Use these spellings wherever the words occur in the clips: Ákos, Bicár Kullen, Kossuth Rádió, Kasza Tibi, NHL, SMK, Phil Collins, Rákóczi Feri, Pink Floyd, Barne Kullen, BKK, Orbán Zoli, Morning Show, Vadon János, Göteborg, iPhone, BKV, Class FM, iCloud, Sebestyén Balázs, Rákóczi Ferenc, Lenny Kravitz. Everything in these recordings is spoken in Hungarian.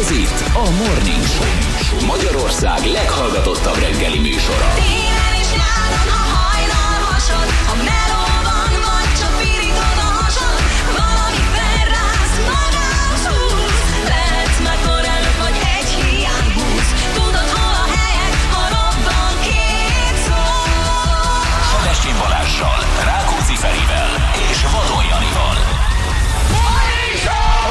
Ez itt a Morning Show, Magyarország leghallgatottabb reggeli műsora. Télen és nyáron a hajnal hasad, a melóban vagy csak pirítod a hasad, valami felrász, magához húz, lehetsz már korelőbb vagy egy hiány húz, tudod hol a helyek, ha robban két szó. Sebestyén Balázssal, Rákóczi Ferivel és Vadon Jánival.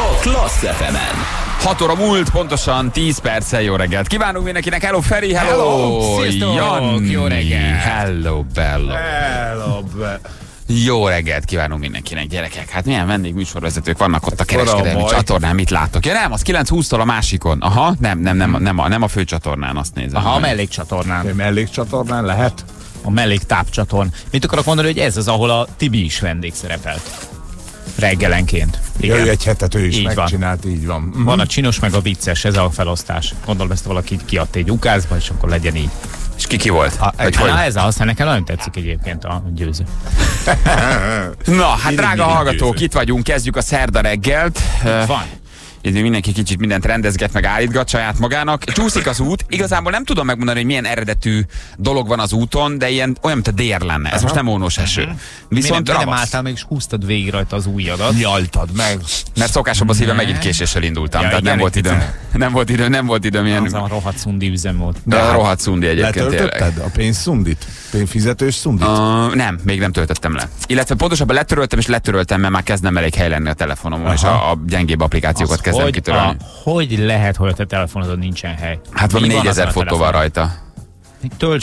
A Class FM-en. 6 óra múlt, pontosan 10 perccel jó reggelt. Kívánunk mindenkinek, hello Feri, hello Jan, jó reggelt. Hello Bello. Hello Bello. Jó reggelt kívánunk mindenkinek, gyerekek. Hát milyen vendégműsorvezetők vannak ott a kereskedelmi csatornán, mit láttok? Ja nem, az 9-20-tól a másikon. Aha, nem a főcsatornán, azt nézem. Aha, a mellékcsatornán. A mellékcsatornán lehet? A melléktápcsatorn. Mit akarok mondani, hogy ez az, ahol a Tibi is vendégszerepelt. Reggelenként. Igen. Jaj, egy hetet ő is így megcsinált, van. Így van. Van a csinos meg a vicces, ez a felosztás. Gondolom ezt valaki kiadt egy ukázba, és akkor legyen így. És ki volt? Ez az, nekem nagyon tetszik egyébként a Győző. Na, hát drága hallgatók, itt vagyunk, kezdjük a szerda reggelt. Itt van. Mindenki kicsit mindent rendezget, meg állítgat saját magának. Csúszik az út. Igazából nem tudom megmondani, hogy milyen eredetű dolog van az úton, de ilyen olyan, mint a dér lenne. Ez aha. Most nem ónos eső. Viszont nem álltál meg, és húztad végig rajta az ujjadat. Nyaltad meg. Mert szokásabb a szívem, megint késéssel indultam. Ja, tehát igen, nem volt időm ilyen. Az a rohadt szundi üzem volt. De a rohadt szundi egyébként tényleg. Letöltötted a pénzszundit? Pénzfizetős szundit? Nem, még nem töltöttem le. Illetve pontosabban letöröltem, mert már kezdem elég hely lenni a telefonomon, és a gyengébb applikációkat kezdem. Hogy lehet, hogy a te telefonodon nincsen hely? Hát valami 4000 fotó van rajta.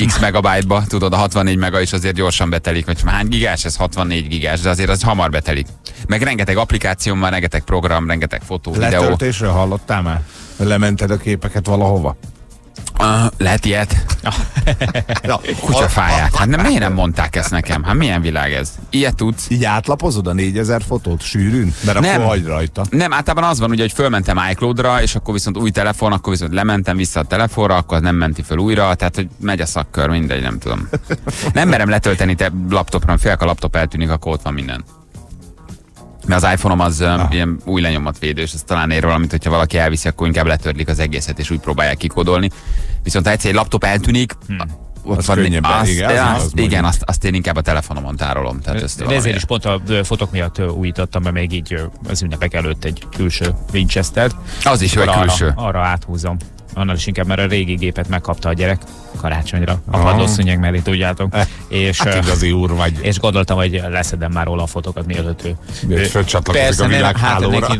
X megabájtba, tudod, a 64 mega is azért gyorsan betelik, hogy hány gigás, ez 64 gigás, de azért az hamar betelik. Meg rengeteg applikáció van, rengeteg program, rengeteg fotó, videó. Letöltésről hallottál már? Lemented a képeket valahova? Lehet ilyet? Kutyafáját. Hát miért nem mondták ezt nekem? Hát milyen világ ez? Ilyet tudsz? Így átlapozod a 4000 fotót sűrűn? Mert nem, akkor hagyd rajta. Nem, általában az van ugye, hogy fölmentem iCloud-ra, és akkor viszont új telefon, akkor viszont lementem vissza a telefonra, akkor nem menti föl újra, tehát hogy megy a szakkör, mindegy, nem tudom. Nem merem letölteni laptopra, félek a laptop eltűnik, akkor ott van minden. Mert az iPhone-om az ilyen új lenyomatvédős, ez talán ér valamit, hogyha valaki elviszi, akkor inkább letörlik az egészet, és úgy próbálják kikódolni. Viszont ha egyszer egy laptop eltűnik, ott van könnyebben, igen, azt én inkább a telefonomon tárolom. De ezért is pont a fotók miatt újítottam be még így az ünnepek előtt egy külső Winchester-t. Az is, hogy külső. Arra áthúzom. Annál is inkább, mert a régi gépet megkapta a gyerek karácsonyra. A padlószőnyeg mellé, tudjátok. És, hát igazi úr vagy. És gondoltam, hogy leszedem már róla a fotókat, mielőtt ő persze, a nem, hát neki,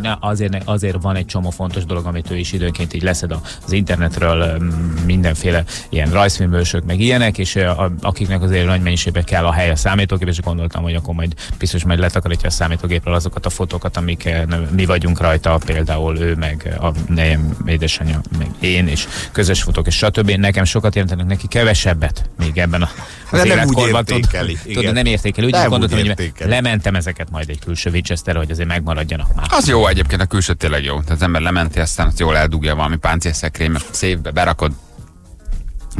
azért van egy csomó fontos dolog, amit ő is időnként így leszed az internetről, mindenféle ilyen rajzfilmősök, meg ilyenek, és akiknek azért nagy mennyiségben kell a hely a számítógép, és gondoltam, hogy akkor majd biztos majd letakarítja a számítógépről azokat a fotókat, amik mi vagyunk rajta, például ő, meg a nejem, édesanyja, meg én, és közös fotók, és stb. Nekem sokat jelentenek, neki kevesebbet még ebben az életkorban. Tudod, nem értékeli. Úgy gondoltam, hogy lementem ezeket majd egy külső Winchesterre, hogy azért megmaradjanak már. Az jó egyébként, a külső tényleg jó. Tehát az ember lementi, aztán azt jól eldugja valami páncélszekrénybe, széfbe berakod,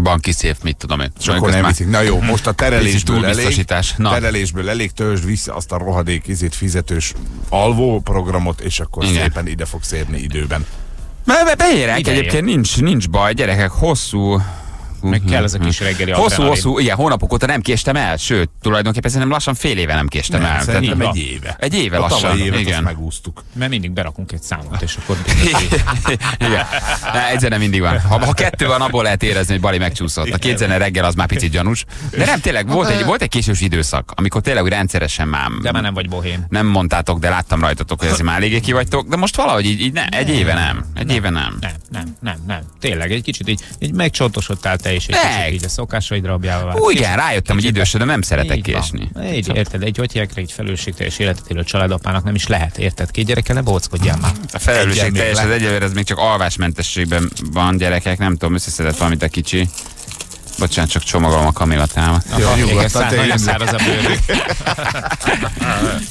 banki széf, mit tudom én. Akkor nem viszik. Na jó, most a terelésből elég, töltsd vissza azt a rohadék fizetős alvó programot, és akkor szépen ide fogsz érni időben. Beérek, egyébként nincs baj, gyerekek, hosszú... Meg kell ez a kis reggeli adrenalin. Hosszú, igen, hónapok óta nem késtem el, sőt, tulajdonképpen szerintem lassan fél éve nem késtem el. Szerintem egy éve. Egy éve lassan. A tavalyi évet azt megúsztuk. Mert mindig berakunk egy számot, és akkor... Igen, egyszerűen mindig van. Ha kettő van, abból lehet érezni, hogy Bali megcsúszott. A két zene reggel az már picit gyanús. De nem, tényleg volt egy késős időszak, amikor tényleg rendszeresen már... De már nem vagy bohém. Nem mondtátok, de láttam rajtatok, hogy azért már eléggé ki vagytok, de most valahogy így egy éve nem. Egy éve nem. Nem. Tényleg egy kicsit így megcsontosodtál te is, így a szokásaid rabjával vált. Igen, rájöttem, hogy idősödöm, nem szeretek késni. Így, érted, egy hogy ilyenkor egy felelősségteljes életet élő családapának nem is lehet, érted? Két gyereke, ne bóckodjál már. A felelősségteljes az egyelőre, ez még csak alvásmentességben van, gyerekek, nem tudom, összeszedett valamit a kicsi. Bocsánat, csak csomagolom a kamilatámat. Nagyon száraz a bőrük.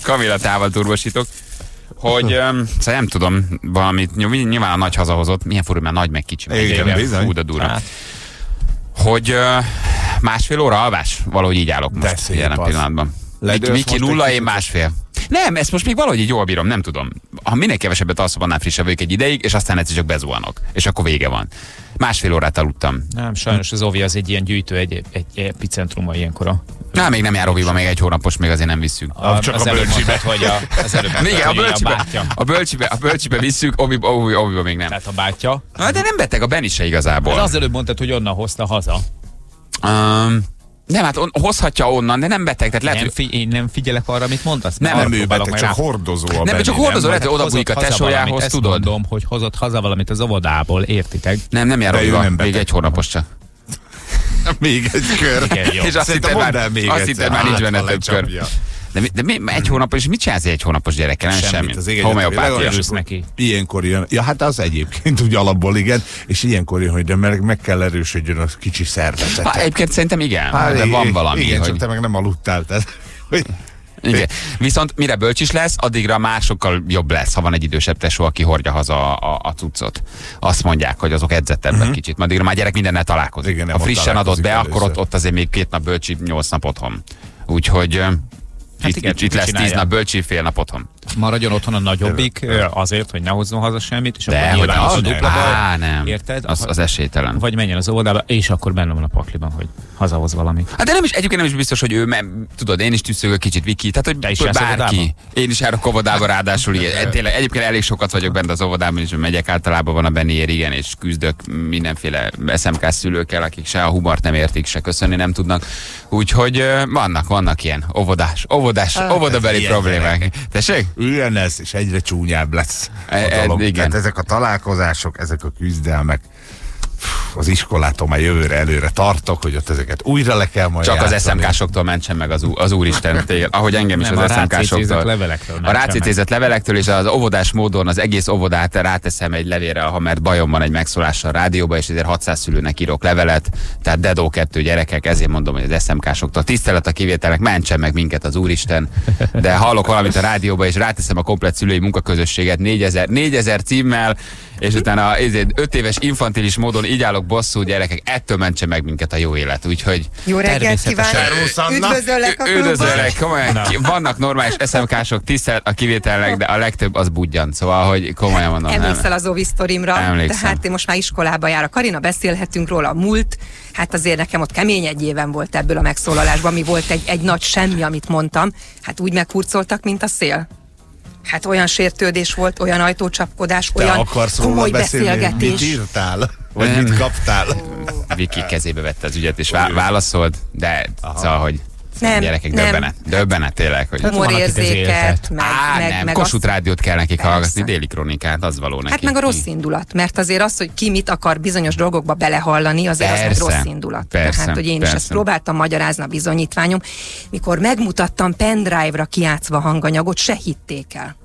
Kamilatával turbosítok. Hogy szóval nem tudom, valamit, nyilván a nagy hazahozott, milyen furú, már nagy meg kicsi. Hú, de durva. Hogy másfél óra alvás? Valahogy így állok most jelen pillanatban. Miki nulla, én másfél. Nem, ezt most még valahogy így jól bírom, nem tudom. Ha minél kevesebbet alszom, annál frissebb vagyok egy ideig, és aztán egyszer csak bezuhanok. És akkor vége van. Másfél órát aludtam. Nem, sajnos az Ovi az egy ilyen gyűjtő, egy epicentruma ilyenkor a... Na, még nem jár Oviba, még egy hónapos, még azért nem visszük. Csak az a bölcsibe. Hogy a bölcsibe visszük, Oviba még nem. Tehát a bátya. Na, de nem beteg, a Benny se igazából. Hát az előbb mondtad, hogy onnan hozta haza. Nem, hát hozhatja onnan, de nem beteg. Tehát lehet, nem, én nem figyelek arra, amit mondasz. Nem ő beteg, csak hordozó a Benny. Nem, csak hordozó, lehet, hogy odabújik a tesójához, tudod? Ezt mondom, hogy hozott haza valamit az óvodából, értitek? Nem jár Oviba, még egy hónapos csak. Még egy kör. Igen, jó. És azt hittem már nincs benne több kör. De mi, egy hónapos, és mit csinálsz egy hónapos gyerekkel? Nem semmit. Homeopátia. Ilyenkor jön. Ja, hát az egyébként úgy alapból igen. És ilyenkor jön, hogy de meg kell erősödjön a kicsi szervezetet. Hát egyébként szerintem igen. Hát, de van valami. Igen, hogy... csak te meg nem aludtál. Tehát, hogy... Igen. Viszont mire bölcs is lesz, addigra másokkal jobb lesz, ha van egy idősebb tesó, aki hordja haza a cuccot. Azt mondják, hogy azok edzettebbek kicsit. Addigra már gyerek mindennel találkozik. Igen, ha frissen adott be, először. Akkor ott azért még 2 nap bölcsi, 8 nap otthon. Úgyhogy... Hát igen, itt lesz 10 nap bölcsi, fél nap otthon. Maradjon otthon a nagyobbik, azért, hogy ne hozzon haza semmit, és de, akkor nyilván a dupla nem. Érted? Az esélytelen. Vagy menjen az óvodába, és akkor benne van a pakliban, hogy hazahoz valamit. Hát de egyébként nem is biztos, hogy ő, mert tudod, én is tüsszögök kicsit, Viki, tehát hogy bárki. Én is járok óvodába ráadásul, tényleg egyébként elég sokat vagyok bent az óvodában, és megyek, általában van a Benniér, igen, és küzdök mindenféle SMK szülőkkel, akik se a humort nem értik, se köszönni nem tudnak. Úgyhogy vannak ilyen óvodabeli problémák. Tessék? Ilyen lesz, és egyre csúnyább lesz a dolog. Igen. Ezek a találkozások, ezek a küzdelmek. Az iskolától már jövőre előre tartok, hogy ott ezeket újra le kell majd játszani. Csak az SMK-soktól mentsen meg az Úristen téged, ahogy engem is. Nem, az SMK-soktól. A rácétézett levelektől, és az óvodás módon az egész óvodát ráteszem egy levére, ha mert bajom van egy megszólással a rádióba, és ezért 600 szülőnek írok levelet, tehát dedó 2 gyerekek, ezért mondom, hogy az SMK-soktól tisztelet a kivételnek, mentsen meg minket az Úristen, de hallok valamit a rádióba, és ráteszem a komplett szülői munkaközösséget 4000 címmel, és utána 5 éves infantilis módon így állok bosszú, gyerekek, ettől mentse meg minket a jó élet, úgyhogy... Jó reggelt kívánok! Üdvözöllek a klubban! Üdvözöllek, komolyan! No. Vannak normális SMK-sok, tisztelet a kivételnek, de a legtöbb az budjan, szóval, hogy komolyan mondom. Emlékszel az Ovi sztorimra? Emlékszem. De hát én most már iskolába jár a Karina, beszélhetünk róla a múlt, hát azért nekem ott kemény 1 éven volt ebből a megszólalásban, ami volt egy nagy semmi, amit mondtam, hát úgy meghurcoltak, mint a szél. Hát olyan sértődés volt, olyan ajtócsapkodás, te olyan komoly beszélgetés. Mit írtál? Vagy mit kaptál? Viki kezébe vette az ügyet, és válaszolt, de szóval, hogy nem, gyerekek, döbbenet tényleg. Humorérzéket, meg Kossuth Rádiót kell nekik hallgatni, Déli Kronikát, az való nekik. Hát meg a rossz indulat, mert azért az, hogy ki mit akar bizonyos dolgokba belehallani, azért az rossz indulat. Persze, hát, hogy én is ezt próbáltam magyarázni a bizonyítványom, mikor megmutattam pendrive-ra kijátszva hanganyagot, se hitték el.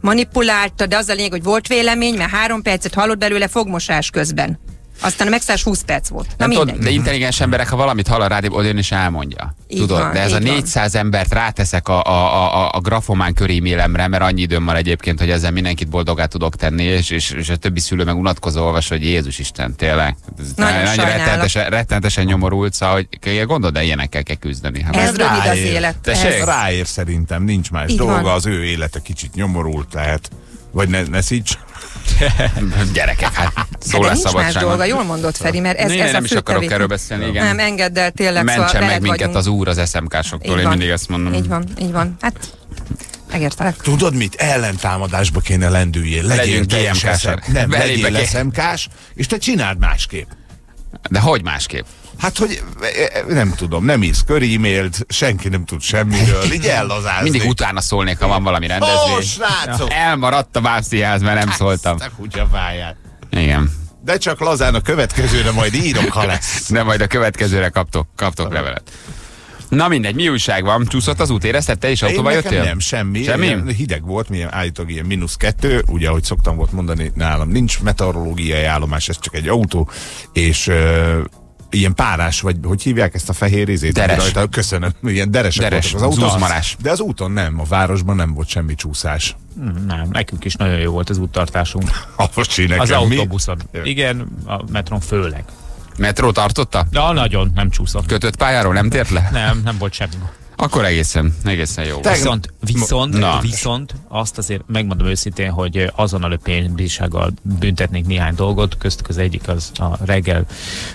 Manipulálta, de az a lényeg, hogy volt vélemény, mert 3 percet hallott belőle fogmosás közben. Aztán a megszállás 20 perc volt. Na, tudod, de intelligens emberek, ha valamit hall a rádióban, ön is elmondja. Tudod, van, de ez a 400 van. Embert ráteszek a grafomán körímélemre, mert annyi időm van egyébként, hogy ezzel mindenkit boldogát tudok tenni, és a többi szülő meg unatkozó olvas, hogy Jézus Isten, tényleg. Nagyon rettenetesen nyomorult, szóval, hogy gondolod, de ilyenekkel kell küzdeni. Hát ez rövid az élet. Ez ráér szerintem, nincs más így dolga, van. Az ő élete kicsit nyomorult lehet. Vagy ne szíts. Gyerekek, hát szól a szabadságon. Nincs más dolga, jól mondott Feri, mert ez a nem is akarok erről beszélni, igen. Nem, engedd el, tényleg. Mentsen szóval meg minket vagyunk. Az Úr az SMK-soktól, én mindig ezt mondom. Így van. Hát, megértelek. Tudod mit? Ellentámadásba kéne lendüljél. Legyünk GMK-sak. Nem, legyél SMK-s, és te csináld másképp. De hogy másképp? Hát, hogy nem tudom, nem írsz körímélt, senki nem tud semmiről, így ellazázni. Mindig utána szólnék, ha van valami rendezvény. Ó, srácok! Elmaradt a Vápsziház, mert nem szóltam. Hát, kutyafáját. Igen. De csak lazán a következőre majd írok, ha lesz. De majd a következőre kaptok levelet. Na mindegy, mi újság van? Csúszott az út, érezted? Te is autóba jöttél? Nem, semmi. Hideg volt, állítólag ilyen -2, ugye ahogy szoktam volt mondani, nálam nincs meteorológiai állomás, ez csak egy autó, és ilyen párás, vagy hogy hívják ezt a fehér izét? Rajta, köszönöm, ilyen deres az autó. Zúzmarás. De az úton nem, a városban nem volt semmi csúszás. Nem, nekünk is nagyon jó volt az úttartásunk. Az autóbuszon. Igen, a metron főleg. Metró tartotta? Ja, nagyon, nem csúszott. Kötött pályáról, nem tért le? Nem volt semmi. Akkor egészen jó. Viszont azt azért megmondom őszintén, hogy azonnali pénzbírsággal büntetnék néhány dolgot, köztük az egyik az a reggel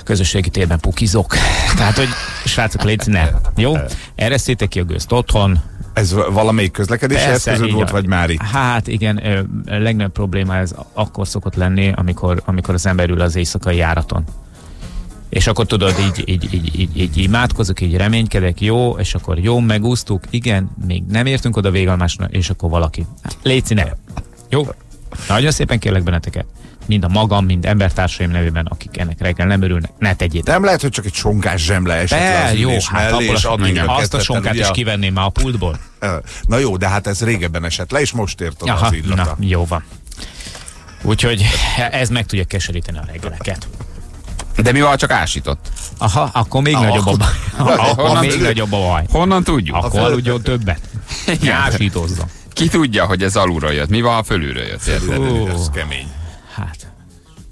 közösségi térben pukizok. Tehát, hogy srácok, légy ne. Jó? Eresztétek ki a gőzt otthon. Ez valamelyik közlekedési eszközöd volt, vagy már itt? Hát igen, legnagyobb probléma ez akkor szokott lenni, amikor az ember ül az éjszakai járaton. És akkor tudod, így imádkozok, így reménykedek, jó, és akkor jó, megúsztuk, igen, még nem értünk oda végalmásra, és akkor valaki. Légy színe. Jó? Nagyon szépen kérlek benneteket. Mind a magam, mind embertársaim nevében, akik ennek reggel nem örülnek, ne tegyétek. Nem lehet, hogy csak egy sonkás zsemle esett le az ülés mellé, és azt a sonkát is kivenném már a pultból. Na jó, de hát ez régebben esett le, és most ért oda az illata. Na, jó van. Úgyhogy ez meg tudja keseríteni a reggeleket. De mivel csak ásított? Aha, akkor még nagyobb a baj. Akkor még nagyobb a baj. Honnan tudjuk? Akkor aludjon többet. Ásítozzon. Ki tudja, hogy ez alulról jött? Mi van, fölülről jött? Ez kemény. Hát.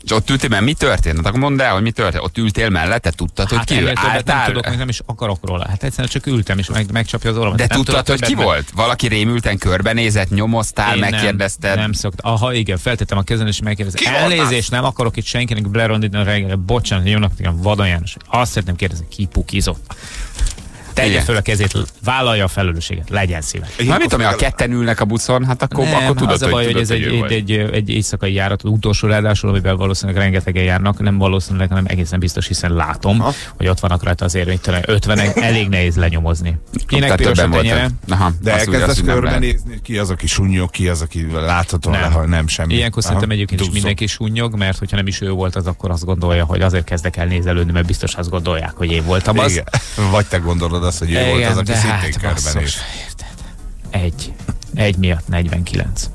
És ott ültél, mert mi történt? Akkor mondd el, hogy mi történt. Ott ültél mellette, tudtad, hogy ki ült? Nem tudok, meg nem is akarok róla. Hát egyszerűen csak ültem, és megcsapja az orromat. De tudtad, hogy ki volt? Valaki rémülten körbenézett, nyomoztál, megkérdezted. Nem szoktam. Aha, igen, feltettem a kezen, és megkérdeztem. Elnézést, nem akarok itt senkinek blerondítani a reggel. Bocsánat, jó napot, Vadon János. Azt szeretném kérdezni, ki pukizott. Tegye föl a kezét, vállalja a felelősséget, legyen szíves. Na mit tudom, ha ketten ülnek a buszon, hát akkor tudod, az a baj, hogy ez egy éjszakai járat, utolsó ráadásul, amiben valószínűleg rengetegen járnak, nem valószínűleg, hanem egészen biztos, hiszen látom, hogy ott vannak rajta az érvénytelen 50-en, elég nehéz lenyomozni. Kinek piros a tenyere? De elkezdesz körbenézni, ki az, aki sunyog, ki az, aki láthatóan lehal, nem semmi. Ilyenkor szerintem egyébként is mindenki sunyog, mert hogyha nem is ő volt az, akkor azt gondolja, hogy azért kezdek el nézelődni, mert biztos azt gondolják, hogy én voltam az. Vagy te gondolod azt, hogy ő volt az, aki szintén körbenéz. Egy miatt 49.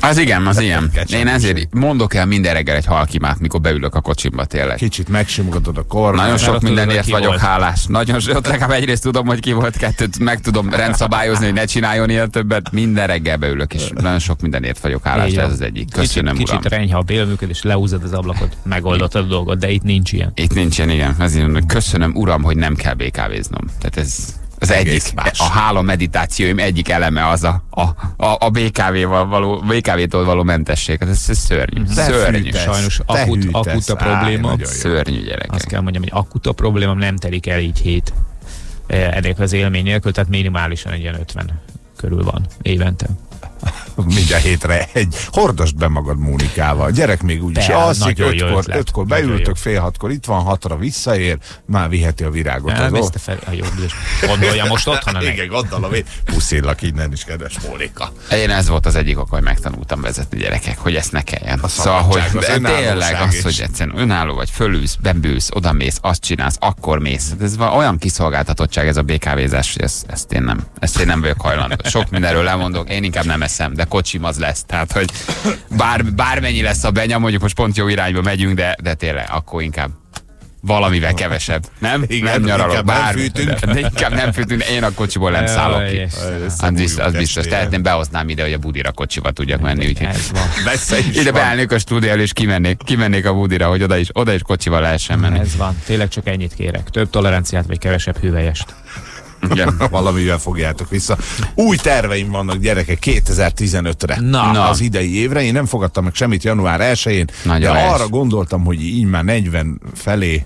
Az igen, az ilyen. Én ezért mondok el minden reggel egy halkimát, mikor beülök a kocsimba, tényleg. Kicsit megsimogatod a kormány. Nagyon sok mindenért vagyok hálás. Nagyon sok, legalább egyrészt tudom, hogy ki volt, kettőt meg tudom rendszabályozni, hogy ne csináljon ilyen többet. Minden reggel beülök, és nagyon sok mindenért vagyok hálás, ez az egyik. Köszönöm, uram. Kicsit renyha a bélműköd, és lehúzod az ablakot, megoldottad a dolgot, de itt nincs ilyen. Itt nincs ilyen, igen. Ezért köszönöm, uram, hogy nem kell BKV-znom. Tehát ez... Az egyik, a hála meditációim egyik eleme az a BKV-tól való mentesség. Ez szörnyű. Szörnyű. Sajnos akut a probléma. Szörnyű, gyerekek. Azt kell mondjam, hogy akut a problémám nem telik el így hét ennek az élmény nélkül, tehát minimálisan egy ilyen 50 körül van évente. Mindjárt hétre egy. Hordasd be magad Mónikával. Gyerek még úgyis alszik, ötkor beültök, fél hatkor itt van, 6-ra visszaér, már viheti a virágot. Nem, ezt fel, a jobb, gondolja most otthon a igen, gondolom én. Puszillak innen is, kedves Mónika. Én ez volt az egyik ok, hogy megtanultam vezetni, gyerekek, hogy ezt ne kelljen. Szóval, hogy tényleg az, hogy egyszerűen önálló vagy, fölülsz, bebülsz, odamész, azt csinálsz, akkor mész. Ez olyan kiszolgáltatottság ez a BKV-zás, hogy ezt én nem vagyok hajlandó. Sok mindenről lemondok, én inkább nem eszem, de kocsim az lesz. Tehát, hogy bármennyi lesz a benya, mondjuk most pont jó irányba megyünk, de tényleg, akkor inkább valamivel kevesebb. Nem? Igen, nem nyaralok. Inkább nem fűtünk, én a kocsiból nem szállok ki. Az biztos. Tehetném, behoznám ide, hogy a budira kocsiba tudjak menni. Úgyhogy ide beállnék a stúdióval, és kimennék a budira, hogy oda is kocsival lehessen menni. Ez van. Tényleg csak ennyit kérek. Több toleranciát, vagy kevesebb hüvelyest. Valamivel fogjátok vissza. Új terveim vannak, gyerekek, 2015-re. Az idei évre. Én nem fogadtam meg semmit január 1-én, de arra gondoltam, hogy így már 40 felé,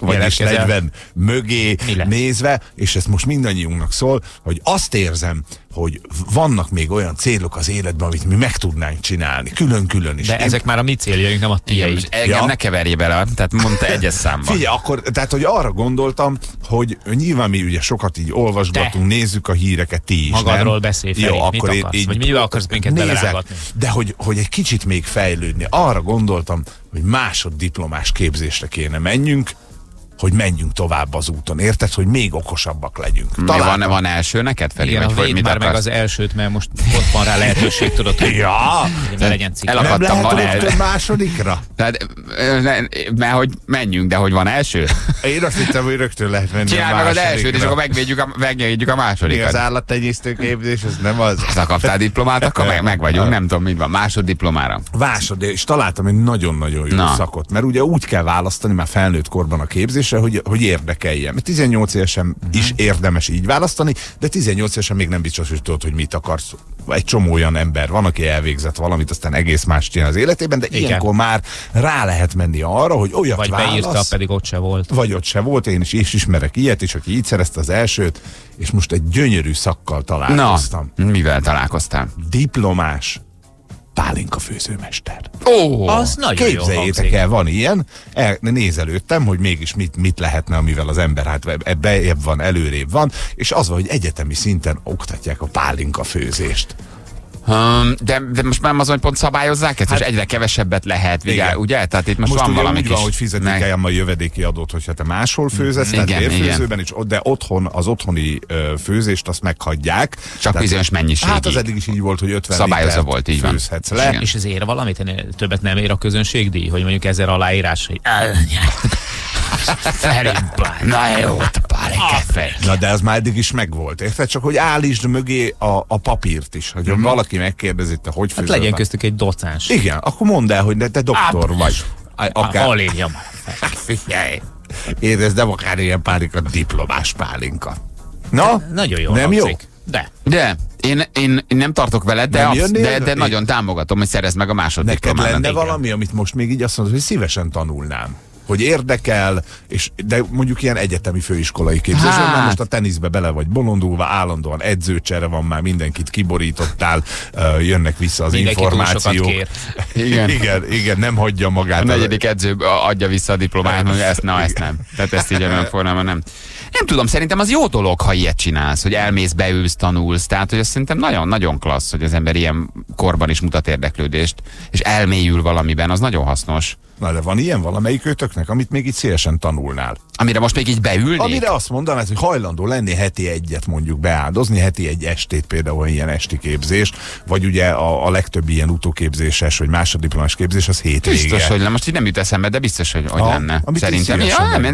vagyis 40 mögé nézve, és ez most mindannyiunknak szól, hogy azt érzem, hogy vannak még olyan célok az életben, amit mi meg tudnánk csinálni, külön-külön is. De ezek már a mi céljaink, nem a tiéd. Engem ne keverje bele, tehát mondta egyes számban. Figyelj, akkor, tehát hogy arra gondoltam, hogy nyilván mi ugye sokat így olvasgatunk, nézzük a híreket, ti is, magadról beszélj, Feri, jó, mit akarsz? Vagy mivel akarsz minket belerágatni? De hogy egy kicsit még fejlődni, arra gondoltam, hogy másoddiplomás képzésre kéne menjünk, hogy menjünk tovább az úton, érted? Hogy még okosabbak legyünk. Talán van első neked felé? Igen, vagy mit már akarsz? Meg az elsőt, mert most ott van rá lehetőség, tudod, hogy ne legyen cikk. Nem lehet ott másodikra? Tehát, mert hogy menjünk, de hogy van első? Én azt hittem, hogy rögtön lehet menni. Csináld meg az elsőt, és akkor megvédjük a másodikat. Az állattenyésztő képzés, ez nem az. Ha kaptál diplomát, akkor meg vagyunk, nem tudom, mit van. Másoddiplomára. És találtam egy nagyon-nagyon jó szakot, mert ugye úgy kell választani már felnőtt korban a képzés, kérdésre, hogy érdekeljen. 18 évesen is érdemes így választani, de 18 évesen még nem biztos, hogy tudod, hogy mit akarsz. Egy csomó olyan ember van, aki elvégzett valamit, aztán egész más csinál az életében, de ilyenkor már rá lehet menni arra, hogy olyat vagy válasz. Beírta, pedig ott se volt. Vagy ott se volt, én is ismerek ilyet, és aki így szerezte az elsőt, és most egy gyönyörű szakkal találkoztam. Na, mivel találkoztál? Diplomás pálinka főzőmester. Ó, az nagyon jó. Képzeljétek el, van ilyen. Nézelődtem, hogy mégis mit lehetne, amivel az ember hát bejebb van, előrébb van, és az van, hogy egyetemi szinten oktatják a pálinka főzést. De most már azon pont szabályozzák ezt, és egyre kevesebbet lehet, ugye? Tehát itt most van valami kis... hogy fizetni kell majd jövedéki adót, hogyha te máshol főzesz, tehát vérfőzőben is, de otthon, az otthoni főzést azt meghagyják. Csak bizonyos mennyiségig. Hát az eddig is így volt, hogy 50 litert főzhetsz le. És ez ér valamit? Többet nem ér a közönségdíj? Hogy mondjuk 1000 aláírás, hogy... Na jó, na de az már eddig is megvolt, érted? Csak hogy állítsd mögé a papírt is, hogy valaki megkérdezi, te hogy főzöl. Hát legyen köztük egy docens. Igen, akkor mondd el, hogy te doktor vagy. Alégyom. Érezdem akár ilyen pálinka, diplomás pálinka. Na? Nagyon jól hangzik. De. Én nem tartok veled, de nagyon támogatom, hogy szerezd meg a másoddiplomát. Neked lenne valami, amit most még így azt mondod, hogy szívesen tanulnám, hogy érdekel, de mondjuk ilyen egyetemi főiskolai képzés, mert most a teniszbe bele vagy bolondulva, állandóan edzőcsere van, már mindenkit kiborítottál, jönnek vissza az információk. Igen, nem hagyja magát. A negyedik edző adja vissza a diplomát, hogy ezt nem. Tehát ezt így olyan formában nem. Nem tudom, szerintem az jó dolog, ha ilyet csinálsz, hogy elmész, beülsz, tanulsz, tehát hogy azt szerintem nagyon-nagyon klassz, hogy az ember ilyen korban is mutat érdeklődést, és elmélyül valamiben, az nagyon hasznos. Na, de van ilyen valamelyik őtöknek, amit még így szélesen tanulnál? Amire most még így beülnék? Amire azt mondanád, hogy hajlandó lenni heti egyet mondjuk beáldozni, heti egy estét például ilyen esti képzés, vagy ugye a legtöbb ilyen utóképzéses, vagy másoddiplomás képzés az hétvége. Biztos, hogy most így nem jut eszembe, de biztos, hogy lenne. Szerintem.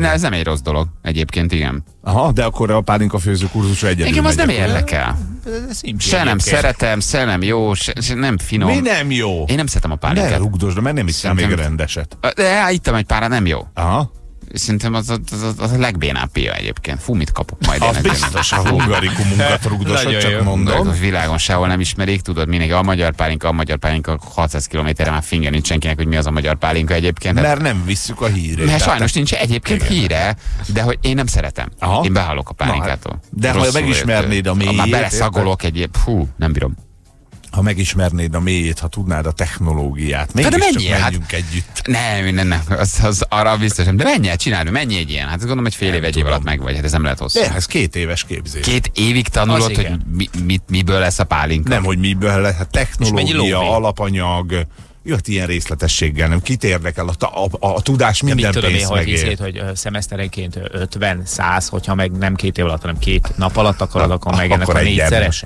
Ez nem egy rossz dolog egyébként, igen. Aha, de akkor a pálinka főző kurzusra egyedül megyek. Engem az nem érdekel. Se nem szeretem, se nem jó, se nem finom. Mi nem jó? Én nem szeretem a pálinkát. Ne rugdosd, mert nem hiszem még rendeset. De ittam egy pára, nem jó. Aha. Szerintem az a legbénább pia egyébként. Fú, mit kapok majd én. Biztos a hungaricumunkat rugdosod, csak mondom. Világon sehol nem ismerik, tudod, mindig a magyar pálinka 600 kilométerre már finger nincs senkinek, hogy mi az a magyar pálinka egyébként. Mert nem visszük a hírét. Mert sajnos nincs egyébként híre, de hogy én nem szeretem. Aha. Én behalok a pálinkától. De ha megismernéd a mélyét. Már beleszagolok egyéb. Hú, nem bírom. Ha megismernéd a mélyét, ha tudnád a technológiát. Mégiscsak menjünk együtt. Nem, az arra biztosan. De menj el, csináld, menj egy ilyen. Hát azt gondolom, hogy fél év alatt meg vagy. Hát ez nem lehet hosszú. De ez 2 éves képzés. 2 évig tanulod, hogy miből lesz a pálinka. Nem, hogy miből lesz. Hát technológia, alapanyag... Jött ilyen részletességgel, nem? Kit érdekel? A tudás minden pénzt megér. Mit tudom én, hogy szemeszterenként 50-100, hogyha meg nem 2 év alatt, hanem 2 nap alatt akarod, akkor meg ennek a 4-szeres.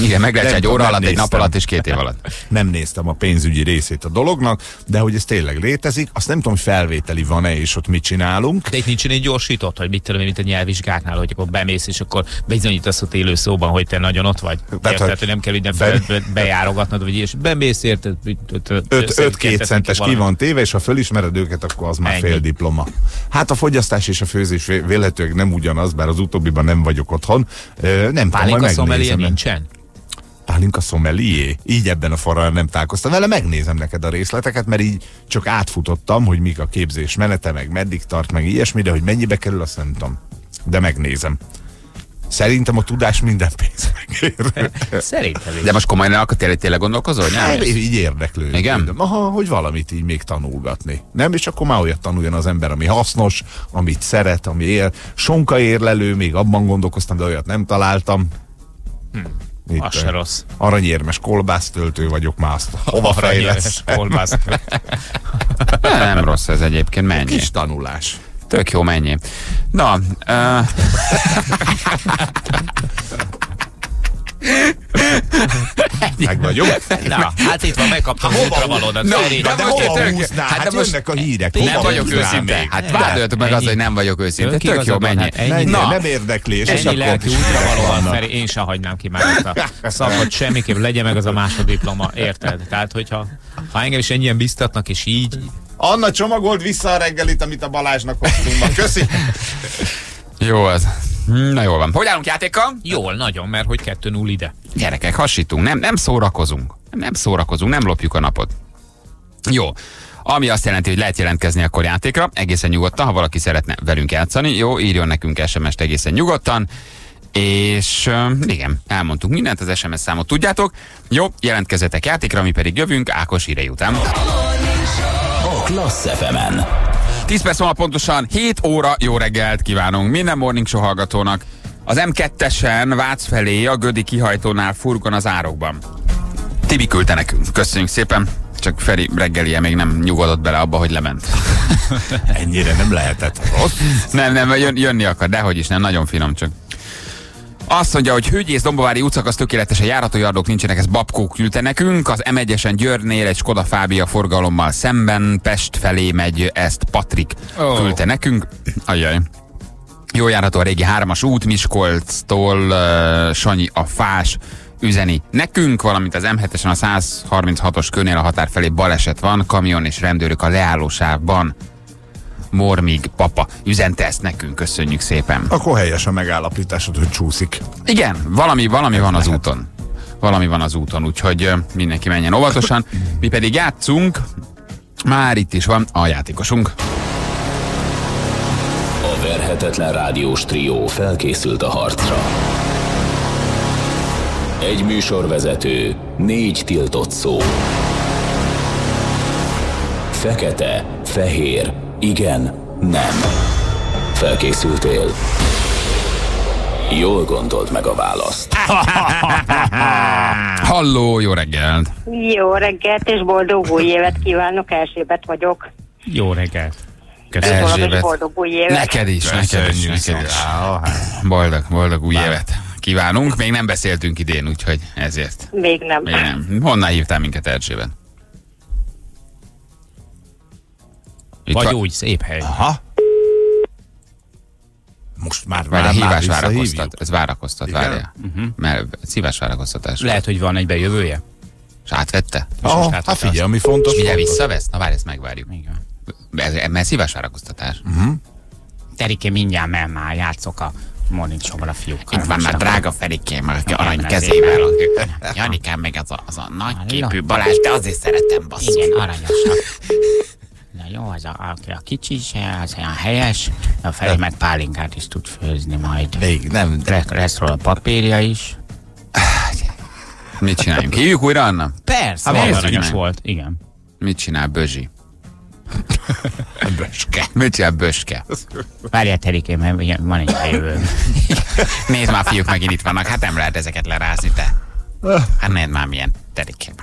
Igen, meg lehet egy óra alatt, egy nap alatt és 2 év alatt. Nem néztem a pénzügyi részét a dolognak, de hogy ez tényleg létezik, azt nem tudom, hogy felvételi van-e, és ott mit csinálunk. De itt nincs egy gyorsított, hogy mit tudom én, mint a nyelvvizsgáknál, hogy akkor bemész, és akkor bizonyítasz ott élő szóban, hogy te nagyon ott vagy. Tehát, hogy nem kell mindenféle bejárogatnod, vagy és bemész, érted? 5-2 centes ki van téve, és ha fölismered őket, akkor az már fél diploma. Hát a fogyasztás és a főzés véletőleg nem ugyanaz, bár az utóbbiban nem vagyok otthon. Nem tudom, majd megnézem. Nincsen? Pálinka szomelié. Így ebben a forrán nem találkoztam vele, megnézem neked a részleteket, mert így csak átfutottam, hogy mik a képzés menete, meg meddig tart, meg ilyesmi, de hogy mennyibe kerül, azt nem tudom. De megnézem. Szerintem a tudás minden pénzt megér. Szerintem is. De most komolyan tényleg gondolkozol, nem? Így érdeklő. Igen? Aha, hogy valamit így még tanulgatni. Nem? És akkor már olyat tanuljon az ember, ami hasznos, amit szeret, ami ér. Sonka érlelő, még abban gondolkoztam, de olyat nem találtam. Az se rossz. Aranyérmes kolbásztöltő vagyok már, azt hova fejlesz? Nem rossz ez egyébként, mennyi. Kis tanulás. Tök jó, mennyi. Na, meg vagyunk. Na, hát itt van, megkaptam útra valódat. De hova húzná? Hát jönnek a hírek. Nem vagyok őszinte. Hát vádoljatok meg az, hogy nem vagyok őszinte. Tök jó, mennyi. Nem érdeklés. Ennyi lelki útra valóan, mert én sem hagynám ki már a szakot semmiképp. Legyen meg az a másodiploma, érted? Tehát, hogyha engem is ennyien biztatnak, és így, Anna csomagolt vissza a reggelit, amit a Balázsnak hoztunk ma. Köszi. Jó az. Na jól van. Hogy állunk játékkal? Jól, nagyon, mert hogy 2-0 ide. Gyerekek, hasítunk. Nem szórakozunk. Nem szórakozunk, nem lopjuk a napot. Jó. Ami azt jelenti, hogy lehet jelentkezni akkor játékra. Egészen nyugodtan, ha valaki szeretne velünk játszani. Jó, írjon nekünk SMS-t egészen nyugodtan. És igen, elmondtuk mindent, az SMS számot tudjátok. Jó, jelentkezzetek játékra, mi pedig jövünk Ákos hírei után. A Class FM-en. 10 perc múlva pontosan 7 óra, jó reggelt kívánunk minden Morning Show hallgatónak. Az M2-esen Vác felé a Gödi kihajtónál furgon az árokban. Tibi küldte nekünk. Köszönjük szépen. Csak Feri reggelie még nem nyugodott bele abba, hogy lement. Ennyire nem lehetett rossz. Nem, jönni akar, dehogy is nem, nagyon finom csak. Azt mondja, hogy Hőgyész Dombovári utcakasz tökéletesen járható, jardók nincsenek, ez Babkó küldte nekünk. Az M1-esen Győrnél egy Skoda Fábia forgalommal szemben Pest felé megy, ezt Patrik küldte nekünk. Ajjaj. Jó járható a régi 3-as út, Miskolctól Sanyi a Fás üzeni nekünk, valamint az M7-esen a 136-os körnél a határ felé baleset van, kamion és rendőrök a leállósávban. Mormig papa üzente ezt nekünk, köszönjük szépen. Akkor helyes a megállapításod, hogy csúszik. Igen, valami van az úton. Valami van az úton, úgyhogy mindenki menjen óvatosan. Mi pedig játszunk, már itt is van a játékosunk. A verhetetlen rádiós trió felkészült a harcra. Egy műsorvezető, 4 tiltott szó. Fekete, fehér, igen, nem. Felkészültél? Jól gondolt meg a választ. Halló, jó reggelt! Jó reggelt, és boldog új évet kívánok, Erzsébet vagyok. Jó reggelt! Erzsébet, boldog új évet. Neked is. Boldog új évet kívánunk, még nem beszéltünk idén, úgyhogy ezért. Még nem. Honnan hívtál minket, Erzsébet? Vagy úgy, szép hely. Aha. Most már hívás várakoztat. Ez várakoztat, várja. Mert szívás várakoztatás. Lehet, hogy van egy bejövője. És átvette? Hát figyelj, ami fontos. Figyelj, visszavesz? Na várj, ezt megvárjuk. Mert szívás várakoztatás. Terike, mindjárt, mert már játszok a Morning Show-val a fiúkkal. Itt van már drága Ferikém, aki arany kezével. Janikám, meg az a nagyképű Balázs, de azért szeretem, basszus. Igen, aranyosak. Na jó, az a kicsi is, az olyan helyes, a Feri meg pálinkát is tud főzni majd. Még nem. Lesz róla papírja is. Mit csináljunk? Hívjuk újra, Anna? Persze. Aranyos volt, igen. Mit csinál Bözsi? Böske. Mit csinál Böske? Várjál, Terikém, van egy jövő. Nézd már, fiúk megint itt vannak, hát nem lehet ezeket lerázni, te. Hát nézd már, milyen Terikém.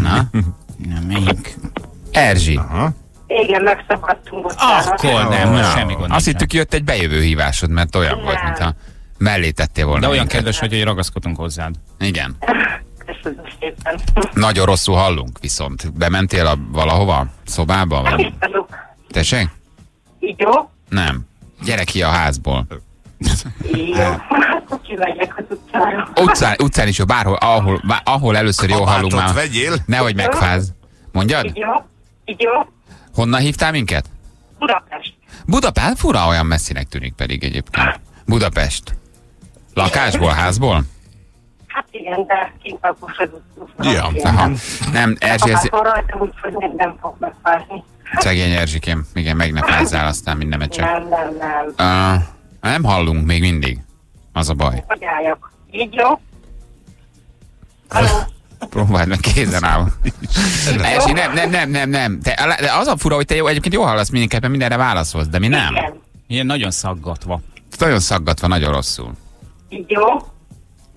Na? Nem, melyik? Erzsi. Aha. Igen, megszabadtunk utána. Akkor nem, semmi gond. Azt hittük, jött egy bejövő hívásod, mert olyan nem volt, mintha mellé tettél volna. De olyan kedves vagy, hogy ragaszkodunk hozzád. Igen. Köszönöm szépen. Nagyon rosszul hallunk, viszont bementél valahova? Szobába? Nem. Tessék? Jó? Nem. Gyere ki a házból. Jó. Kivegyek az utcára. Utcán is jó, bárhol, ahol először jól hallunk már. Vegyél. Nehogy megfáz. Mondjad? Így jó. Honnan hívtál minket? Budapest? Fura, olyan messzinek tűnik pedig egyébként. Budapest. Lakásból, házból? Hát igen, de kint akkor az utcára. Nem, Erzsi... Ha rajtam úgy, hogy nem fog megfázni. Szegény Erzsikém, igen, meg ne fázzál, aztán mindenet csak. Nem. Nem hallunk még mindig. Az a baj. Hogy álljak? Így jó? Halló? Próbáld meg kézen állom. Erzsi, nem. De az a fura, hogy te egyébként jól hallasz minket, mert mindenre válaszolsz, de mi nem. Igen. Ilyen nagyon szaggatva. Nagyon szaggatva, nagyon rosszul. Így jó?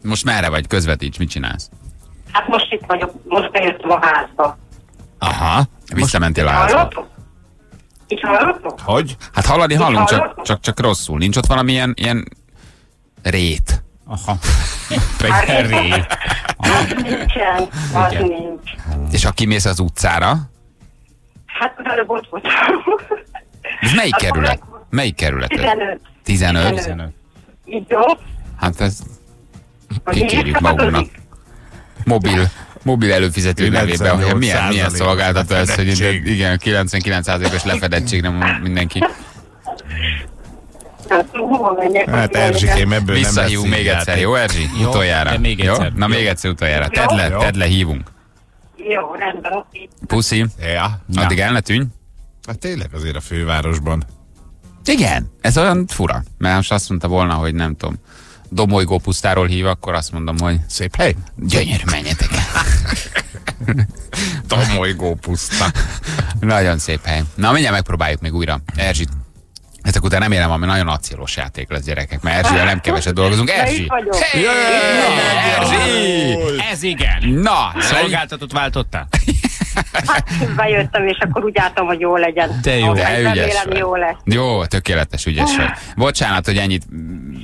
Most merre vagy? Közvetíts, mit csinálsz? Hát most itt vagyok, most bejöttem a házba. Aha, visszamentél a házba. Hallottuk? Így hallottuk? Hogy? Hát hallani hallunk, csak rosszul. Nincs ott valamilyen ilyen... Rét. Aha. Pegyen rét. Nincsen, az nincs. És ha kimész az utcára? Hát előbb ott voltam. Ez melyik kerület? Melyik kerület? 15. Így jó? Hát ezt kikérjük magunknak. Mobil mobil előfizető nevében, hogy milyen szolgáltató ez, hogy igen, 99%-os lefedettség, nem mindenki. Hát Erzsikém, ebből nem lesz így. Még egyszer, jó Erzsi? Utoljára. Még egyszer. Na még egyszer utoljára. Tedd le, hívunk. Jó, rendben. Puszi. Ja. Addig el ne tűnj. Hát tényleg azért a fővárosban. Igen, ez olyan fura. Mert most azt mondta volna, hogy nem tudom, Domolygó pusztáról hív, akkor azt mondom, hogy szép hely. Gyönyörű, menjetek el. Domolygó puszta. Nagyon szép hely. Na, mindjárt megpróbáljuk még újra. Erzsit. Ezek után remélem, ami nagyon acélos játék lesz, gyerekek, mert Erzsivel nem keveset dolgozunk. Erzsi! Hey! Yeah! Erzsi! Ez igen! Na! Szolgáltatót váltottál? Hát bejöttem, és akkor úgy álltam, hogy jó legyen. De jó, jó lesz. Jó, tökéletes, ügyes vagy. Bocsánat, hogy ennyit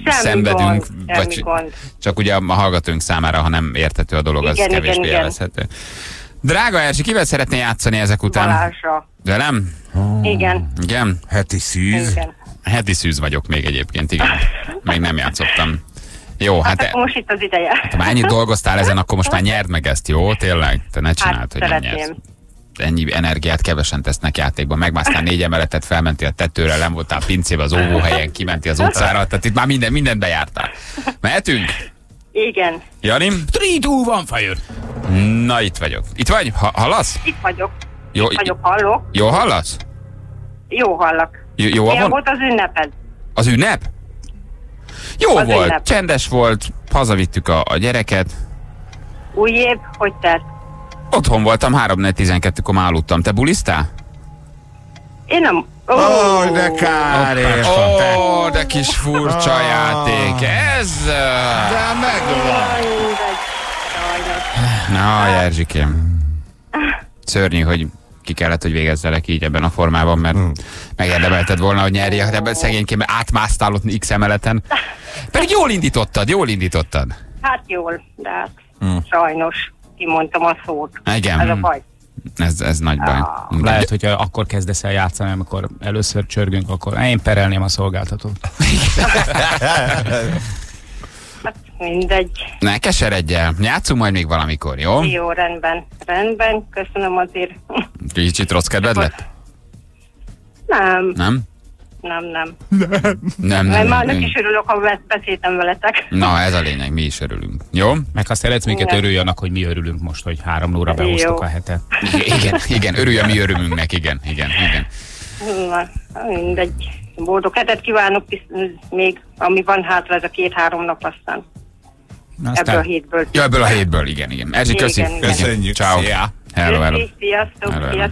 szenvedünk, vagy csak ugye a hallgatóink számára, ha nem érthető a dolog, az kevésbé élvezhető. Drága Erzsi, kivel szeretné játszani ezek után? Balázsra. Velem? Igen. Igen? Heti szűz? Igen. Heti szűz vagyok még egyébként, igen. Még nem játszottam. Jó, hát... hát most itt az ideje. Hát, ha ennyit dolgoztál ezen, akkor most már nyerd meg ezt, jó? Tényleg? Te ne csináld, hát, hogy szeretném. Nem nyersz. Ennyi energiát kevesen tesznek játékban. Megmásztál 4 emeletet, felmentél a tetőre, nem voltál pincébe az óvóhelyen, kimentél az utcára, tehát itt már mindent bejártál. Mehetünk? Igen. Janim? 3, 2, 1, fire! Na, itt vagyok. Itt vagy? Hallasz? Itt vagyok. Jó, itt vagyok, hallok. Jó hallasz? Jó hallak. Milyen volt az ünneped? Az ünnep? Jó az volt, ünnep. Csendes volt, hazavittük a gyereket. Új év, hogy tett? Otthon voltam, 3-4-12-kor már aludtam. Te bulisztál? Én nem. Ó, oh, de kár! Ó, de kis furcsa játék ez! De megvan! Na, Erzsikém. Szörnyű, hogy ki kellett, hogy végezzelek így ebben a formában, mert megérdemelted volna, hogy nyerjél, de ebben szegényként, mert átmásztál ott X emeleten. Pedig jól indítottad. Hát jól, de hát sajnos kimondtam a szót. Igen. Ez a baj. Ez nagy baj. Lehet, hogy akkor kezdesz el játszani, amikor először csörgünk, akkor én perelném a szolgáltatót. Hát mindegy. Ne keseredj el. Játszunk majd még valamikor, jó? Jó, rendben. Rendben, köszönöm azért. Kicsit rossz kedved lett? Nem. Nem? Nem. Mert már nem is örülök, ha beszéltem veletek. Na, ez a lényeg, mi is örülünk. Jó? Meg ha szeretsz minket, örülj annak, hogy mi örülünk most, hogy 3 óra behoztuk a hetet. Igen, örülj a mi örömünknek, igen. Na, mindegy. Boldog hetet kívánok, még ami van hátra, ez a 2-3 nap aztán. Ebből a hétből. Ja, ebből a hétből, igen. Erzsi, köszönjük. Ciao. Hello. Sziasztok. Hello.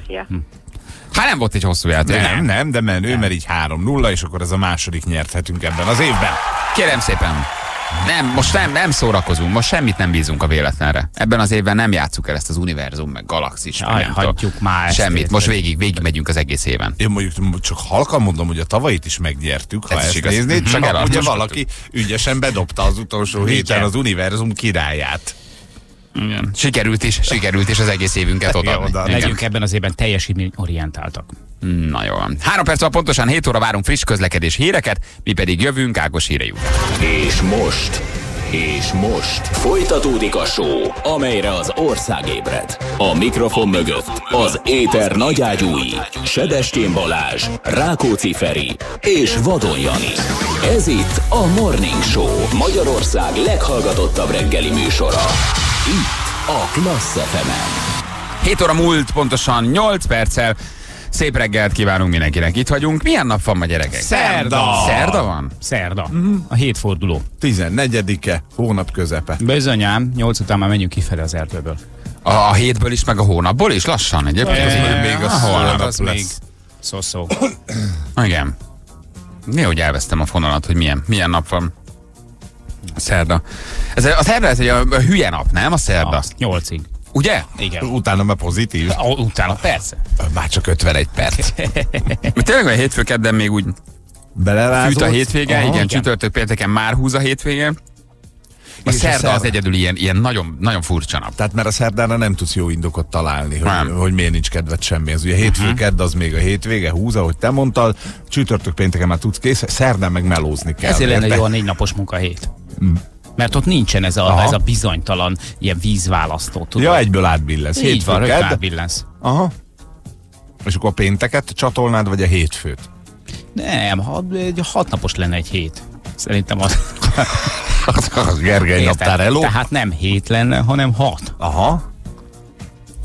Hát nem volt egy hosszú játék. Nem, de menő, mert így 3-0, és akkor ez a második nyerthetünk ebben az évben. Kérem szépen. Most nem szórakozunk, most semmit nem bízunk a véletlenre. Ebben az évben nem játsszuk el ezt az univerzum, meg galaxis. Hagyjuk már semmit, most végig megyünk az egész éven. Én mondjuk csak halkan mondom, hogy a tavalyit is megnyertük, ha ezt néznéd, csak ugye valaki ügyesen bedobta az utolsó héten az univerzum királyát. Igen. Sikerült is az egész évünket odaadni. Legyünk ebben az évben teljesítményorientáltak. Na jó. 3 perc pontosan 7 óra várunk friss közlekedés híreket, mi pedig jövünk Ákos hírei után. És most folytatódik a show, amelyre az ország ébred. A mikrofon mögött az éter nagyágyúi, Sebestyén Balázs, Rákóczi Feri és Vadon Jani. Ez itt a Morning Show, Magyarország leghallgatottabb reggeli műsora. Itt a Class FM-en. 7 óra múlt, pontosan 8 perccel. Szép reggelt kívánunk mindenkinek. Itt vagyunk. Milyen nap van ma, gyerekek? Szerda! Szerda van? Szerda. A hétforduló. 14-e, hónap közepe. Bizonyám, 8 után már menjünk kifelé az erdőből. A hétből is, meg a hónapból is lassan egyébként. Még a holnap az lesz. Még szó. Igen. Néhogy elvesztem a fonalat, hogy milyen nap van. Szerda. A szerda ez egy hülye nap, nem? A szerda. 8-ig. Ugye? Igen. Utána már pozitív. Utána persze. Már csak 51 perc. Tényleg a hétfő kedden még úgy fűt a hétvége, igen, csütörtök pénteken már húz a hétvége. A szerda az egyedül ilyen nagyon furcsa nap. Tehát mert a szerdára nem tudsz jó indokot találni, hogy miért nincs kedved semmi. Ez ugye hétfő kedd, az még a hétvége húz, ahogy te mondtál, csütörtök pénteken már tudsz kész, szerdán meg melózni kell. Ezért lenne jó a 4 napos munkahét. mert ott nincsen ez a, ez a bizonytalan ilyen vízválasztó. Tudod? Ja, egyből átbillensz. Így van, rögtön átbillensz. Aha. És akkor a pénteket csatolnád, vagy a hétfőt? Nem, egy hatnapos lenne egy hét. Szerintem az... a Gergely naptár eló? Tehát nem hét lenne, hanem hat. Aha.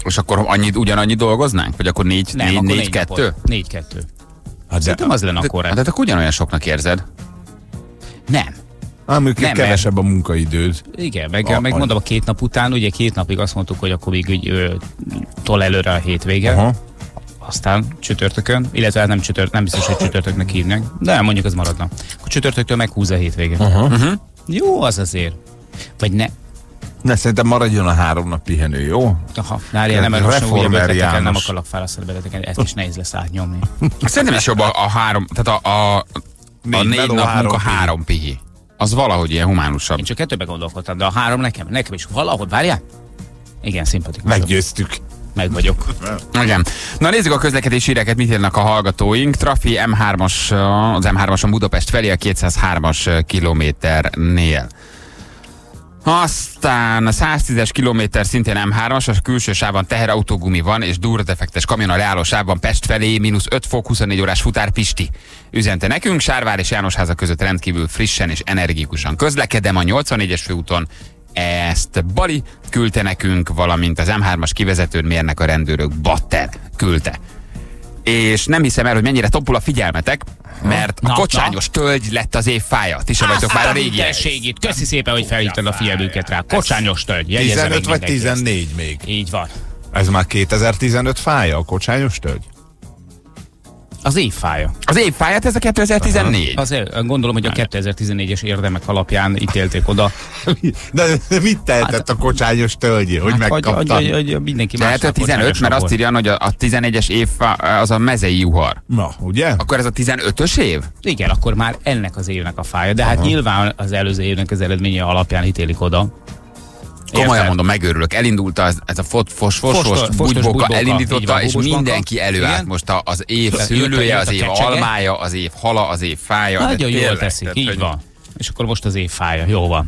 És akkor annyit, ugyanannyi dolgoznánk? Vagy akkor négy-kettő? 4-2. Szerintem az lenne akkor. Hát akkor ugyanolyan soknak érzed? Nem. Amikor kevesebb a munkaidőd. Igen, meg mondom, a két nap után, ugye két napig azt mondtuk, hogy akkor még tol előre a hétvége. Aha. Aztán csütörtökön, illetve hát nem biztos, hogy csütörtöknek hívnak, de mondjuk ez maradna. Akkor csütörtöktől meghúz a hétvégén. Jó, az azért. Vagy ne. Ne, szerintem maradjon a 3 nap pihenő, jó? Aha, Nária, nem erősen újabb ötleteken, nem akarlak felhasználni beleteken, ezt is nehéz lesz átnyomni. Szerintem is jobb a 3, tehát a 4 napunk a 3 pihi. Az valahogy ilyen humánusabb. Én csak 2-be gondolkodtam, de a 3 nekem is valahogy, várjál? Igen, szimpatikus. Meggyőztük. Meg vagyok. Igen. Na nézzük a közlekedési híreket, mit írnak a hallgatóink. Trafi az M3-ason Budapest felé a 203-as kilométernél. Aztán a 110-es kilométer szintén M3-as, a külső sávban teherautógumi van, és durradefektes kamion a leálló sávban Pest felé, -5 fok, 24 órás futár Pisti. Üzente nekünk, Sárvár és Jánosháza között rendkívül frissen és energikusan közlekedem a 84-es főúton. Ezt Bali küldte nekünk, valamint az M3-as kivezetőn mérnek a rendőrök, Batter küldte. És nem hiszem el, hogy mennyire topul a figyelmetek, mert a kocsányos tölgy lett az év fája. Ti sem vagytok már a régiek. Köszi szépen, hogy felhívtad a figyelmüket rá. Kocsányos tölgy. 15 vagy 14 még. Így van. Ez már 2015 fája, a kocsányos tölgy? Az évfája. Az évfáját ez a 2014? Azért gondolom, hogy a 2014-es érdemek alapján ítélték oda. De mit tehetett a kocsányos tölgyé, hogy megkapta? Mindenki más. Tehát a 15, mert azt írja, hogy a 11-es évfa az a mezei juhar. Na, ugye? Akkor ez a 15-ös év? Igen, akkor már ennek az évnek a fája. De hát nyilván az előző évnek az eredménye alapján ítélik oda. Komolyan mondom, megőrülök. Elindult ez a fosforos bugyboka, elindította, és mindenki előállt most az év szülője, az év almája, az év hala, az év fája. Nagyon jól teszik, így van. És akkor most az év fája, jó van.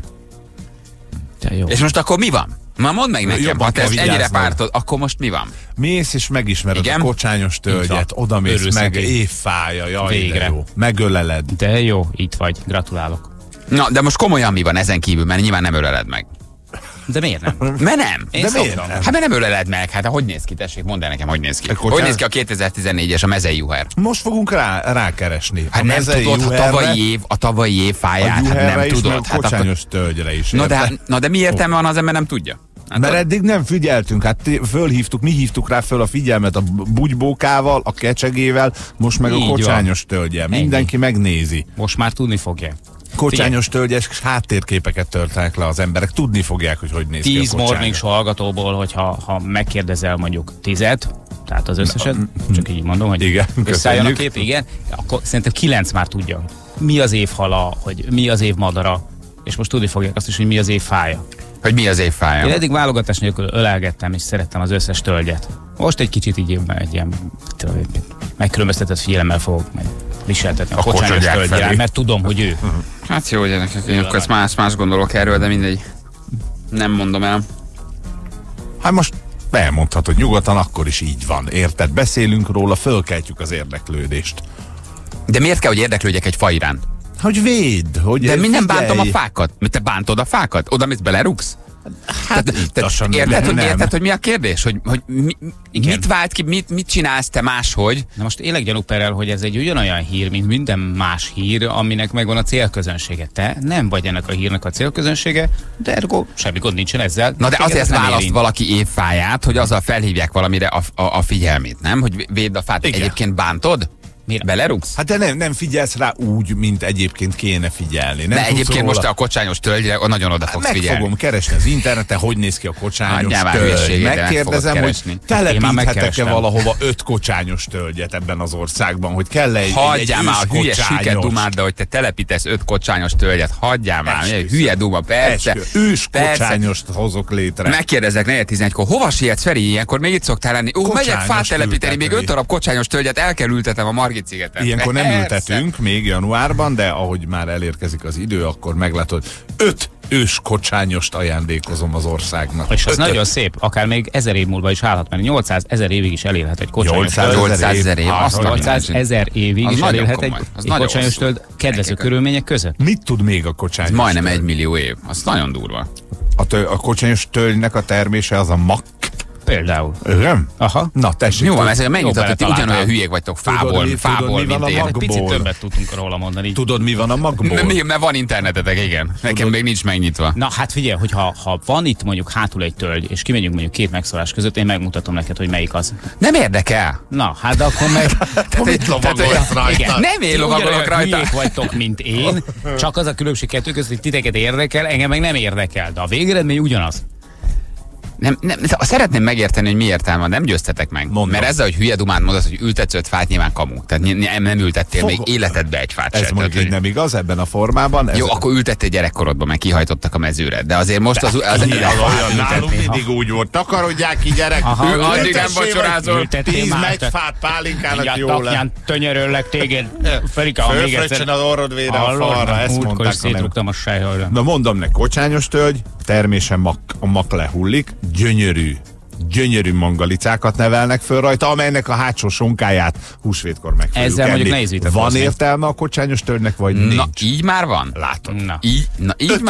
És most akkor mi van? Már mondd meg nekem, ha te ennyire pártod, akkor most mi van? Mész és megismered a kocsányos tölgyet, oda mész meg, év fája, jaj, de jó. Megöleled. De jó, itt vagy, gratulálok. Na, de most komolyan mi van ezen kívül, mert nyilván nem öleled meg. De miért nem? Mert nem. De miért nem? Hát mert nem öleled meg. Hát hogy néz ki? Tessék, mondd el nekem, hogy néz ki. Hogy néz ki a 2014-es, a mezei juhár? Most fogunk rákeresni. Hát nem tudod, a tavalyi év fáját, hát nem tudod. Hát a kocsányos tölgyre is. Na de mi értelme van, az ember nem tudja? Hát mert eddig nem figyeltünk, hát fölhívtuk, mi hívtuk rá föl a figyelmet a bugybókával, a kecsegével, most meg a kocsányos tölgyel. Mindenki megnézi. Most már tudni fogja. Kocsányos tölgyes háttérképeket törták le az emberek. Tudni fogják, hogy hogy néz ki a kocsányos. 10 Morning Show hallgatóból, hogyha megkérdezel mondjuk 10-et, tehát az összeset, csak így mondom, hogy összeálljon a kép, igen, akkor szerintem 9 már tudja. Mi az év hala, hogy mi az év madara, és most tudni fogják azt is, hogy mi az év fája. Hogy mi az év fája. Én eddig válogatás nélkül ölelgettem, és szerettem az összes tölgyet. Most egy kicsit így egy ilyen megkülönböztetett figyelemmel fogok meg viseltetni a kocsányos tölgyel, mert tudom, hogy ő. Hát jó, gyerekek, én akkor ezt más gondolok erről, de mindegy. Nem mondom el. Hát most elmondhatod nyugodtan, akkor is így van, érted? Beszélünk róla, fölkeltjük az érdeklődést. De miért kell, hogy érdeklődjek egy fa iránt? Hogy védd, hogy de mi nem bántom a fákat? Te bántod a fákat? Oda mész, belerúgsz? Hát érted, hogy mi a kérdés? Hogy mit vált ki, mit csinálsz te máshogy? Na most élek gyanúperrel, hogy ez egy ugyanolyan hír, mint minden más hír, aminek megvan a célközönsége. Te nem vagy ennek a hírnek a célközönsége, de ergo semmi gond nincsen ezzel. Na de azért választ valaki évfáját, hogy azzal felhívják valamire a figyelmét, nem? Hogy védd a fát, egyébként bántod? Miért? Belerugsz? Hát de nem figyelsz rá úgy, mint egyébként kéne figyelni. Nem, de egyébként most a kocsányos tölgyre nagyon oda fogsz figyelni. Meg fogom keresni az interneten, hogy néz ki a kocsányos tölgy. Megkérdezem, hogy telepíthetek-e valahova 5 kocsányos tölgyet ebben az országban, hogy kell-e egy hülyeséget dumád, de hogy te telepítesz 5 kocsányos tölgyet, hagyjál már, hülye duma, persze. Ős kocsányost hozok létre. Megkérdezek 4-11-kor, hova sietsz, Feri, ilyenkor még itt szoktál lenni? Megyek fát telepíteni, még 5 darab kocsányos tölgyet el kell ültetem a margit. Margit-szigeten. Ilyenkor nem ültetünk még januárban, de ahogy már elérkezik az idő, akkor meglátod, 5 őskocsányost ajándékozom az országnak. És ez nagyon szép, akár még 1000 év múlva is állhat, mert 800 000 évig is elérhet egy kocsányos töld. 800 000 év. 800 000 évig is elérhet egy kocsányos töld kedvező körülmények között. Mit tud még a kocsányos töld? Majdnem 1 millió év. Az nagyon durva. A kocsányos töldnek a termése az a mak. Például. Igen? Aha. Na, tessék. Jó, van, ezért megnyitatott, hogy ti ugyanolyan hülyék vagytok fából, mint én. Picit többet tudtunk róla mondani. Tudod, mi van a magból? Mert van internetetek, igen. Nekem még nincs megnyitva. Na, hát figyelj, hogy ha van itt mondjuk hátul egy tölgy, és kimegyünk mondjuk 2 megszólás között, én megmutatom neked, hogy melyik az. Nem érdekel? Na, hát akkor meg... Mit lovagolsz rajta? Nem én lovagolok rajta. Ti ugyanolyan hülyék vagytok, mint én, csak az a különbség 2 között, hogy titeket érdekel, engem meg nem érdekel, de a végeredmény ugyanaz. Nem, szeretném megérteni, hogy mi értelme, nem győztetek meg. Mondom. Mert ezzel, hogy hülye dumán mondasz, hogy ültetsz 5 fát, nyilván kamu. Tehát nem ültettél még életedbe egy fát. Ez mondjuk nem igaz ebben a formában. Jó, akkor ültettél gyerekkorodban, meg kihajtottak a mezőre. De azért most nálunk mindig úgy volt. Takarodják ki, gyerek. Addig nem vacsorázol. 10 megfát pálinkának jó lett. Ilyen tönyöröllek téged. Fölfröccsen az orrod vére a falra. Ezt mondták. Na mondom neki, kocsányos tölgy, termése a mak lehullik, gyönyörű mangalicákat nevelnek föl rajta, amelynek a hátsó sonkáját húsvétkor megfogjuk. Ezzel mondjuk nehéz vitatkozni. Van értelme a kocsányos tördnek, vagy nincs? Na, így már van? Látod. Na. Így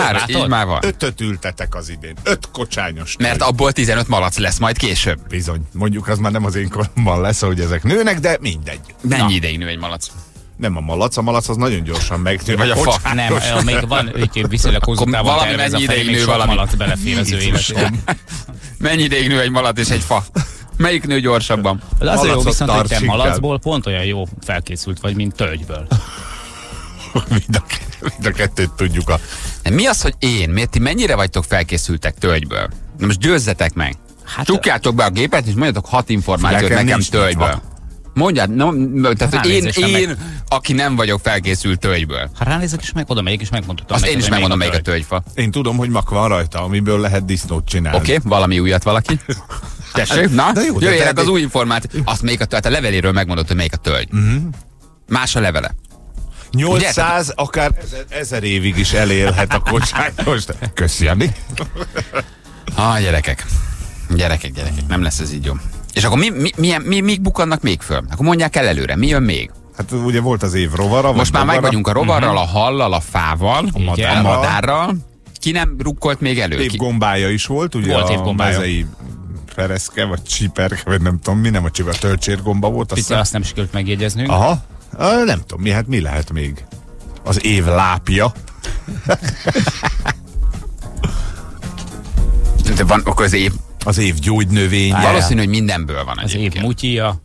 már van. 5-öt ültetek az idén. 5 kocsányos törd. Mert abból 15 malac lesz majd később. Bizony. Mondjuk az már nem az én koromban lesz, ahogy ezek nőnek, de mindegy. Mennyi ideig nő egy malac? Nem a malac az nagyon gyorsan megnő. Vagy a fa. Nem, még van viszonylag hosszú távon tervez a fején, még sok malac belefér az ő életében. Mennyi ideig nő egy malac és egy fa? Melyik nő gyorsabban? Az a jó viszont, hogy te malacból pont olyan jó felkészült vagy, mint tölgyből. Mind a kettőt tudjuk. Mi az, hogy én? Miért ti mennyire vagytok felkészültek tölgyből? Na most győzzetek meg. Csukjátok be a gépet és mondjatok 6 információt nekem tölgyből. Mondjad, tehát én, aki nem vagyok felkészült tölgyből. Ha ránézek és oda megyek és megmondhatom. Azt én is megmondom, melyik a tölgyfa. Én tudom, hogy mak van rajta, amiből lehet disznót csinálni. Oké, valami újat valaki. Tessék, na, jöjjenek az új információ. Azt melyik a leveléről megmondod, hogy melyik a tölgy. Más a levele. 800, akár 1000 évig is elélhet a kocsányos. Köszi, Jani. Ah, gyerekek, nem lesz ez így jó. És akkor mik bukannak még föl? Akkor mondják el előre, mi jön még? Hát ugye volt az év rovara. Most már meg vagyunk a rovarral, a hallal, a fával, a madárral. Ki nem rukkolt még elő? Évgombája is volt, ugye volt a mezei fereszke, vagy csiperke, vagy nem tudom mi, nem a csiperke, a tölcsérgomba volt. Azt nem sikerült megjegyeznünk. Aha, nem tudom mi, hát mi lehet még? Az év lápja. De van a közép. Az év gyógynövény. Valószínű, hogy mindenből van egyébként. Az év mutyia.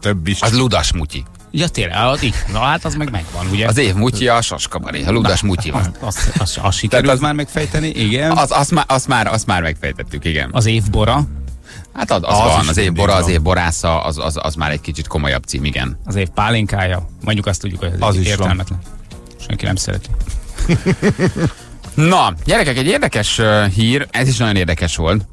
Több is. Az ludas mutyi. Ja tényleg, na hát az meg megvan, ugye? Az év mutyia, a saskabari, a ludas mutyi van. Azt sikerült már megfejteni, igen. Azt már megfejtettük, igen. Az év bora. Hát az van, az év bora, az év borásza, az már egy kicsit komolyabb cím, igen. Az év pálinkája, mondjuk azt tudjuk, hogy az értelmetlen. Senki nem szereti. Na, gyerekek, egy érdekes hír, ez is nagyon érdekes volt.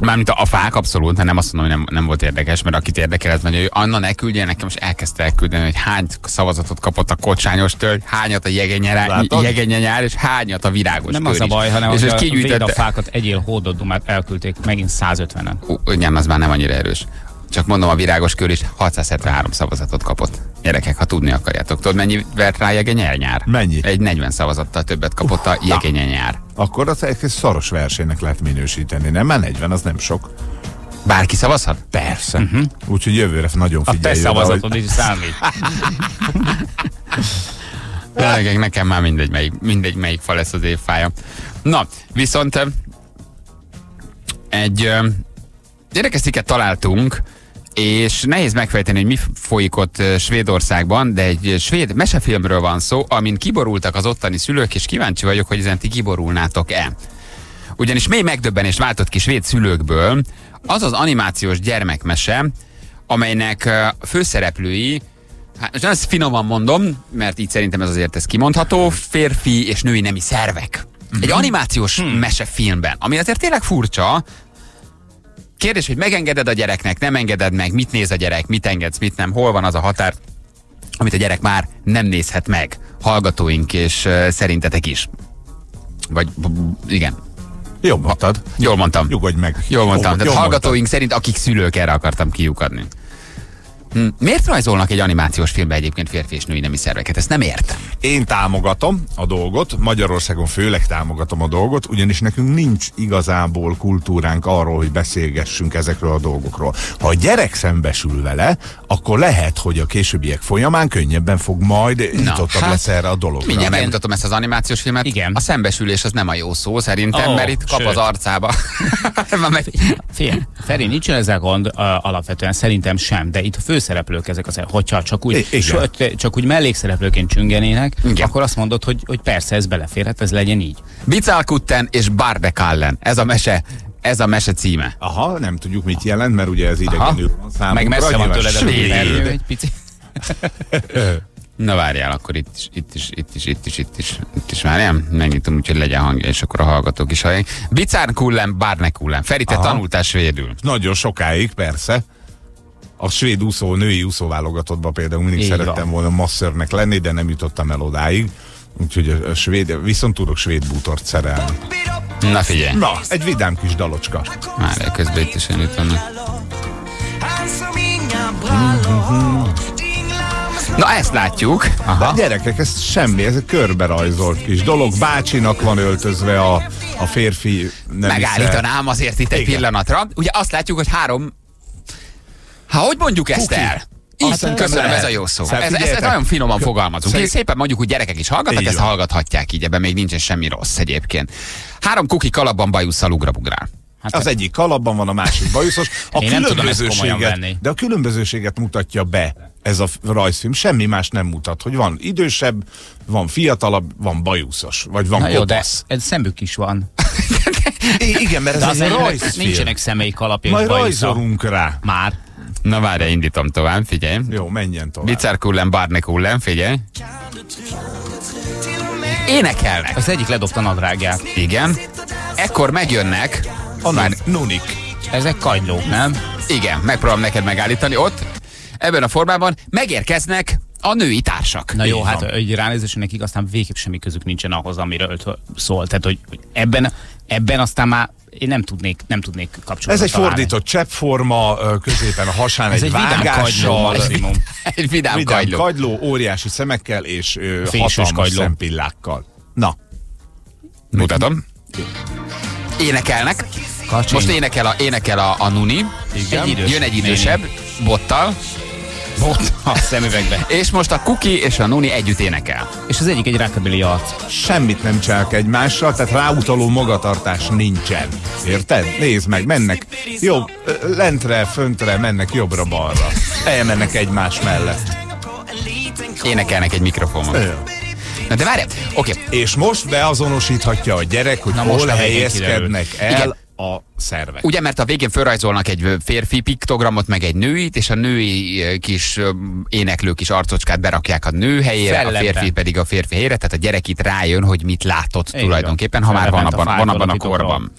Mármint a fák, abszolút, hát nem azt mondom, hogy nem volt érdekes, mert akit érdekel, ez hogy Anna ne küldje, nekem most elkezdte elküldeni, hogy hány szavazatot kapott a kocsányos tölgy, hányat a jegenyenyár, és hányat a virágos tölgy. Nem az a baj, hanem és hogy véd a fákat, egyél hódodumát elküldték megint 150-en. Nem, az már nem annyira erős. Csak mondom, a virágos kör is 673 szavazatot kapott. Gyerekek, ha tudni akarjátok. Tudod, mennyi vert rá jegenyenyár? Mennyi? Egy 40 szavazattal többet kapott a jegenyenyár. Akkor az egy szoros versenynek lehet minősíteni, nem? Már 40, az nem sok. Bárki szavazhat? Persze. Úgyhogy jövőre nagyon figyelj. A te szavazatod is számít. Gyerekek, nekem már mindegy melyik fa lesz az évfája. Na, viszont egy érdekes cikket találtunk, és nehéz megfejteni, hogy mi folyik ott Svédországban, de egy svéd mesefilmről van szó, amin kiborultak az ottani szülők, és kíváncsi vagyok, hogy ezen ti kiborulnátok-e. Ugyanis mély megdöbbenést váltott ki svéd szülőkből az az animációs gyermekmese, amelynek főszereplői, hát most ezt finoman mondom, mert így szerintem ez kimondható, férfi és női nemi szervek. Egy animációs mesefilmben, ami azért tényleg furcsa, kérdés, hogy megengeded a gyereknek, nem engeded meg, mit néz a gyerek, mit engedsz, mit nem, hol van az a határ, amit a gyerek már nem nézhet meg. Hallgatóink és szerintetek is. Vagy igen. Jól mondtad. Jól mondtam. Nyugodj meg. Jól mondtam. Tehát hallgatóink szerint, akik szülők, erre akartam kiukadni. Miért rajzolnak egy animációs filmbe egyébként férfi és női nemi szerveket? Ezt nem értem. Én támogatom a dolgot, Magyarországon főleg támogatom a dolgot, ugyanis nekünk nincs igazából kultúránk arról, hogy beszélgessünk ezekről a dolgokról. Ha a gyerek szembesül vele, akkor lehet, hogy a későbbiek folyamán könnyebben fog majd nyitottabb lesz erre a dologra. Mindjárt megmutatom ezt az animációs filmet. Igen. A szembesülés az nem a jó szó szerintem, mert itt kap az arcába. Feri, nincs ezzel gond alapvetően, szerintem sem, de itt fő szereplők ezek az, hogyha csak úgy mellékszereplőként csüngenének, igen, akkor azt mondod, hogy persze ez beleférhet, ez legyen így. Bicár Kullen és Barne Kullen. Ez a mese címe. Aha, nem tudjuk mit jelent, mert ugye ez idegenül van számunkra. Meg messze van tőled a vélerő egy picit. Na várjál, akkor itt is várjál. Megnyitom, úgyhogy legyen hangja, és akkor a hallgatók is hallják. Bicár Kullen, Barne Kullen. Feri, te tanultál svédül. Nagyon sokáig, persze. A svéd női úszóválogatottba például mindig szerettem volna masszörnek lenni, de nem jutottam el odáig. Úgyhogy a svéd, viszont tudok svéd bútort szerelni. Na figyelj! Na, egy vidám kis dalocska. Már közben itt is én ütlennek. Na ezt látjuk. Aha. De gyerekek, ez semmi, ez egy körberajzolt kis dolog. Bácsinak van öltözve a férfi. Nem megállítanám azért itt egy pillanatra. Ugye azt látjuk, hogy hogy mondjuk ezt el? Köszönöm, ez a jó szó. Ez nagyon finoman fogalmazunk. Szépen mondjuk, hogy gyerekek is hallgatnak, ezt hallgathatják így, ebben még nincsen semmi rossz egyébként. 3 kuki kalapban bajusszal ugrabugrál. Hát az egyik kalapban van, a másik bajuszos. De a különbözőséget mutatja be ez a rajzfilm. Semmi más nem mutat, hogy van idősebb, van fiatalabb, van bajuszos, vagy van kopasz. De szemük is van. Igen, mert ez egy rajzfilm. Nincsenek szemei kalapjai. Majd rajzolunk rá. Már. Na várj, indítom tovább, figyelj. Jó, menjen tovább. Bicár Kullen, Barne Kullen, figyelj. Énekelnek. Az egyik ledobta nadrágját. Igen. Ekkor megjönnek. Nunik. Ezek kagylók, nem? Igen, megpróbálom neked megállítani. Ott, ebben a formában megérkeznek a női társak. Na jó, hát egy ránézés, nekik aztán végképp semmi közük nincsen ahhoz, amiről szól. Tehát, hogy ebben aztán már én nem tudnék kapcsolatban. Ez egy fordított cseppforma, középen a hasán egy vágással. Egy vidám kagyló, óriási szemekkel és hatalmas szempillákkal. Na. Mutatom. Énekelnek. Kacsony. Most énekel a Nuni. Igen. Jön egy idősebb, bottal. A szemüvegbe. És most a Kuki és a Nuni együtt énekel. És az egyik egy rockabilly arc. Semmit nem csinálnak egymással, tehát ráutaló magatartás nincsen. Érted? Nézd meg, mennek jobb, lentre, föntre, mennek jobbra-balra. Elmennek egymás mellett. Énekelnek egy mikrofonon. Na de várjál, oké. És most beazonosíthatja a gyerek, hogy hol helyezkednek el a szervek. Ugye, mert a végén felrajzolnak egy férfi piktogramot, meg egy nőit, és a női kis éneklő kis arcocskát berakják a nő helyére, a férfi pedig a férfi helyére, tehát a gyerek itt rájön, hogy mit látott tulajdonképpen, ha már van abban a korban.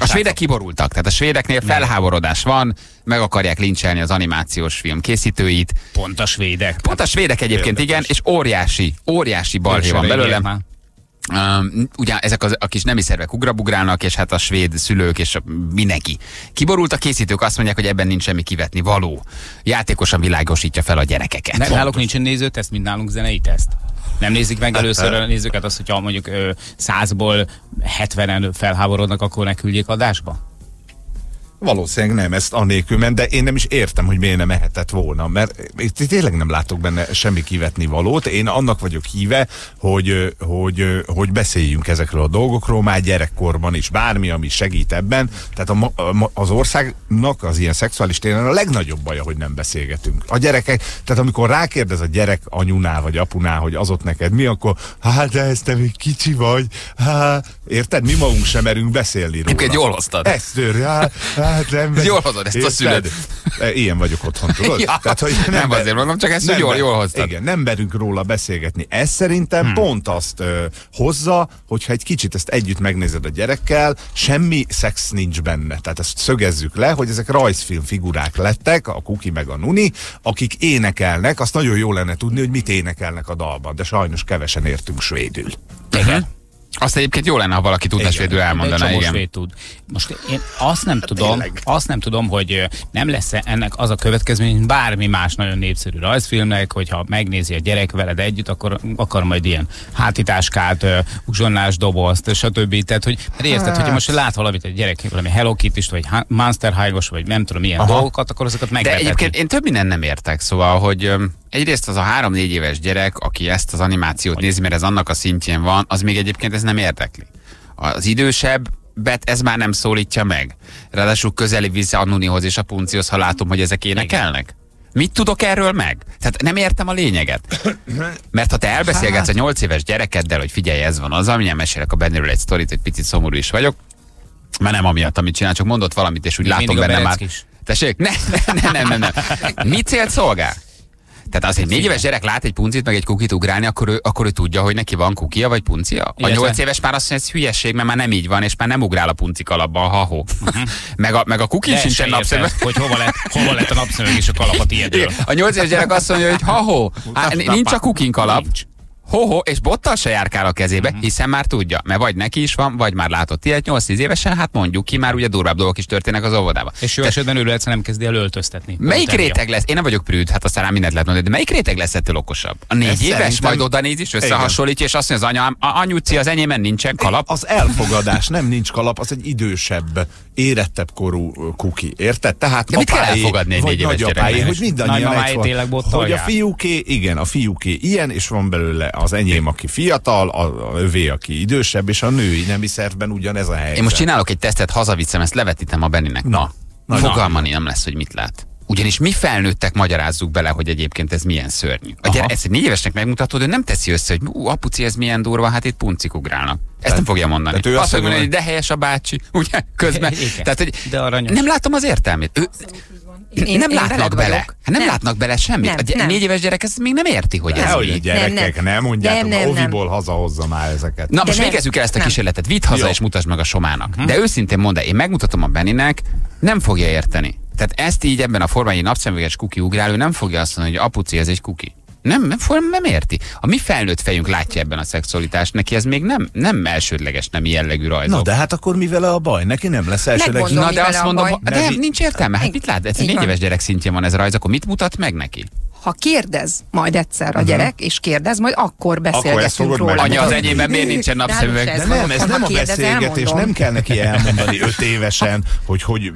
A svédek kiborultak, tehát a svédeknél felháborodás van, meg akarják lincselni az animációs film készítőit. Pont a svédek egyébként, igen, és óriási balhé van belőle. Ugye ezek a kis nemi szervek ugrabugrálnak, és hát a svéd szülők és mindenki. Kiborult, a készítők azt mondják, hogy ebben nincs semmi kivetni való. Játékosan világosítja fel a gyerekeket. Náluk nincsen nézőteszt, mint nálunk zenei teszt. Nem nézik meg először a nézőket azt, hogyha mondjuk 100-ból 70-en felháborodnak, akkor ne küldjék adásba? Valószínűleg nem, ezt anélkül ment, de én nem is értem, hogy miért nem mehetett volna, mert tényleg nem látok benne semmi kivetni valót. Én annak vagyok híve, hogy beszéljünk ezekről a dolgokról már gyerekkorban is, bármi, ami segít ebben. Tehát az országnak az ilyen szexuális téren a legnagyobb baja, hogy nem beszélgetünk. A gyerekek, tehát amikor rákérdez a gyerek anyunál vagy apunál, hogy az ott neked mi, akkor de ezt te még kicsi vagy, érted? Mi magunk sem merünk beszélni róla. Egyébként jól osztad. Ez jól hozod ezt a szüled. Ilyen vagyok otthon, tudod? Ja, tehát, hogy nem azért mondom, csak ezt jól hoztad. Igen, nem merünk róla beszélgetni. Ez szerintem pont azt hozza, hogyha egy kicsit ezt együtt megnézed a gyerekkel, semmi szex nincs benne. Tehát ezt szögezzük le, hogy ezek rajzfilm figurák lettek, a Kuki meg a Nuni, akik énekelnek, azt nagyon jó lenne tudni, hogy mit énekelnek a dalban, de sajnos kevesen értünk svédül. Igen. Azt egyébként jó lenne, ha valaki tudna svédül elmondaná. Igen. Tud. Most én azt nem tudom, hogy nem lesz ennek az a következmény, hogy bármi más nagyon népszerű rajzfilmnek, hogyha megnézi a gyerek veled együtt, akkor akar majd ilyen hátitáskát, uzsonnás dobozt, stb. Tehát, hogy érted, hogyha most lát valamit egy gyerek, valami Hello Kitty-t, vagy Monster High-os, vagy nem tudom, ilyen dolgokat, akkor azokat meglepeti. De egyébként én több minden nem értek, szóval, hogy egyrészt az a 3-4 éves gyerek, aki ezt az animációt nézi, mert ez annak a szintjén van, az még egyébként ez nem érdekli. Az idősebbet ez már nem szólítja meg. Ráadásul közeli vissza a Nunihoz és a Puncihoz, ha látom, hogy ezek énekelnek. Igen. Mit tudok erről meg? Tehát nem értem a lényeget. Mert ha te elbeszélgetsz a 8 éves gyerekeddel, hogy figyelj, ez van az, amilyen mesélek a bennről egy sztorit, hogy picit szomorú is vagyok, mert nem amiatt, amit csinál, csak mondott valamit, és úgy látom benne már. Tessék? Nem. Mi célt szolgál? Tehát az, hogy 4 éves gyerek lát egy puncit, meg egy kukit ugrálni, akkor ő tudja, hogy neki van kukia vagy puncia. A 8 éves már azt mondja, ez hülyeség, mert már nem így van, és már nem ugrál a punci kalapban, ha-ho. Meg a kuki sincsen napszemüveg. Hogy hova lett a napszemüveg és a kalapot ilyetől. A 8 éves gyerek azt mondja, hogy ha-ho, nincs a kukin kalap. Ho-ho, és bottal se járkál a kezébe, hiszen már tudja, mert vagy neki is van, vagy már látott ilyet 8-10 évesen, hát mondjuk ki, már ugye durvább dolgok is történnek az óvodában. És jó esetben ő lesz, nem kezdi el öltöztetni. Melyik réteg lesz? Én nem vagyok prűd, hát aztán rám mindent lehet mondani, de melyik réteg lesz ettől okosabb? A 4 éves szerintem... majd oda néz is, összehasonlítja, és azt mondja az anyám, anyuci, az enyémen nincsen kalap. Az elfogadás, nem nincs kalap, az egy idősebb, érettebb korú kuki, érted? Tehát de mit kell elfogadni egy 4 éves gyereknek, hogy mindannyian, hogy a fiúké, igen, a fiúké ilyen, és van belőle az enyém, aki fiatal, a övé, aki idősebb, és a női nemi szervben ugyanez a helyzet. Én most csinálok egy tesztet, hazaviccem, ezt levetítem a Benninek. Na fogalma nem lesz, hogy mit lát. Ugyanis mi felnőttek magyarázzuk bele, hogy egyébként ez milyen szörnyű. Ezt egy 4 évesnek megmutatod, hogy nem teszi össze, hogy apuci, ez milyen durva, hát itt puncik ugrálnak. Ezt nem fogja mondani. Azt fogja mondani, hogy de helyes a bácsi, ugye? Közben. Tehát, hogy nem látom az értelmét. Nem látnak bele. Nem látnak bele semmit. A 4 éves gyerek ezt még nem érti, hogy ez mi. Gyerekek, nem mondjátok, oviból hazahozza már ezeket. Na most végezzük el ezt a kísérletet. Vidd haza és mutasd meg a Somának. De őszintén mondd el, én megmutatom a Benninek, nem fogja érteni. Tehát ezt így ebben a formában egy napszemüveges kuki ugráló nem fogja azt mondani, hogy apuci, ez egy kuki. Nem érti. A mi felnőtt fejünk látja ebben a szexualitást, neki ez még nem elsődleges, nem jellegű rajzok. Na de hát akkor mivel a baj? Neki nem lesz elsődleges. Na de azt mondom, de nincs értelme. Hát mit lát? Ez egy 4 éves gyerek szintjén van ez a rajz, akkor mit mutat meg neki? Ha kérdez majd egyszer a gyerek, és kérdez, majd akkor beszélgetünk róla. Anya, az enyémben miért nincsen napszemüveg? Ez nem a beszélgetés, nem kell neki elmondani 5 évesen, hogy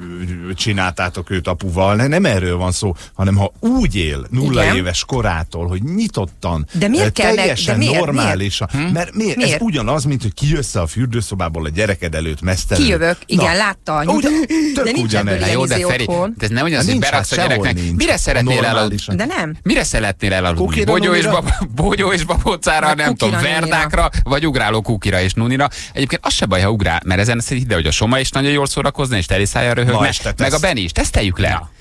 csináltátok őt apuval, nem erről van szó, hanem ha úgy él 0 éves korától, hogy nyitottan, teljesen normálisan, mert ez ugyanaz, mint hogy kijössz a fürdőszobából a gyereked előtt mesztelenül. Kijövök, igen, látta anyut, de nincs ebből illízi otthon. Ez nem ugyanaz, hogy beraksz a gyereknek. Mire szeretnél elaludni? De nem. Mire szeretnél elaludni? Bogyó és babócára, nem tudom, verdákra, vagy ugráló kukira és nunira. Egyébként az se baj, ha ugrál, mert ezen hidd el, hogy a Soma is nagyon jól szórakozna, és teliszája röhögne, meg a Benni is. Teszteljük le. Ja.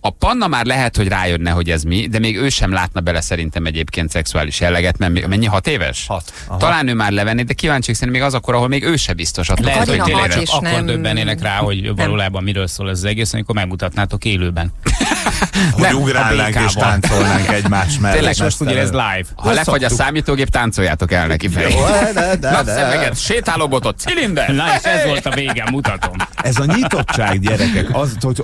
A Panna már lehet, hogy rájönne, hogy ez mi, de még ő sem látna bele szerintem egyébként szexuális jelleget, mert mennyi, 6 éves? 6. Aha. Talán ő már levenné, de kíváncsiak szerint még az akkor, ahol még ő se biztos. Lehet, hogy tényleg akkor döbbenének rá, hogy valójában miről szól ez az egész, amikor megmutatnátok élőben. Hogy ugrálnánk és táncolnánk egymás mellett. Tényleg most ugye ez live. Ha lefagy a számítógép, táncoljátok el neki fel. Napszemüveget, sétálóbotot, cilinder! Na és ez volt a vége, mutatom. Ez a nyitottság, gyerekek,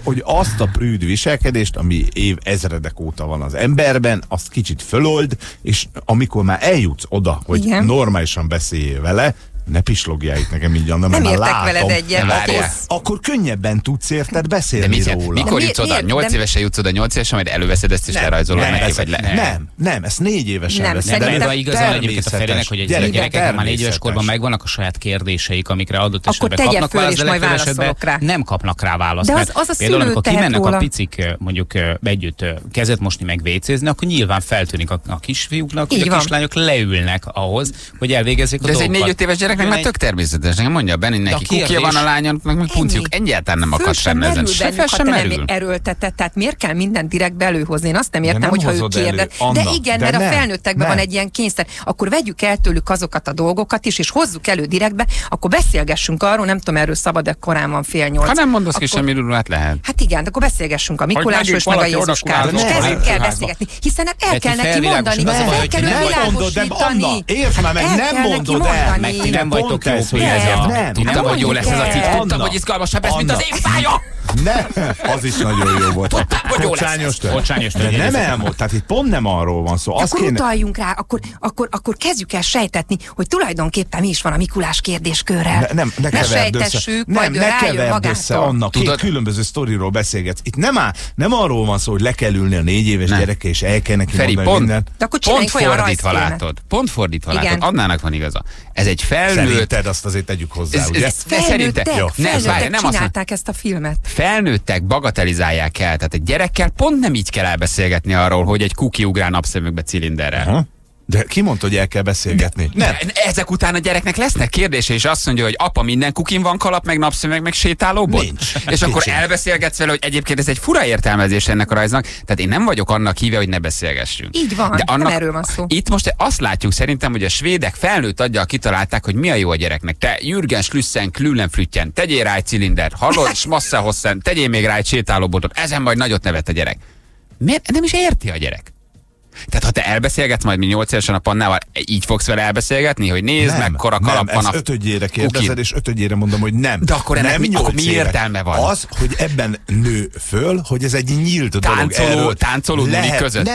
hogy azt a prűd viselkedést, ami évezredek óta van az emberben, azt kicsit fölold, és amikor már eljutsz oda, hogy normálisan beszéljél vele, ne pislogjál itt nekem így, hanem már látom. Akkor könnyebben tudsz érted beszélni róla. Mikor jutsz oda? 8 évesen jutsz oda, 8 évesen, majd előveszed ezt és lerajzolod neki, vagy le. Nem, ezt 4 évesen lesz. De igazán egyébként a Ferinek, hogy a gyerekek már 4 éves korban megvannak a saját kérdéseik, amikre adott esetben kapnak választ, de legfőbb rá nem kapnak rá választ. Például amikor kimennek a picik mondjuk együtt kezet mosni meg vécézni, akkor nyilván feltűnik a kisfiúknak, hogy a kislányok leülnek ahhoz, hogy elvégezzék a dolgokat. gyereknek már tök természetes. Nekem mondja Benni, neki kukja van a lányon, meg puncjuk. Egyáltalán nem akad fenn ezen. Fel sem merül. Erőltetett, tehát miért kell mindent direkt belőhozni? Én azt nem értem, hogyha ő kérdez. De igen, mert a felnőttekben van egy ilyen kényszer. Akkor vegyük el tőlük azokat a dolgokat is, és hozzuk elő direktbe, akkor beszélgessünk arról, nem tudom, erről szabad, de korán van 7:30. Ha nem mondasz ki semmiről, hát lehet. Hát igen, akkor beszélgessünk a Mikulásról és meg a Jézuskáról. Kezdjük el beszélgetni, hiszen el kell neki mondani, el kell világosítani. Értsd már meg, nem mondod el, meg ti nem vagytok jó, hogy ez a... Tudtam, hogy jó lesz ez a cikk, tudtam, hogy izgalmasabb lesz, mint az én fája! Nem, az is nagyon jó volt. Bocsányos törvény. Nem elmond, tehát itt pont nem arról van szó. Akkor utaljunk rá, akkor kezdjük el sejtetni, hogy tulajdonképpen mi is van a Mikulás kérdéskörrel. Ne sejtessük, majd ő rájön magától. Két különböző sztoriról beszélgetsz. Itt nem arról van szó, hogy le kell ülni a 4 éves gyereke, és el kell neki mondani mindent. Pont fordítva látod. Pont fordítva látod. Annának van igaza. Ez egy felnőtt. Szerinted azt azért tegyük hozzá, ugye? Felnőttek csinálták ezt a filmet. Felnőttek bagatelizálják el, tehát egy gyerekkel pont nem így kell elbeszélgetni arról, hogy egy kuki ugrál napszemükbe cilinderrel. Aha. De ki mondta, hogy el kell beszélgetni? Nem. Ezek után a gyereknek lesznek kérdése, és azt mondja, hogy apa, minden kukin van kalap, meg napszemüveg, meg sétálóbot? Nincs. És akkor elbeszélgetsz vele, hogy egyébként ez egy fura értelmezés ennek a rajznak, tehát én nem vagyok annak híve, hogy ne beszélgessünk. Így van, de annak, nem erről van szó. Itt most azt látjuk szerintem, hogy a svédek felnőtt aggyal kitalálták, hogy mi a jó a gyereknek. Te Jürgen Schlüssen, Klüllenflüttyen, tegyél rá egy cilindert, hallod, és masszahosszán, tegyél még rá egy sétálóbotot, ezen majd nagyot nevet a gyerek. Miért? Nem is érti a gyerek. Tehát ha te elbeszélgetsz majd mi 8 évesen a Pannával, így fogsz vele elbeszélgetni, hogy nézd meg, kora kalap van a... Nem, 5-ére kérdezed, és 5-ére mondom, hogy nem. De akkor ennek mi értelme van? Az, hogy ebben nő föl, hogy ez egy nyílt dolog. Táncoló női között.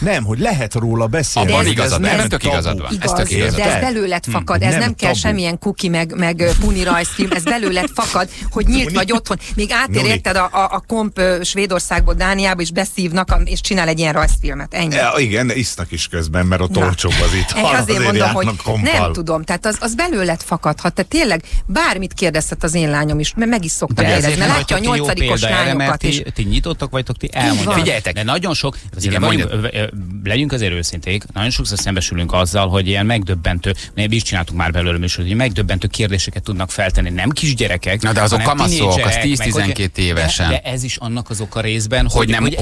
Nem, hogy lehet róla beszélni. Abban igazad, nem tök igazad van. Ez tök igazad. De ez belőled fakad, ez nem kell semmilyen kuki, meg puni rajzfilm, ez belőled fakad, hogy nyílt vagy otthon. Még átér érted a komp Svédországból, Dániába, és beszívnak, és csinál egy ilyen rajzfilmet. Ennyi. Igen, isznak is közben, mert ott olcsóbb az ital. Azért mondom, hogy kompal. Nem tudom, tehát az belőled fakadhat. Tehát tényleg bármit kérdezhet az én lányom is, mert meg is szoktam érezni. Látja a 8-os lányokat is. Ti nyitottak vagytok, ti elmondjátok. Figyeljetek, de nagyon sok, legyünk azért őszinték, nagyon sokszor szembesülünk azzal, hogy ilyen megdöbbentő, mi is csináltuk már belőle műsor, hogy megdöbbentő kérdéseket tudnak feltenni, nem kisgyerekek. Na de azok kamaszok, az 10-12 évesen. De ez is annak az oka részben, hogy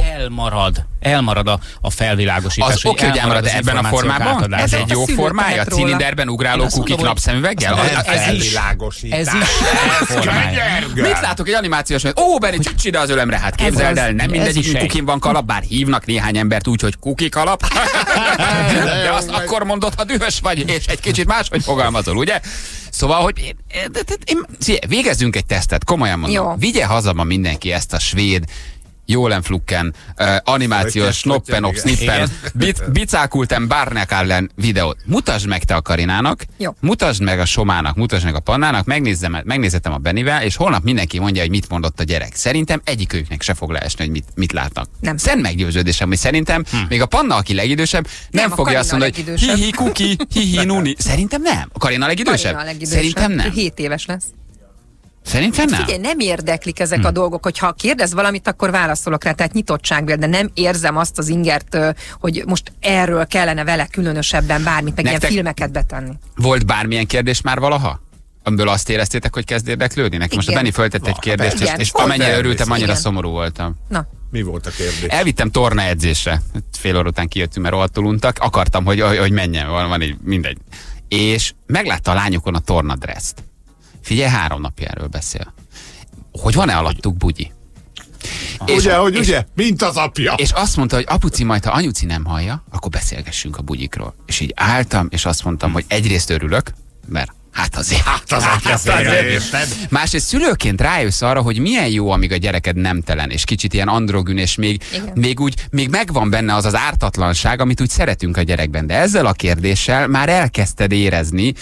elmarad a felvilág. Az oké, hogy elmarad ebben a formában? Ez egy jó formája? Cilinderben ugráló kukik napszemüveggel? Ez is. Ez is. Mit látok egy animációs? Ó, Benni, csücs ide az ölemre, hát képzeld el, nem mindegyik kukin van kalap, bár hívnak néhány embert úgy, hogy kuki kalap. De azt akkor mondod, ha dühös vagy, és egy kicsit máshogy fogalmazol, ugye? Szóval, hogy végezzünk egy tesztet, komolyan mondom. Vigye haza ma mindenki ezt a svéd Jolenflukken, animációs Snoppenob Snippen, Bicár Kullen, Barne Kullen videót. Mutasd meg te a Karinának, mutasd meg a Somának, mutasd meg a Pannának, megnézhetem a Bennivel, és holnap mindenki mondja, hogy mit mondott a gyerek. Szerintem egyikőknek se fog leesni, hogy mit látnak. Nem. Szent meggyőződésem, hogy szerintem még a Panna, aki legidősebb, nem fogja azt mondani, hogy hihi kuki, hihi nuni. Szerintem nem. A Karina legidősebb? Szerintem nem. 7 éves lesz. Szerintem nem. Figyelj, nem érdeklik ezek a dolgok, hogyha kérdez valamit, akkor válaszolok rá, tehát nyitottságból, de nem érzem azt az ingert, hogy most erről kellene vele különösebben bármit, meg ilyen filmeket betenni. Volt bármilyen kérdés már valaha? Amiből azt éreztétek, hogy kezd érdeklődni? Nekem most a Benni föltett egy kérdést, és amennyire örültem, annyira szomorú voltam. Na. Mi volt a kérdés? Elvittem tornaedzésre. fél óra után kijöttünk, mert rohadtul untak. Akartam, hogy menjen, van így, mindegy. És meglátta a lányokon a tornadresszt. Figyelj, 3 napja erről beszél. Hogy van-e alattuk bugyi? Ugye, mint az apja. És azt mondta, hogy apuci, majd ha anyuci nem hallja, akkor beszélgessünk a bugyikról. És így álltam, és azt mondtam, hogy egyrészt örülök, mert hát azért. Másrészt szülőként rájössz arra, hogy milyen jó, amíg a gyereked nemtelen, és kicsit ilyen androgyn, és még megvan benne az ártatlanság, amit úgy szeretünk a gyerekben. De ezzel a kérdéssel már elkezdted érezni,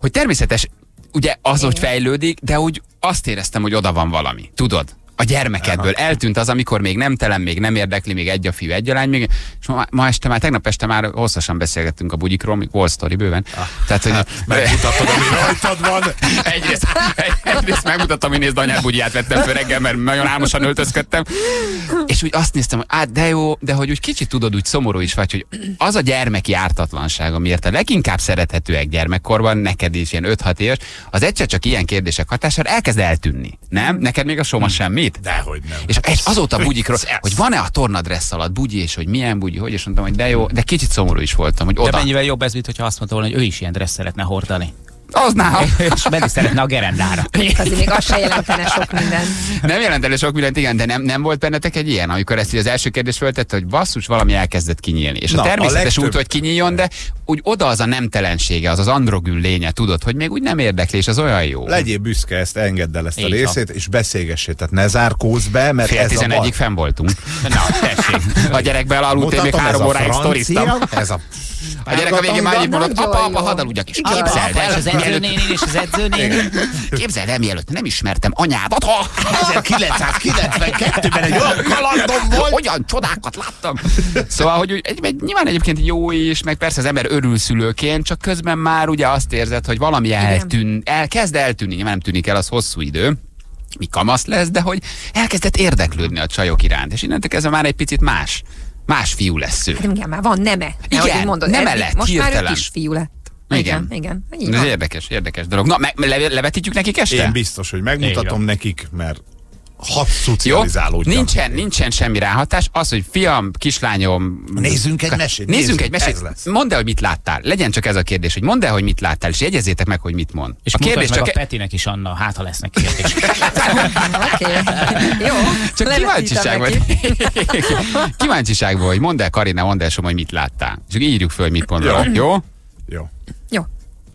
hogy természetes, ugye az, hogy fejlődik, de úgy azt éreztem, hogy oda van valami. Tudod? a gyermekedből. Eltűnt az, amikor még nem telem, még nem érdekli, még egy a fiú, egy a lány. Még... És ma este már, tegnap este már hosszasan beszélgettünk a bugyikról, még Wall Story bőven. Tehát, hogy... megmutatod, ami rajtad van. Egyrészt megmutattam, hogy nézd, anyád bugyját vettem föl reggel, mert nagyon álmosan öltözködtem. És úgy azt néztem, hogy hát de jó, de hogy úgy kicsit tudod, úgy szomorú is vagy, hogy az a gyermeki ártatlanság, amiért a leginkább szerethetőek gyermekkorban, neked is ilyen 5-6 éves, az egyszer csak ilyen kérdések hatására elkezd eltűnni. Nem? Neked még a soma semmit? Dehogy nem. És azóta bugyikról, hogy van-e a tornadressz alatt bugyi, és hogy milyen bugyi, hogy, és mondtam, hogy de jó, de kicsit szomorú is voltam, hogy oda. De mennyivel jobb ez, mint hogyha azt mondta volna, hogy ő is ilyen dressz szeretne hordani. Aznál. És menni szeretne a gerendára. Azért még az se jelentene sok mindent. Nem jelentene sok mindent, igen, de nem volt bennetek egy ilyen, amikor ezt az első kérdés föltette, hogy basszus, valami elkezdett kinyílni. És na, a természetes út, hogy kinyíljon, de úgy oda az a nemtelensége, az az androgyn lénye, tudod, hogy még úgy nem érdekli, és az olyan jó. Legyél büszke, ezt engedd el ezt a részét, és beszélgessé, tehát ne zárkózz be, mert fél 11-ig fenn voltunk. Na, tessék. A gyerekbe aludtam még 3 óráig sztoriztam. A gyerek a végén már így mondott, apa, hadd aludjak is. Képzeld el, az edzőnéni és az edzőnéni. Képzeld el, mielőtt nem ismertem anyádat, ha 1992-ben egy olyan kalandom volt. Olyan csodákat láttam. Szóval, hogy nyilván egyébként jó is, meg persze az ember örül szülőként, csak közben már ugye azt érzed, hogy valami elkezd eltűnni, nyilván nem tűnik el, az hosszú idő. Mi kamasz lesz, de hogy elkezdett érdeklődni a csajok iránt, és innentől kezdve már egy picit más fiú lesz ő. Igen, már van neme. Igen, mondod, neme lett, most hirtelen. Már ő kis fiú lett. Igen. Ez érdekes dolog. Na, levetítjük nekik este? Én biztos, hogy megmutatom nekik, mert hadd szocializálódjam. Jó, nincsen semmi ráhatás. Az, hogy fiam, kislányom... Nézzünk egy mesét. Mondd el, hogy mit láttál. Legyen csak ez a kérdés, hogy mondd el, hogy mit láttál, és jegyezzétek meg, hogy mit mond. És a kérdés csak a Petinek is, Anna, hát ha lesznek kérdések. Oké. Jó. Csak kíváncsiság volt. Mondd el, Karina, mondd el, hogy mit láttál. És írjuk föl, mit mondod. Jó.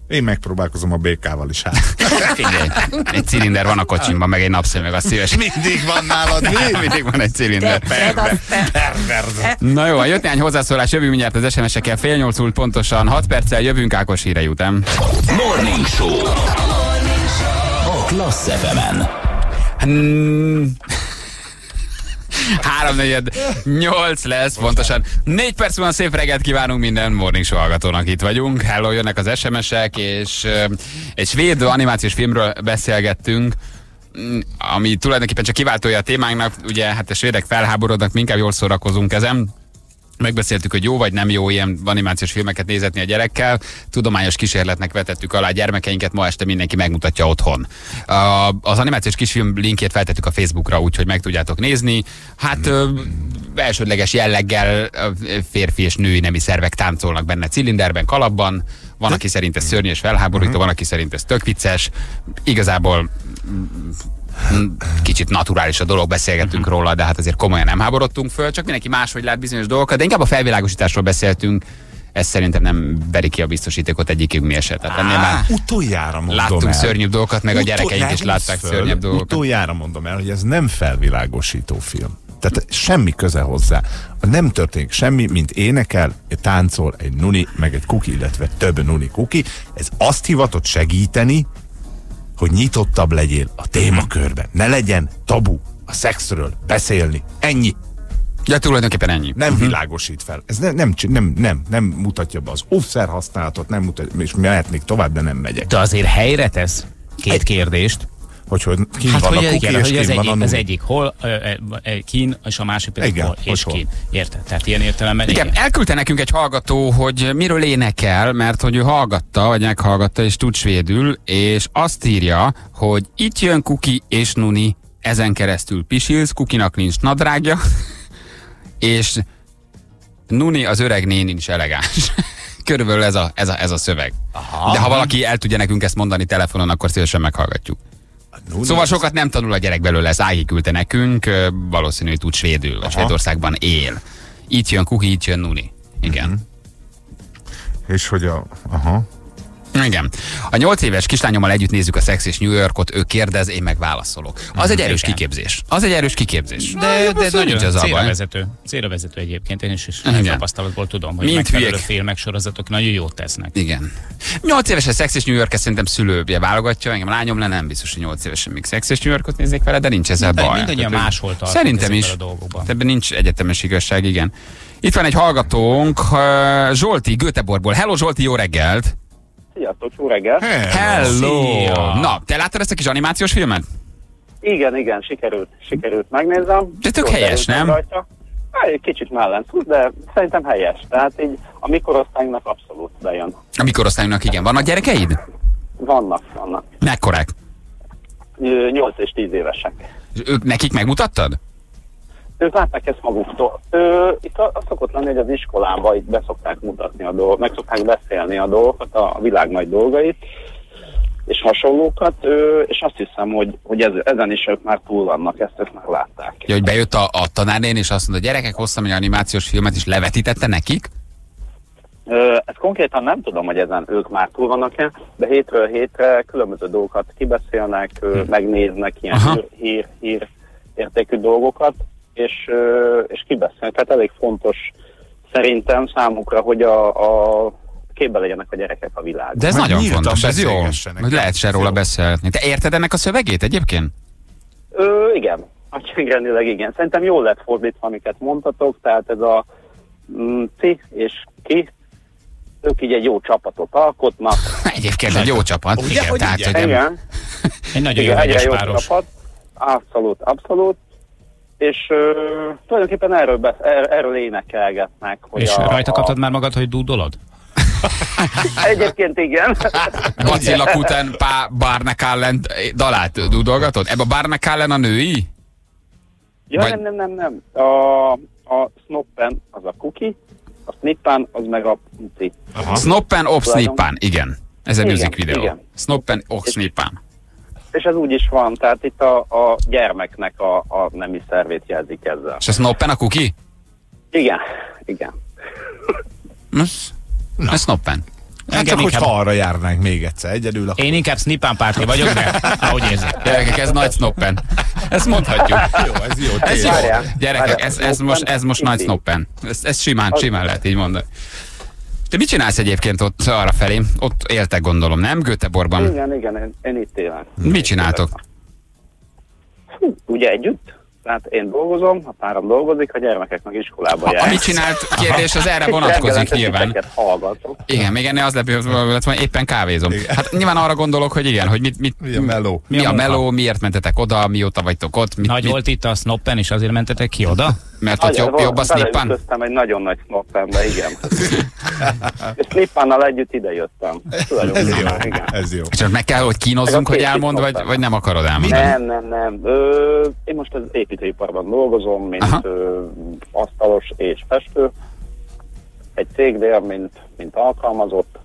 Én megpróbálkozom a BK-val is hát. Egy cilinder van a kocsimban, meg egy napszemüveg, az szíves. Mindig van nálad, mindig van egy cilinder. Na jó, jött néhány hozzászólás, jövünk mindjárt az SMS-ekkel, 7:30 pontosan, 6 perccel jövünk Ákos hírei után. Morning Show a Class FM-en. 7:45 lesz, pontosan 4 perc van, szép reggelt kívánunk minden Morning Show hallgatónak, itt vagyunk. Hello, jönnek az SMS-ek, és egy svéd animációs filmről beszélgettünk, ami tulajdonképpen csak kiváltója a témánknak, ugye hát a svédek felháborodnak, inkább jól szórakozunk ezen. Megbeszéltük, hogy jó vagy nem jó ilyen animációs filmeket nézetni a gyerekkel. Tudományos kísérletnek vetettük alá a gyermekeinket, ma este mindenki megmutatja otthon. Az animációs kisfilm linkjét feltettük a Facebookra, úgyhogy meg tudjátok nézni. Hát elsődleges jelleggel férfi és női nemi szervek táncolnak benne cilinderben, kalapban. Van, aki szerint ez szörnyű és felháborító, van, aki szerint ez tök vicces. Igazából kicsit naturális a dolog, beszélgettünk róla, de hát azért komolyan nem háborodtunk föl, csak mindenki máshogy lát bizonyos dolgokat, de inkább a felvilágosításról beszéltünk, ez szerintem nem veri ki a biztosítékot egyikünk mi eset. Tehát ennél már utoljára láttunk szörnyűbb dolgokat, meg a gyerekeink is látták szörnyűbb dolgokat. Utoljára mondom el, hogy ez nem felvilágosító film. Tehát semmi köze hozzá. Nem történik semmi, mint énekel, táncol egy nuni, meg egy kuki, illetve több nuni kuki. Ez azt hivatott segíteni, hogy nyitottabb legyél a témakörben. Ne legyen tabu a szexről beszélni. Ennyi. Ja, tulajdonképpen ennyi. Nem világosít fel. Ez nem mutatja be az offszer használatot, nem mutatja, és mehetnék tovább, de nem megyek. De azért helyre tesz két kérdést. Hogy kín hát, van hogy a kuki, igen, és kín van egyik, az egyik hol kín, és a másik pedig igen, hol és kín. Érted? Tehát ilyen értelemben. Igen, elküldte nekünk egy hallgató, hogy miről énekel, mert hogy ő hallgatta, vagy meghallgatta, és tud svédül, és azt írja, hogy itt jön kuki és nuni, ezen keresztül pisilsz, kukinak nincs nadrágja, és nuni az öreg nénin is elegáns. Körülbelül ez a szöveg. Aha, de ha valaki el tudja nekünk ezt mondani telefonon, akkor szívesen meghallgatjuk. Nuni, szóval sokat nem tanul a gyerek belőle, ez Ági küldte nekünk, valószínűleg tud svédül, vagy Svédországban él. Itt jön kuki, itt jön nuni. Igen. És hogy a... Igen. A 8 éves kislányommal együtt nézzük a Szex és New Yorkot, ő kérdez, én meg válaszolok. Az egy erős kiképzés. Az egy erős kiképzés. De nagyon célravezető. Célravezető egyébként, én is tapasztalatból tudom, hogy megfelelő filmek, sorozatok nagyon jót tesznek. Igen. 8 éves a Szex és New York, ezt szerintem szülője válogatja, engem lányom le, nem biztos, hogy 8 évesen még Szex és New Yorkot nézzék vele, de nincs ezzel baj. Mindannyian máshol tartunk. Szerintem is. Ebben nincs egyetemes igazság, igen. Itt van egy hallgatónk, Zsolti Göteborgból. Hello Zsolti, jó reggelt! Sziasztok, jó reggelt! Hello! Szia. Na, te láttad ezt a kis animációs filmet? Igen, sikerült megnézem. De tök helyes, nem? Rajta. Egy kicsit mellentúl, de szerintem helyes. Tehát így a mikorosztálynak abszolút bejön. A mikorosztálynak igen. Vannak gyerekeid? Vannak. Mekkorák? 8 és 10 évesek. Ők, nekik megmutattad? Ők látták ezt maguktól. Itt az szokott lenni, hogy az iskolában itt be szokták mutatni a dolgokat, meg szokták beszélni a dolgokat, a világ nagy dolgait, és hasonlókat, és azt hiszem, hogy ezen is ők már túl vannak, ezt ők már látták. Ja, hogy bejött a tanárnén, és azt mondta, a gyerekek, hoztam egy animációs filmet, és levetítette nekik? Ezt konkrétan nem tudom, hogy ezen ők már túl vannak-e, de hétről hétre különböző dolgokat kibeszélnek, megnéznek ilyen hír értékű dolgokat, és kibeszélni. Tehát elég fontos szerintem számukra, hogy a képbe legyenek a gyerekek a világban. De ez nagyon fontos, ez jó, hogy lehet se róla beszélni. Te érted ennek a szövegét egyébként? Igen, nagyságrendileg igen. Szerintem jól lett fordítva, amiket mondtatok, tehát ez a ti és ki, ők így egy jó csapatot alkotnak. Egyébként egy jó csapat. Igen, tehát igen. Egy nagyon jó csapat. Abszolút. És tulajdonképpen erről énekelgetnek. Hogy és rajta kaptad már magad, hogy dúdolod? Egyébként igen. Gacillak után Barne Kullen dalát dúdolgatod? Ebben Barne Kullen a női? Ja, nem. A Snoppen az a kuki, a Snippen az meg a puci. Snoppen of Snippen, igen. Ez egy music videó. Snoppen of Snippen. És ez úgy is van, tehát itt a gyermeknek a nemi szervét jelzik ezzel. És a Snoppen a kuki? Igen. Na, Snoppen. Hát csak inkább, hogyha arra járnánk még egyszer egyedül. Akkor... Én inkább Snippen párti vagyok, de ahogy érzek. Gyerekek, ez nagy Snoppen. Ezt mondhatjuk. Jó, ez jó. Ez jó. Gyerekek, ez most nagy Snoppen. Ez simán lehet így mondani. Te mit csinálsz egyébként ott arra felé? Ott éltek, gondolom, nem? Göteborgban? Igen, én itt élek. Mit csináltok? Ugye együtt? Tehát én dolgozom, a párom dolgozik, a gyermekeknek iskolában jár. Amit csinált kérdés, az erre vonatkozik nyilván. Igen, még ennél az lett, hogy éppen kávézom. Hát nyilván arra gondolok, hogy igen, hogy mi a meló, miért mentetek oda, mióta vagytok ott. Nagy volt itt a Snoppen, és azért mentetek ki oda? Mert ott jobb a Snippen? Beleütköztem egy nagyon nagy Snoppenbe, igen. És Snippennal együtt idejöttem. Ez jó. És meg kell, hogy kínozzunk, hogy elmond, vagy nem akarod elmondani? Nem. Én most az építőiparban dolgozom, mint asztalos és festő. Egy cégnél, mint alkalmazott.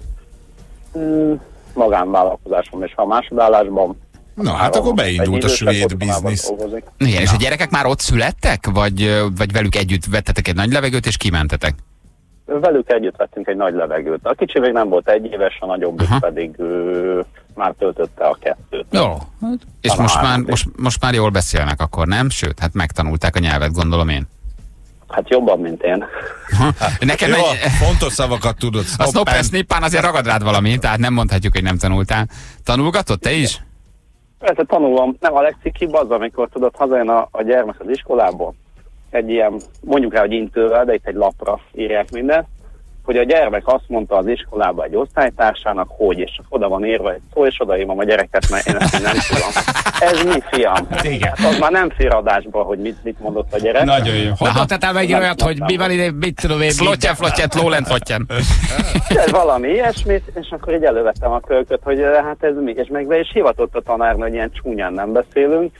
Magánvállalkozásom és a másodállásban. Na, hát akkor beindult a svéd biznisz. Igen, és a gyerekek már ott születtek? Vagy velük együtt vettetek egy nagy levegőt, és kimentetek? Velük együtt vettünk egy nagy levegőt. A kicsi még nem volt 1 éves, a nagyobbik pedig már töltötte a 2-t. Jó. Hát, és most már jól beszélnek akkor, nem? Sőt, hát megtanulták a nyelvet, gondolom én. Hát jobban, mint én. Nekem jó, fontos szavakat tudod. A Snoppen, Snippen azért ragad rád valami, tehát nem mondhatjuk, hogy nem tanultál. Tanulgatod te is? Persze tanulom, nem a legcikibb az, amikor tudod, hazajön a gyermek az iskolából. Egy ilyen, mondjuk rá, hogy intővel, de itt egy lapra írják mindent, hogy a gyermek azt mondta az iskolában egy osztálytársának, hogy, és oda van írva egy szó, és odaírom a gyereket, mert én ezt nem tudom. Ez mi, fiam? Hát az már nem féladásban, hogy mit mondott a gyerek. Nagyon jó. Hozhattál meg olyat, hogy mi van ide, mit tudom én, flottyán, lólent flottyán. Valami ilyesmit, és akkor így elővettem a kölköt, hogy hát ez mi, és meg be is hivatott a tanárnő, hogy ilyen csúnyán nem beszélünk.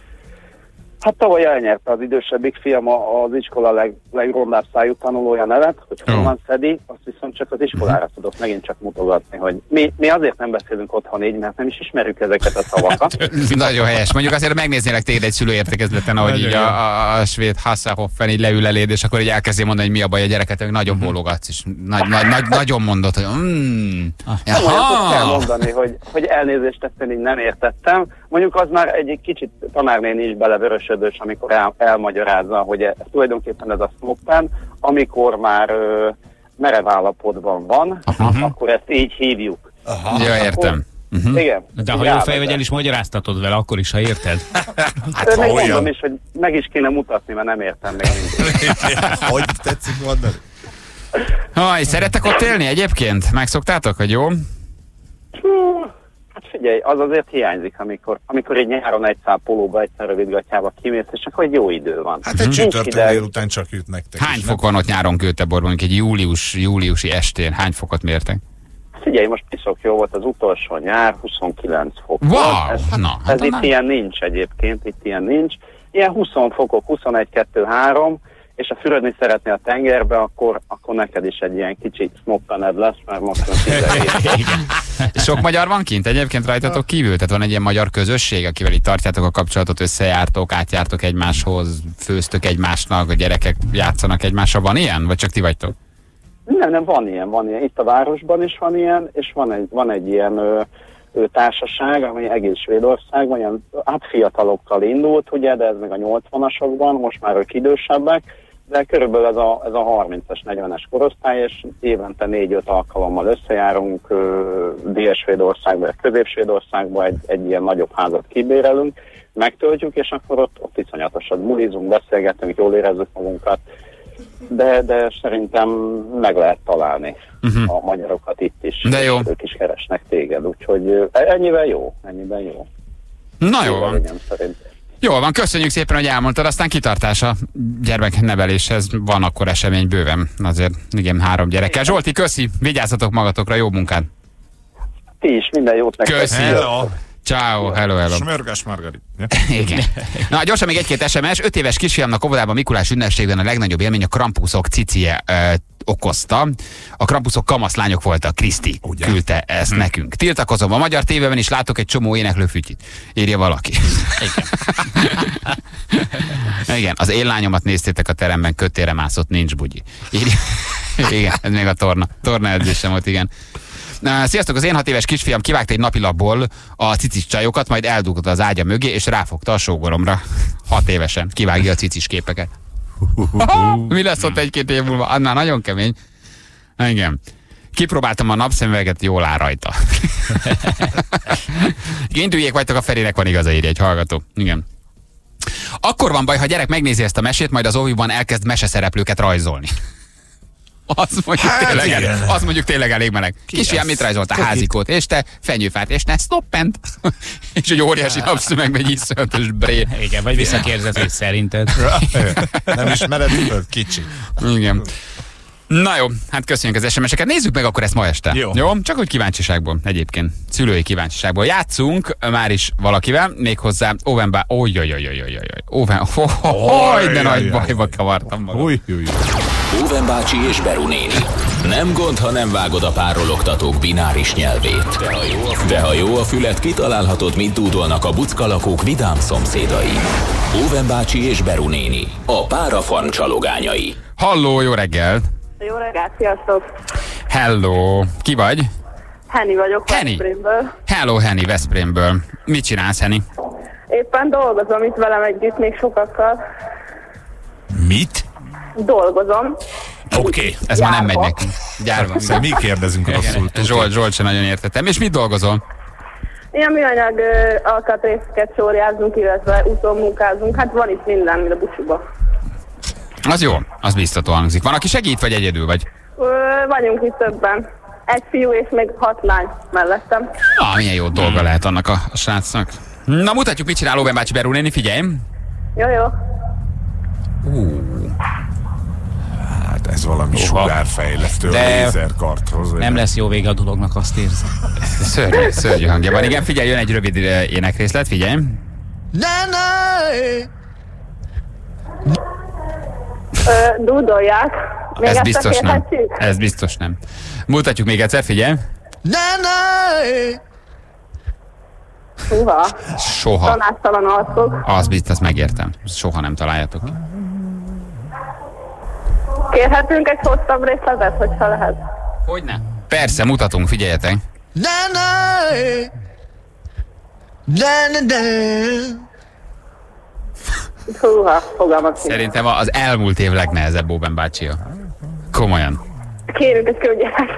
Hát tavaly elnyerte az idősebbik fiam az iskola legrondább szájú tanulója nevet, hogy honnan szedi, azt viszont csak az iskolára tudok megint csak mutogatni, hogy mi azért nem beszélünk otthon így, mert nem is ismerjük ezeket a szavakat. Nagyon helyes. Mondjuk azért megnéznélek téged egy szülőértekezleten, ahogy így a svéd Hasselhoffen így leül eléd, és akkor így elkezdi mondani, hogy mi a baj a gyereket, hogy nagyon bólogatsz, és nagyon mondod, hogy azt kell mondani, hogy elnézést tettem, így nem értettem. Mondjuk az már egy kicsit tanárnéni is belevörösödős, amikor elmagyarázza, hogy tulajdonképpen ez a szloppen, amikor már merev állapotban van, akkor ezt így hívjuk. Ja, értem. Igen. De ha jó fej vagy, el is magyaráztatod vele, akkor is, ha érted. Hát, meg mondom is, hogy meg is kéne mutatni, mert nem értem még mindig. Hogy tetszik mondani? Haj, szeretek ott élni egyébként? Megszoktátok, hogy jó? Hát figyelj, az azért hiányzik, amikor egy nyáron egy szál pólóba, egy szál rövidgatjába kimész, és akkor egy jó idő van. Hát egy csütörtök délután csak jut nektek. Hány fok van ott nyáron Göteborgban, mondjuk egy júliusi estén? Hány fokot mértek? Figyelj, most piszok jó volt az utolsó nyár, 29 fok. Wow, ez itt ilyen nincs egyébként, itt ilyen nincs. Ilyen 20 fokok, 21-2-3, és ha fürödni szeretnél a tengerbe, akkor neked is egy ilyen kicsi snoppened lesz, mert most nem Sok magyar van kint? Egyébként rajtatok kívül? Tehát van egy ilyen magyar közösség, akivel itt tartjátok a kapcsolatot, összejártok, átjártok egymáshoz, főztök egymásnak, a gyerekek játszanak egymással. Van ilyen? Vagy csak ti vagytok? Nem, van ilyen. Itt a városban is van ilyen, és van egy ilyen társaság, ami egész Svédországban ilyen fiatalokkal indult, ugye, de ez meg a 80-asokban, most már ők idősebbek, de körülbelül ez a 30-es, 40-es korosztály, és évente 4-5 alkalommal összejárunk Dél-Svédországba, Közép-Svédországba, egy ilyen nagyobb házat kibérelünk, megtöltjük, és akkor ott iszonyatosan bulizunk, beszélgetünk, jól érezzük magunkat, de szerintem meg lehet találni a magyarokat itt is. De jó. Ők is keresnek téged, úgyhogy ennyiben jó. Na jó. Jól van, köszönjük szépen, hogy elmondtad, aztán kitartás a gyermekneveléshez, van akkor esemény bőven, azért igen, 3 gyerekkel. Zsolti, köszi, vigyázzatok magatokra, jó munkát! Ti is, minden jót nektek! Köszi! Hello. Ciao, hello. Smörgás Margarit. Igen. Na, gyorsan még egy-két SMS. 5 éves kisfiamnak óvodában Mikulás ünnepségben a legnagyobb élmény a krampuszok cicie okozta. A krampuszok kamaszlányok voltak. Kriszti küldte ezt nekünk. Tiltakozom, a magyar tévében is látok egy csomó éneklő fütyit. Írja valaki. Igen, az én lányomat néztétek a teremben, kötére mászott, nincs bugyi. Igen, ez még a torna edzésem volt, igen. Sziasztok, az én 6 éves kisfiam kivágta egy napilapból a cicis csajokat, majd eldugta az ágya mögé, és ráfogta a sógoromra. 6 évesen kivágja a cicis képeket. Mi lesz ott 1-2 év múlva? Annál nagyon kemény. Igen. Kipróbáltam a napszemüveget, jól áll rajta. Indüljék vagytok, a Ferinek van igaza, írja egy hallgató. Igen. Akkor van baj, ha gyerek megnézi ezt a mesét, majd az óviban elkezd meseszereplőket rajzolni. Az mondjuk tényleg elég meleg. Kisfiam, mit rajzoltál? Házikót, és te fenyőfát, és ne snoppent. És egy óriási napszemüvegbe egy iszonyatos bré. Igen, vagy visszakérdezés, hogy szerinted. Nem ismered, hogy kicsi. Igen. Na jó, hát köszönjük az SMS-eket. Nézzük meg akkor ezt ma este. Jó? Csak úgy kíváncsiságból egyébként. Szülői kíváncsiságból. Játszunk már is valakivel, méghozzá Ovenba. De nagy bajba kavartam magam. Óven bácsi és Beru néni. Nem gond, ha nem vágod a párologtatók bináris nyelvét. De ha jó a füled, kitalálhatod, mint dúdolnak a buckalakók vidám szomszédai. Óven bácsi és Beru néni, a párafan csalogányai. Halló, jó reggelt! Jó reggelt, sziasztok! Hello! Ki vagy? Henny vagyok, Veszprémből. Hello, Henny, Veszprémből. Mit csinálsz, Henny? Éppen dolgozom itt velem együtt, még sokakkal. Mit? Dolgozom. Oké. Ez már nem megy nekünk. Gyárban. Mi kérdezünk rosszul? Zsolt sem nagyon értettem. És mit dolgozol? Ilyen műanyag alkatrészeket sorjázunk, illetve utómunkázunk. Hát van itt minden, mint a busiba. Az jó, az biztató hangzik. Van, aki segít, vagy egyedül vagy? Vagyunk itt többen. Egy fiú és még 6 lány mellettem. Milyen jó dolga lehet annak a srácnak. Na, mutatjuk, mit csinál Óven bácsi, Beru néni, figyelj! Jó. Hát ez valami sugárfejlesztő a lézerkarthoz. Nem lesz jó vége a dolognak, azt érzem. Szörnyű hangja van. Igen, figyelj, jön egy rövid énekrészlet, figyelj! Dúdolják. Ez biztos nem. Ez biztos nem. Mutatjuk még egyszer, figyelj. Húha. Soha. Tanástalan alszok. Az biztos, megértem. Soha nem találjátok. Kérhetünk egy hosszabb részletet, hogyha lehet. Hogyne. Persze, mutatunk, figyeljetek. Húha, fogalmat. Szerintem az elmúlt év legnehezebb Bóben bácsia. Komolyan. Kérjük, ezt küldjetek.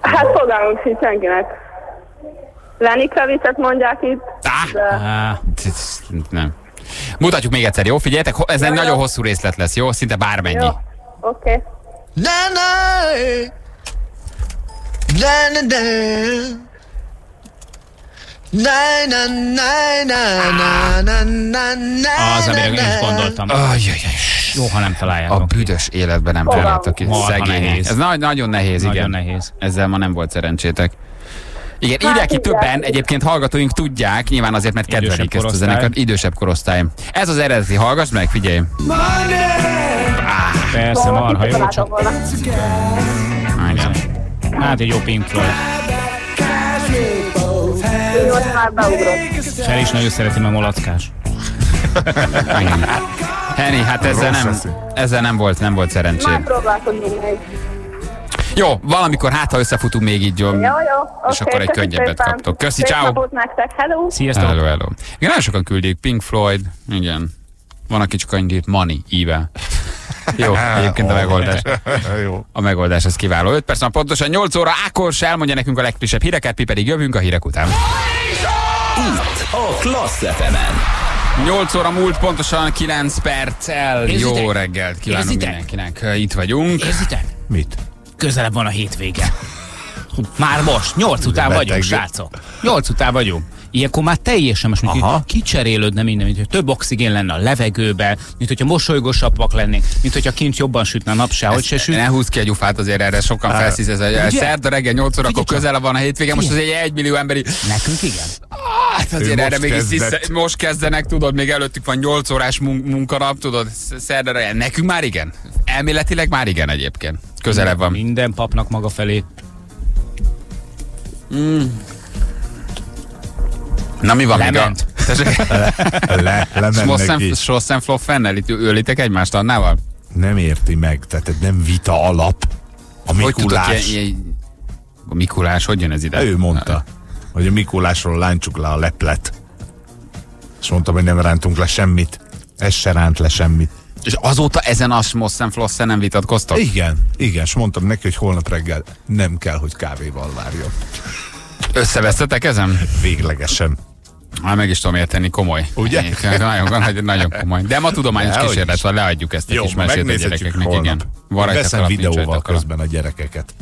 Hát fogalmunk sincs senkinek. Lenny Kravitzet mondják itt. Nem. Mutatjuk még egyszer, jó? Figyeljetek, ez egy nagyon hosszú részlet lesz, jó? Szinte bármennyi. Jó, oké. Az, amire én is gondoltam. Jó, ha nem találjátok. A büdös életben nem találjátok ki. Szegény. Ez nagyon nehéz, igen. Ezzel ma nem volt szerencsétek. Igen, írják ki többen, egyébként hallgatóink tudják, nyilván azért, mert kedvelik ezt a zenekart, idősebb korosztály. Ez az eredeti, hallgass meg, figyelj! Persze, marha jó, csak... Igen. Hát egy jó Pink Floyd. Cseri is nagyon szeretem a molackás. Henny, hát ezzel nem volt szerencsé. Már próbálkozunk meg. Jó, valamikor hát, ha összefutunk még így, jó, és akkor egy könnyebbet kaptok. Köszi, ciao. Sziasztok! Hello. Igen, nagyon sokan küldik. Pink Floyd, igen. Van, aki csak annyit írt, Money, íve. Jó, egyébként a megoldás. A megoldás, ez kiváló. 5 perc, pontosan 8 óra, Ákos elmondja nekünk a legfrissebb híreket, mi pedig jövünk a hírek után. Itt a Class FM-en. 8 óra múlt, pontosan 9 perccel. Érzitek? Jó reggelt kívánunk mindenkinek. Itt vagyunk. Érzitek? Mit? Közelebb van a hétvége. Már most, 8 után vagyunk, srácok. 8 után vagyunk. Ilyenkor már teljesen most kicserélődne minden, mint hogy több oxigén lenne a levegőben, mint hogyha mosolygosabbak lennénk, mint hogyha kint jobban sütne a nap, sehogy se süt. Ne húzd ki egy ufát azért erre, sokan felszízezett. Szerda reggel 8 órakor közel van a hétvége, most azért 1 millió emberi. Nekünk igen? Hát azért erre mégis most kezdenek, tudod, még előttük van 8 órás munkanap, tudod, szerda reggel. Nekünk már igen? Elméletileg már igen egyébként. Közelebb van. Minden papnak maga felé. Na mi van még a... Schrossen-Floffennel itt őlitek egymást Annával? Nem érti meg, tehát nem vita alap. A Mikulás... Hogy tudok, a Mikulás, hogy jön ez ide? Ő mondta, hogy a Mikulásról lántsuk le a leplet. És mondtam, hogy nem rántunk le semmit. Ez se ránt le semmit. És azóta ezen a Schmossen-Flossen nem vitatkoztak? Igen, és mondtam neki, hogy holnap reggel nem kell, hogy kávéval várjon. Összevesztetek ezen? Véglegesen. Hát meg is tudom érteni, komoly. Ugye? Nagyon komoly. De ma tudományos kísérlet van, leadjuk ezt egy kis mesét a gyerekeknek. Igen. Veszem videóval közben a gyerekeket.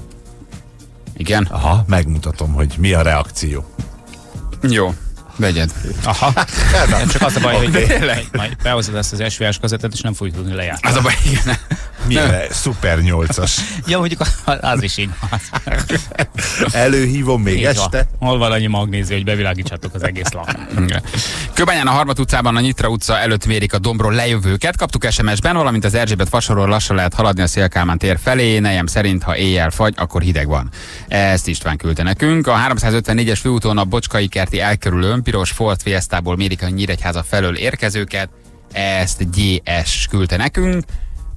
Igen? Aha, megmutatom, hogy mi a reakció. Jó. Vegyed. Aha. Csak az a baj, hogy majd behozod ezt az SVS kazettát, és nem fogjuk tudni lejátszani. Az a baj, igen. Milyen szuper 8-as. Ja, mondjuk az is így. Előhívom még este. Hol van annyi magnézia, hogy bevilágítsátok az egész lakon. Kőbányán a Harmat utcában a Nyitra utca előtt mérik a dombról lejövőket. Kaptuk SMS-ben, valamint az Erzsébet fasorról lassan lehet haladni a Szél-Kálmán tér felé. Nejem szerint, ha éjjel fagy, akkor hideg van. Ezt István küldte nekünk. A 354-es főúton a Bocskai kerti elkerülőn piros Ford Fiestából mérik a Nyíregyháza felől érkezőket. Ezt GS küldte nekünk.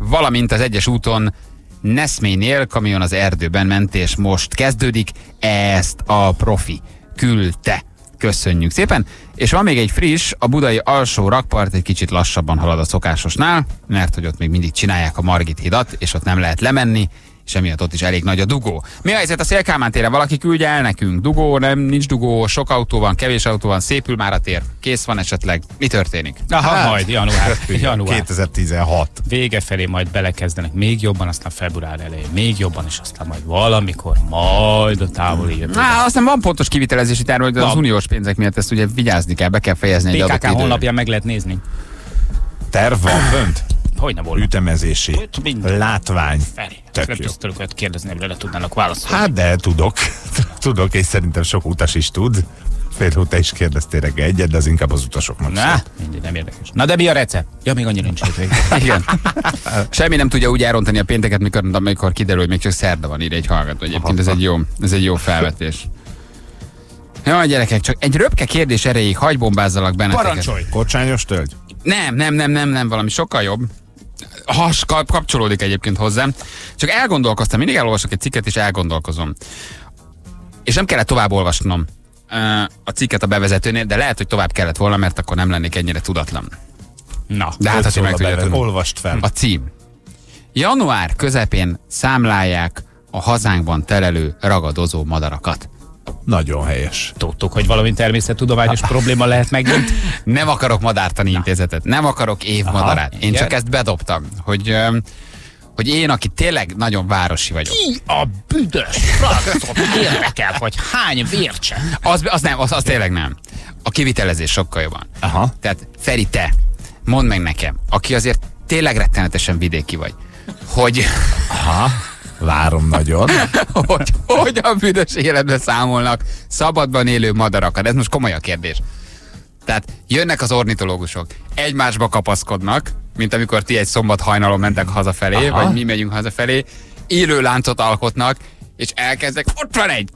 Valamint az egyes úton Neszménél kamion az erdőben ment, és most kezdődik, ezt a profi küldte. Köszönjük szépen! És van még egy friss, a budai alsó rakpart egy kicsit lassabban halad a szokásosnál, mert hogy ott még mindig csinálják a Margit hidat, és ott nem lehet lemenni, és emiatt ott is elég nagy a dugó. Mi a helyzet a Szél-Kálmán térre? Valaki küldje el nekünk. Dugó, nem, nincs dugó, sok autó van, kevés autó van, szépül már a tér. Kész van esetleg. Mi történik? Aha, hát, majd január. 2016. Vége felé majd belekezdenek még jobban, aztán február elején még jobban, és aztán majd valamikor, majd a távoli jövő. Aztán van pontos kivitelezési terv, hogy az uniós pénzek miatt ezt ugye vigyázni kell, be kell fejezni egy adott időre. Honlapján meg lehet nézni. Terv van fönt? Hogyne volna. Ütemezési. Látvány. Nem tudok olyat kérdezni, amire le tudnának válaszolni. Hát de tudok. Tudok, és szerintem sok utas is tud. Például te is kérdeztél reggel egyet, de az inkább az utasoknak. Na, mindegy, nem érdekes. Na de mi a recept? Ja, még annyira nincs hétvég. Igen. Semmi nem tudja úgy elrontani a pénteket, amikor kiderül, hogy még csak szerda van, ide egy hallgató. Egyébként ez egy jó felvetés. Jaj, gyerekek, csak egy röpke kérdés erejéig hagybombázzalak benneteket. Parancsolj! Kocsányos tölgy? Nem, valami sokkal jobb. Has kapcsolódik egyébként hozzám. Csak elgondolkoztam, mindig elolvasok egy cikket, és elgondolkozom. És nem kellett tovább olvasnom a cikket a bevezetőnél, de lehet, hogy tovább kellett volna, mert akkor nem lennék ennyire tudatlan. Na, de hát azért meg tudja tudni. Olvast fel. A cím. Január közepén számlálják a hazánkban telelő ragadozó madarakat. Nagyon helyes. Tudtuk, hogy valami természettudományos probléma lehet megint. Nem akarok madártani intézetet, nem akarok évmadarát. Én csak ezt bedobtam, hogy én, aki tényleg nagyon városi vagyok. Ki a büdös francot érdekel, hogy hány vércse? Az tényleg nem. A kivitelezés sokkal jobban. Aha. Tehát Feri, te mondd meg nekem, aki azért tényleg rettenetesen vidéki vagy, hogy... Aha. Várom nagyon. hogy a büdös életbe számolnak szabadban élő madarakat? Ez most komoly a kérdés. Tehát jönnek az ornitológusok, egymásba kapaszkodnak, mint amikor ti egy szombat hajnalon mentek hazafelé, aha, vagy mi megyünk hazafelé, élő láncot alkotnak, és elkezdek, ott van egy,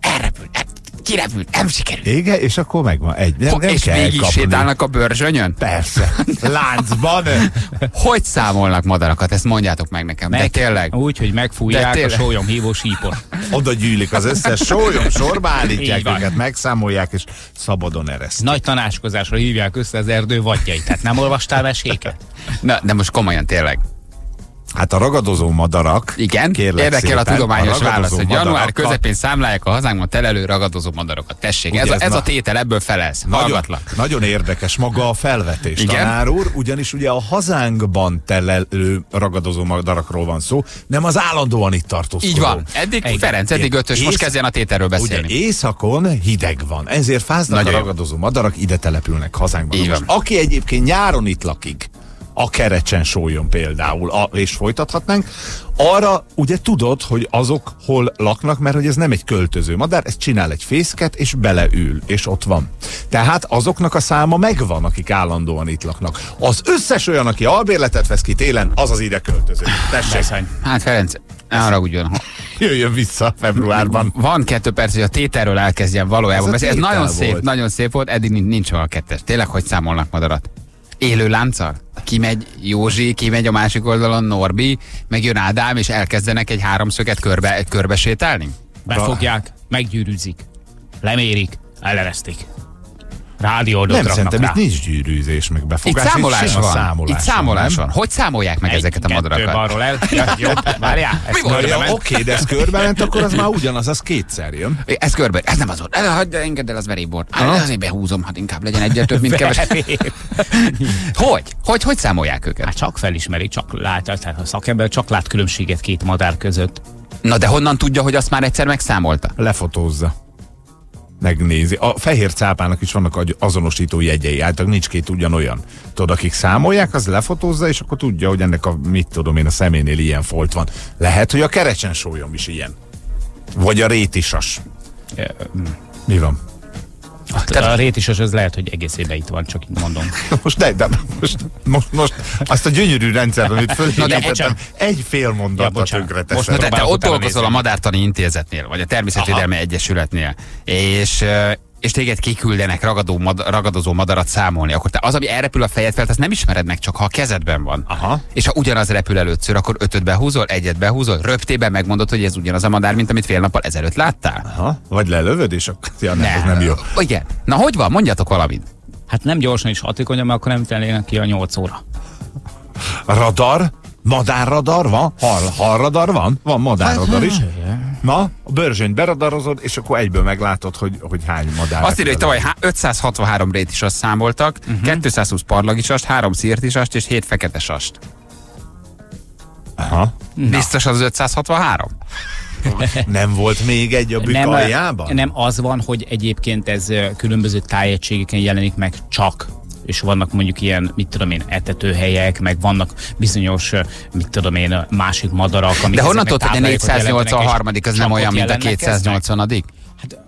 elrepül, kirepül, nem sikerül. Igen, és akkor megvan egy, nem és kell mégis kapni. Sétálnak a börzsönyön? Persze, láncban. Hogy számolnak madarakat? Ezt mondjátok meg nekem, de tényleg. Úgy, hogy megfújják a sólyomhívó sípot. Oda gyűlik az összes sólyom, sorba állítják őket, megszámolják, és szabadon eresztik. Nagy tanácskozásra hívják össze az erdő vadjait. Tehát nem olvastál meséket? Na, de most komolyan tényleg. Hát a ragadozó madarak... Igen, érdekel a tudományos válasz, hogy január közepén számlálják a hazánkban telelő ragadozó madarakat. Tessék, ez a tétel, ebből felelsz. Nagyon érdekes maga a felvetés, igen? Tanár úr, ugyanis ugye a hazánkban telelő ragadozó madarakról van szó, nem az állandóan itt tartózkodó. Így van, eddig ötös, most kezdjen a tételről beszélni. Ugye északon hideg van, ezért fáznak nagyon a ragadozó madarak, ide települnek hazánkban. Aki egyébként nyáron itt lakik, a kerecsen sólyom például, és folytathatnánk, arra ugye tudod, hogy azok hol laknak, mert hogy ez nem egy költöző madár, ez csinál egy fészket, és beleül, és ott van. Tehát azoknak a száma megvan, akik állandóan itt laknak. Az összes olyan, aki albérletet vesz ki télen, az az ide költöző. Tessék. Hát Ferenc, ne haragudjon. Jöjjön vissza februárban. Van 2 perc, hogy a tételről elkezdjen valójában beszélni. Ez nagyon szép volt, eddig nincs olyan kettes. Tényleg, hogy számolnak madarat? Élő lánccal? Kimegy Józsi, kimegy a másik oldalon Norbi, meg jön Ádám, és elkezdenek egy háromszöget körbe sétálni? Befogják, meggyűrűzik, lemérik, eleresztik. Rádiódot raknak rá. Nem, szerintem itt nincs gyűrűzés, meg befogás. Itt számolás van. Itt számolás van. Hogy számolják meg ezeket a madarakat? Egy, arról el. Várjál. Oké, de ez körbe ment, akkor az már ugyanaz, az kétszer jön. Ez körbe, ez nem az ott. Hagyd, engedd el, az verébor. Azért behúzom, hát inkább legyen egyre több, mint kevesebb. Hogy számolják őket? Hát csak felismeri, csak látja, a szakember csak lát különbséget két madár között. Na de honnan tudja, hogy azt már egyszer megszámolta? Lefotózza. Megnézi. A fehér cápának is vannak azonosító jegyei, általában nincs két ugyanolyan. Tudod, akik számolják, az lefotózza, és akkor tudja, hogy ennek a, mit tudom én, a szeménél ilyen folt van. Lehet, hogy a kerecsensólyom is ilyen. Vagy a rétisas. Mi van? A rétisas az lehet, hogy egész éve itt van, csak így mondom. Most azt a gyönyörű rendszert, amit fölépítettem, egy fél mondatot tönkreteszem. Most te ott dolgozol a Madártani Intézetnél, vagy a Természetvédelmi Egyesületnél, és téged kiküldenek ragadozó madarat számolni, akkor te az, ami elrepül a fejed fel, azt nem ismered meg, csak ha a kezedben van. Aha. És ha ugyanaz repül először, akkor 5-öt behúzol, 1-et behúzol, röptében megmondod, hogy ez ugyanaz a madár, mint amit fél nappal ezelőtt láttál. Aha. Vagy lelövöd, és akkor ja, nem, ez nem jó. Igen. Na hogy van? Mondjatok valamit. Hát nem gyorsan és hatékonyan, mert akkor nem telnének ki a 8 óra. Radar? Madárradar van? Halradar van? Van madárradar is. Na, a börzsönyt beradarozod, és akkor egyből meglátod, hogy hány madár. Azt írja, hogy tavaly 563 rétisast számoltak, 220 parlagisast, 3 szirtisast és 7 feketesast. Aha. Biztos az 563? Nem volt még egy a bük aljában? Nem, az van, hogy egyébként ez különböző tájegységeken jelenik meg csak. És vannak mondjuk ilyen, mit tudom én, etetőhelyek, meg vannak bizonyos, mit tudom én, másik madarak, amik... De honnan tudod, hogy a 483. az nem olyan, mint a 280. Hát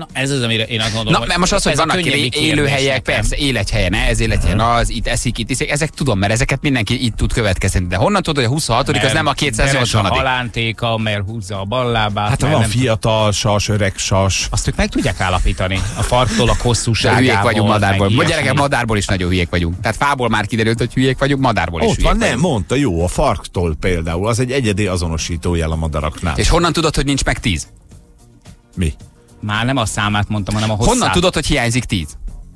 Na, ez az, amire én azt gondolom. Na, most az, hogy vannak élőhelyek, persze, élhethelyen ez, élhethelyen az, itt eszik, itt iszik, ezek tudom, mert ezeket mindenki itt tud következni. De honnan tudod, hogy a 26. az nem a 280. A halántéka, mert húzza a ballábát. Hát van fiatal sas, öreg sas. Azt ők meg tudják állapítani. A farktól, a hosszúságából. Hülyék vagyunk madárból. Ma gyerekek, madárból is nagyon hülyék vagyunk. Tehát fából már kiderült, hogy hülyék vagyunk, madárból is. Ott van, nem, mondta, jó, a farktól például, az egy egyedi azonosító jel a madaraknál. És honnan tudod, hogy nincs meg 10? Mi? Már nem a számát mondtam, hanem a hosszát. Honnan tudod, hogy hiányzik 10?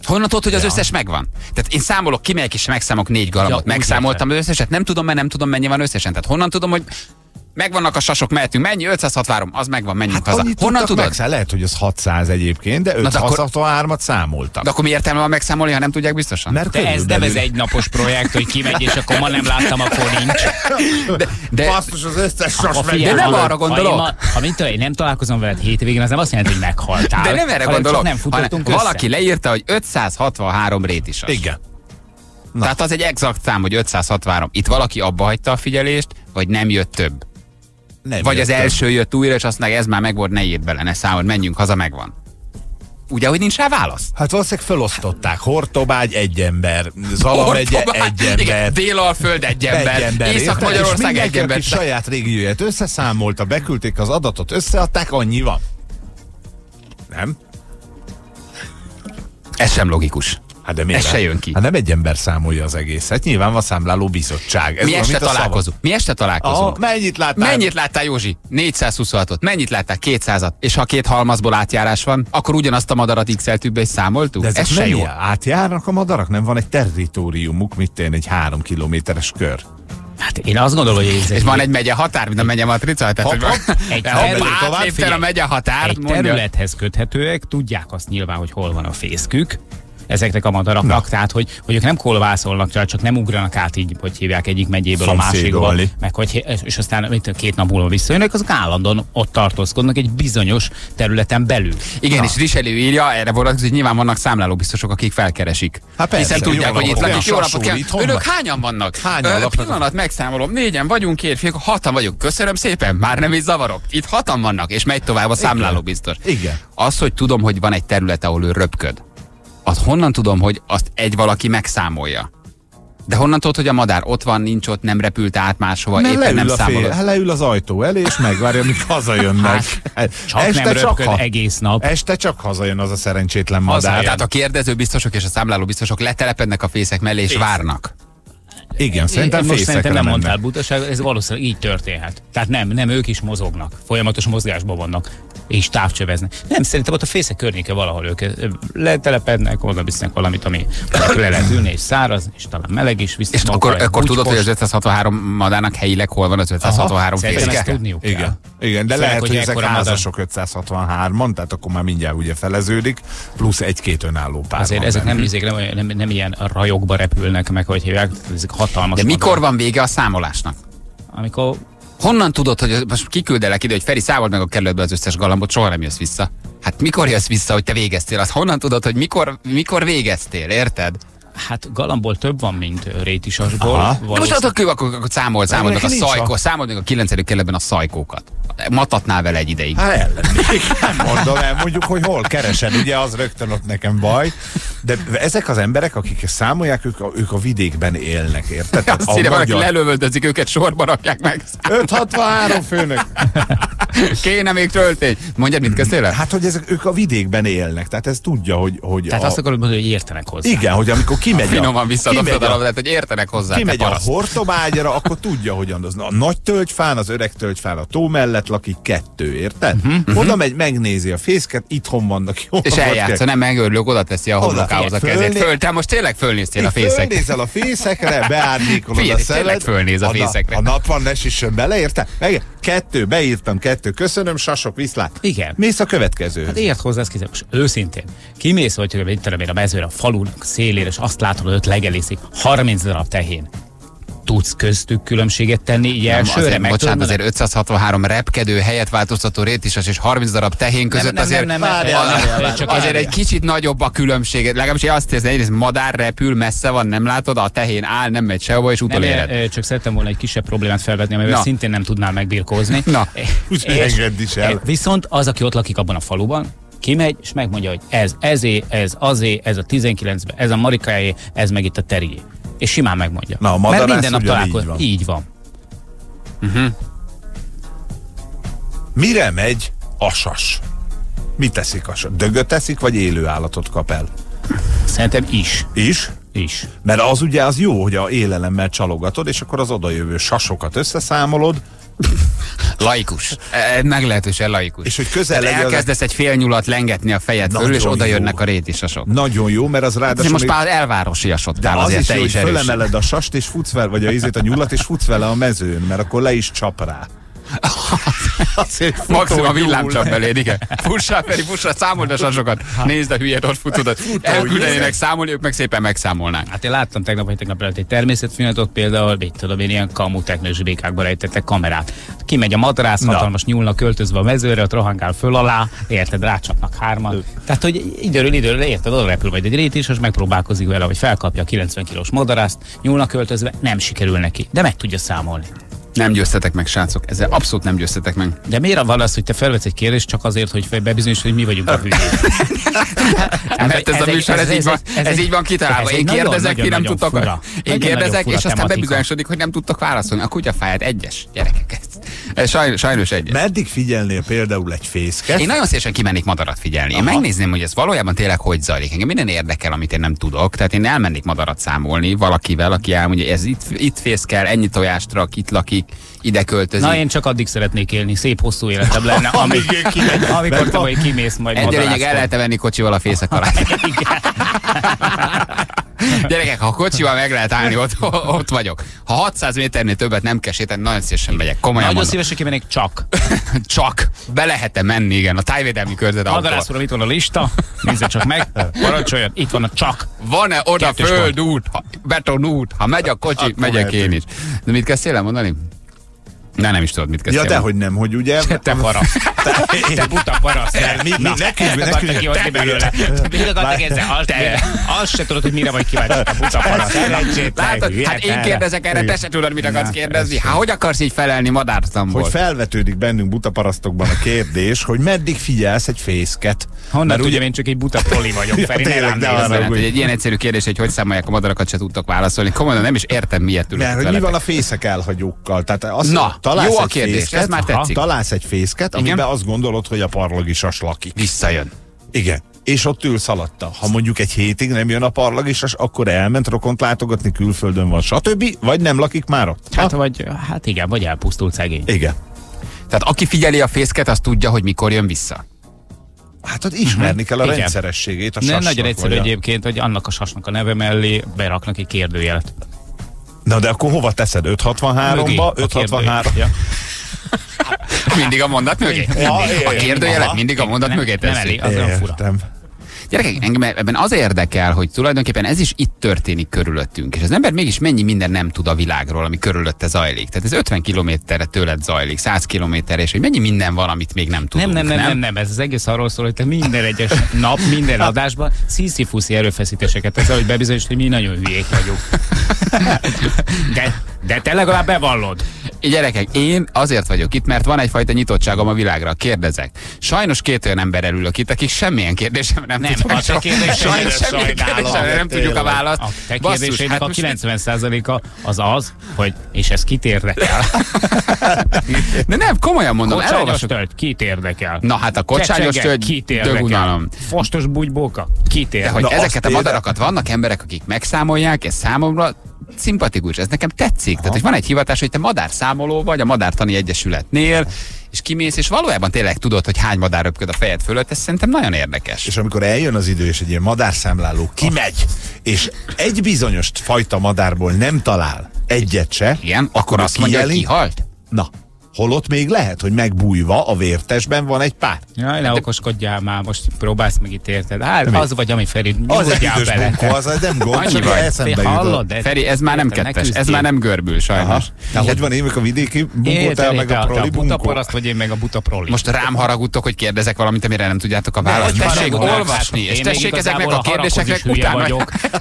Honnan tudod, hogy az összes megvan? Tehát én számolok, kimegyek és megszámok 4 galamot. Megszámoltam az összeset, nem tudom, mert nem tudom, mennyi van összesen. Tehát honnan tudom, hogy megvannak a sasok, mehetünk, mennyi? 563, az megvan, menjünk haza. Honnan tudod? Lehet, hogy az 600 egyébként, de 563-at számoltak. De akkor mi értelme van megszámolni, ha nem tudják biztosan? Mert ez nem ez egy napos projekt, hogy kimegy, és akkor ma nem láttam, akkor nincs. De az összes sas meg. De nem arra gondolok. Amint én nem találkozom veled hétvégén, az nem azt jelenti, hogy meghaltál. De nem erre gondolok. Nem futottunk össze. Valaki leírta, hogy 563 rétisas. Igen. Tehát az egy exakt szám, hogy 563. Itt valaki abba hagyta a figyelést, vagy nem jött több. Nem vagy jöttem. Az első jött újra, és azt mondja, ez már megvolt, ne írd bele, ne számolj, menjünk haza, megvan. Ugye, hogy nincs rá válasz? Hát valószínűleg felosztották. Hortobágy egy ember, Zalamegye egy ember, Délalföld egy ember, Észak-Magyarország egy ember. És saját régióját összeszámolta, beküldték az adatot, összeadták, annyi van. Nem? Ez sem logikus. Hát de ez se jön ki. Hát nem egy ember számolja az egészet. Nyilván van számláló bizottság. Ez mi este találkozunk. Mi este találkozunk. Mennyit láttál? Mennyit láttál, Józsi? 426-ot. Mennyit láttál? 200-at. És ha két halmazból átjárás van, akkor ugyanazt a madarat x-eltűbbe is számoltuk? De ez se jó. Átjárnak a madarak? Nem van egy territóriumuk, mint én, egy 3 kilométeres kör. Hát én azt gondolom, hogy ez és van egy megye határ, mint a megye matrica. Egy területhez köthetőek, tudják azt nyilván, hogy hol van a fészkük. Ezeknek a madaraknak, na. Tehát hogy ők nem kolvászolnak, csak nem ugranak át így, hogy hívják egyik megyéből a másikba, meg hogy, és aztán 2 nap múlva visszajönnek, azok állandóan ott tartózkodnak egy bizonyos területen belül. Igen, na. És Richelieu írja, erre vonatkozik, hogy nyilván vannak számlálóbiztosok, akik felkeresik. Hát hiszen tudják, hogy itt lakik, jó napot kell. Önök hányan vannak? Pillanat, megszámolom, 4-en vagyunk, kérfék, 6-an vagyunk, köszönöm szépen, már nem is zavarok. Itt 6-an vannak, és megy tovább a számlálóbiztos. Igen. Az, hogy tudom, hogy van egy terület, ahol ő röpköd. Az honnan tudom, hogy azt egy valaki megszámolja? De honnan tudod, hogy a madár ott van, nincs ott, nem repült át máshova, mert éppen nem számolod? Leül az ajtó elé, és megvárja, amíg hazajönnek. Hát, este csak egész nap. Este csak hazajön az a szerencsétlen madár. Tehát a kérdező biztosok és a számláló biztosok letelepednek a fészek mellé, és várnak. Igen, szerintem most szerintem nem mondtál butaságot, ez valószínűleg így történhet. Tehát nem, ők is mozognak, folyamatos mozgásban vannak, és távcsöveznek. Nem, szerintem ott a fészek környéke valahol ők letelepednek, oda visznek valamit, ami le lehet ülni, és száraz, és talán meleg is. És akkor tudod, hogy az 563 madárnak helyileg hol van az 563 fészke? Szerintem ezt tudniuk kell. Igen, de lehet, hogy ezek házasok 563-an, tehát akkor már mindjárt ugye feleződik, plusz 1-2 önálló pár. Azért ezek nem ilyen rajokba repülnek meg, hogy hívják, ezek hatalmas. De mikor van vége a számolásnak? Amikor... Honnan tudod, hogy most kiküldelek ide, hogy Feri, számold meg a kerületbe az összes galambot, soha nem jössz vissza. Hát mikor jössz vissza, hogy te végeztél? Azt honnan tudod, hogy mikor végeztél, érted? Hát galambból több van, mint rétisasból. De most akkor számold meg a szajkókat, számold meg a 9. kerületben a szajkókat. Matatnál vele egy ideig. Hát ellennék, nem mondom el, mondjuk, hogy hol keresed, ugye az rögtön ott nekem baj. De ezek az emberek, akik számolják, ők a vidékben élnek, érted? Azt hírem, magyar... lelövöldözik őket, sorba rakják meg. 563 főnök. Kéne még töltény. Mondjad, mit kezdtél el? Hát, hogy ők a vidékben élnek, tehát ez tudja, hogy tehát azt akarod mondani, hogy értenek hozzá. Igen, hogy amikor kimegy finoman visszadobtad a labdát, hogy értenek hozzá. Kimegy a Hortobágyra, akkor tudja, hogy az a nagy tölgyfán, az öreg tölgyfán a tó mellett lakik 2, érted? Oda megy, megnézi a fészket, itthon vannak jó. És eljátsza, nem megörülök, oda teszi a homlokához a kezét. Te most tényleg fölnéztél a fészekre. Fölnézel a fészekre, beárnyékolod a szelet. Fölnéz a fészekre. A nap van, ne süssön bele, érted? 2, beírtam 2, köszönöm, sasok, viszlát. Igen. Mész a következő. Hát ért hozzá, most őszintén. Kimész, hogy itt a mezőre, a falunak szélére, és azt látod, hogy ott legelészik 30 darab tehén. Tudsz köztük különbséget tenni így elsőre? Bocsánat, azért 563 repkedő, helyet változtató rétisas és 30 darab tehén között azért egy kicsit nagyobb a különbség. Legalábbis én azt érzem, egyrészt madár repül, messze van, nem látod, a tehén áll, nem megy sehova és utoléred. Csak szerettem volna egy kisebb problémát felvetni, amivel szintén nem tudnál megbirkózni. Na, engedd is el. Viszont az, aki ott lakik abban a faluban, kimegy, és megmondja, hogy ez ezé, ez azé, ez a 19-ben, ez a Marikáé, ez meg itt a Terié. És simán megmondja. Na, a madarász. Mert minden nap találkozik. Így van. Uh-huh. Mire megy Asas? Mit teszik Asas? Dögöt teszik, vagy élő állatot kap el? Szerintem is. Is? Is. Mert az ugye az jó, hogy a élelemmel csalogatod, és akkor az odajövő sasokat összeszámolod. Laikus. Meglehetősen laikus. És hogy közel legyen, elkezdesz egy félnyulat lengetni a fejed körül, és oda jönnek a rétisasok. Nagyon jó, mert az ráadásul... Most már elvárosiasottál, azért is te is erős. Fölemeled a sast, és futsz vele, vagy a ízét, a nyulat, és futsz vele a mezőn, mert akkor le is csap rá. Maximum a villám csap beléd, igen. Fussá, Feri, fussá, számold a sasokat. Nézd a hülyét, ott futodat. Elküldenének számolni, ők meg szépen megszámolnák. Hát én láttam tegnap, hogy tegnap előtt egy természetfilmet, például, mit tudom én, ilyen kamu technős békákba rejtettek kamerát. Kimegy a madarász, hatalmas nyúlnak költözve a mezőre, ott rohangál föl alá, érted, rácsapnak hárman. Tehát, hogy időről, érted, oda repül majd egy rétis, és megpróbálkozik vele, hogy felkapja a 90 kilós madarászt, nyúlnak költözve, nem sikerül neki, de meg tudja számolni. Nem győztetek meg, srácok. Ezzel abszolút nem győztetek meg. De miért van az, hogy te felvetsz egy kérdést csak azért, hogy bebizonyíts, hogy mi vagyunk a hülyék? Hát ez a műsor, ez így van kitalálva. Én kérdezek, ti nem tudtok. Én kérdezek, és aztán bebizonyosodik, hogy nem tudtok válaszolni. A kutyafáját egyes, gyerekek. Ez sajnos egyes. Meddig figyelnél például egy fészket? Én nagyon szívesen kimennék madarat figyelni. Én megnézném, hogy ez valójában tényleg hogy zajlik. Engem minden érdekel, amit én nem tudok. Tehát én elmennék madarat számolni valakivel, aki elmondja, ez itt fészkel, ennyi tojást rak, itt lakik, ide költözik. Na, én csak addig szeretnék élni, szép hosszú életem lenne, amikor te majd kimész majd madarásztól. Egy lényeg, el lehet venni kocsival a fészekarát. Gyerekek, ha kocsival meg lehet állni, ott vagyok. Ha 600 méternél többet nem kell sétálni, nagyon szívesen megyek. Komolyan nagyon szívesen kimennék csak. Csak. Be lehet-e menni, igen. A tájvédelmi körzet autóval. Madarászúra, itt van a lista. Nézze csak meg. Parancsoljon. Itt van a csak. Van-e oda földút, betonút? Ha megy a kocsi, akkor megyek én is. De mit kezdtél mondani? Na, nem is tudod, mit kezdtél. Ja, dehogy nem, hogy ugye... Te paraszt. Te buta paraszt. Elkapartak ki hozni belőle. Mit akartak ezzel? Azt se tudod, hogy mire vagy kíváncsi. Te buta paraszt. Hát én kérdezek erre, te se tudod, mit akarsz kérdezni. Hát hogy akarsz így felelni madártamból? Hogy felvetődik bennünk buta parasztokban a kérdés, hogy meddig figyelsz egy fészket. Honnan tudjam, én csak egy buta poli vagyok, Feri. Egy ilyen egyszerű kérdés, hogy számolják a madarakat, se tudtok válaszolni. Komolyan nem is értem, miért ülök. Mert hogy mi van a fészek elhagyókkal? Tehát jó a kérdés, fészket, ez már tetszik. Találsz egy fészket, amiben igen? Azt gondolod, hogy a parlagisas lakik. Visszajön. Igen. És ott ülsz alatta. Ha mondjuk egy hétig nem jön a parlagisas, akkor elment rokont látogatni, külföldön van, stb. Vagy nem lakik már ott. Hát, vagy, hát igen, vagy elpusztult szegény. Igen. Tehát aki figyeli a fészket, az tudja, hogy mikor jön vissza. Hát ott ismerni kell a rendszerességét a sasnak. Nem nagyon egyszerű egyébként, hogy annak a sasnak a neve mellé beraknak egy kérdőjelet. Na de akkor hova teszed? 563-ba? 563. Ja. Mindig a mondat mögé? A kérdőjelet mindig a mondat mögé teszi. Az olyan fura. Gyerekek, engem ebben az érdekel, hogy tulajdonképpen ez is itt történik körülöttünk, és az ember mégis mennyi minden nem tud a világról, ami körülötte zajlik. Tehát ez 50 kilométerre tőled zajlik, 100 kilométerre, és hogy mennyi minden van, amit még nem tudunk. Nem, ez az egész arról szól, hogy te minden egyes nap, minden adásban szíszifuszi erőfeszítéseket teszel, hogy bebizonyítsd, hogy mi nagyon hülyék vagyunk. De te legalább bevallod. Gyerekek, én azért vagyok itt, mert van egyfajta nyitottságom a világra. Kérdezek. Sajnos két olyan ember ülök itt, akik semmilyen kérdésem nem tudnak. Nem, a kérdésem nem tudjuk a választ. A te kérdésének a 90%-a az az, hogy és ez kit érdekel. De nem, komolyan mondom. Kocsányos tölt, kit érdekel. Na hát a kocsányos tölt, dögunalom. Fostos bugybóka, kit érdekel. De hogy ezeket a madarakat vannak emberek, akik megszámolják, ez számomra szimpatikus, ez nekem tetszik. Tehát, hogy van egy hivatás, hogy te madárszámoló vagy a Madártani Egyesületnél, és kimész, és valójában tényleg tudod, hogy hány madár röpköd a fejed fölött, ez szerintem nagyon érdekes. És amikor eljön az idő, és egy ilyen madárszámláló kimegy, és egy bizonyos fajta madárból nem talál egyet se, igen, akkor azt mondja, hogy kihalt? Na. Holott még lehet, hogy megbújva a vértesben van egy pár. Jaj, ne okoskodjál már, most próbálsz meg itt érted. Hát mi? Az vagy, ami Feri, nyugodjál bele. Bunkó, az nem gond, csak eszembe jutott. Feri, ez már nem kettes, ez már nem görbül, sajnos. Hogy van, én meg a vidéki bunkótál, meg a proli bunkó. Buta paraszt vagy én meg a buta proli. Most rám haragudtok, hogy kérdezek valamit, amire nem tudjátok a választ. Tessék olvasni, és tessék ezeknek a kérdéseknek utána.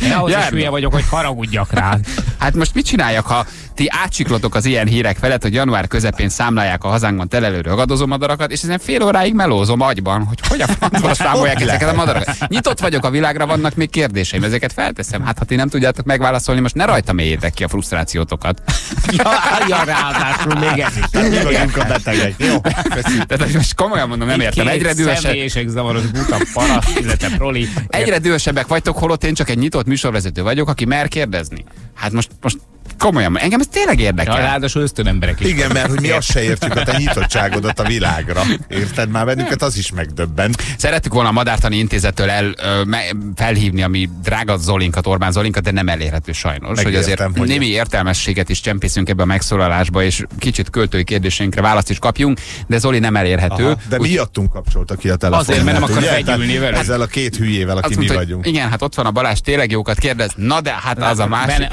Én ahhoz is hülye vagyok, hogy haragudjak rá. Hát most mit csináljak, ha ti átsiklotok az ilyen hírek felett, hogy január közepén számlálják a hazánkban telelő ragadozó madarakat, és ezen fél óráig melózom agyban, hogy hogy a francba számolják ezeket a madarakat. Nyitott vagyok a világra, vannak még kérdéseim, ezeket felteszem. Hát ha ti nem tudjátok megválaszolni, most ne rajtam éljétek ki a frusztrációtokat. Ja, ráadásul még ez is. Tehát mi vagyunk a betegek. Jó. Tehát most komolyan mondom, nem értem. Egyre dühösebb. Egyre dühösebbek vagytok, holott én csak egy nyitott műsorvezető vagyok, aki mer kérdezni. Hát most komolyan, engem ez tényleg érdekel. Ja, ráadásul ösztön emberek is. Igen, mert hogy mi azt se értjük a te nyitottságodat a világra. Érted már bennünket, az is megdöbbent. Szerettük volna a Madártani Intézettől felhívni a mi drága Zolinkat, Orbán Zolinkat, de nem elérhető sajnos. Megértem, hogy azért hogy némi értelmességet is csempészünk ebbe a megszólalásba, és kicsit költői kérdésünkre választ is kapjunk, de Zoli nem elérhető. Aha, de miattunk kapcsolta ki a telefonját. Azért, mert nem akar fegyülni vele. Ezzel a két hülyével, aki mi vagyunk. Igen, hát ott van a Balázs, tényleg jókat kérdez. Na de hát az a másik.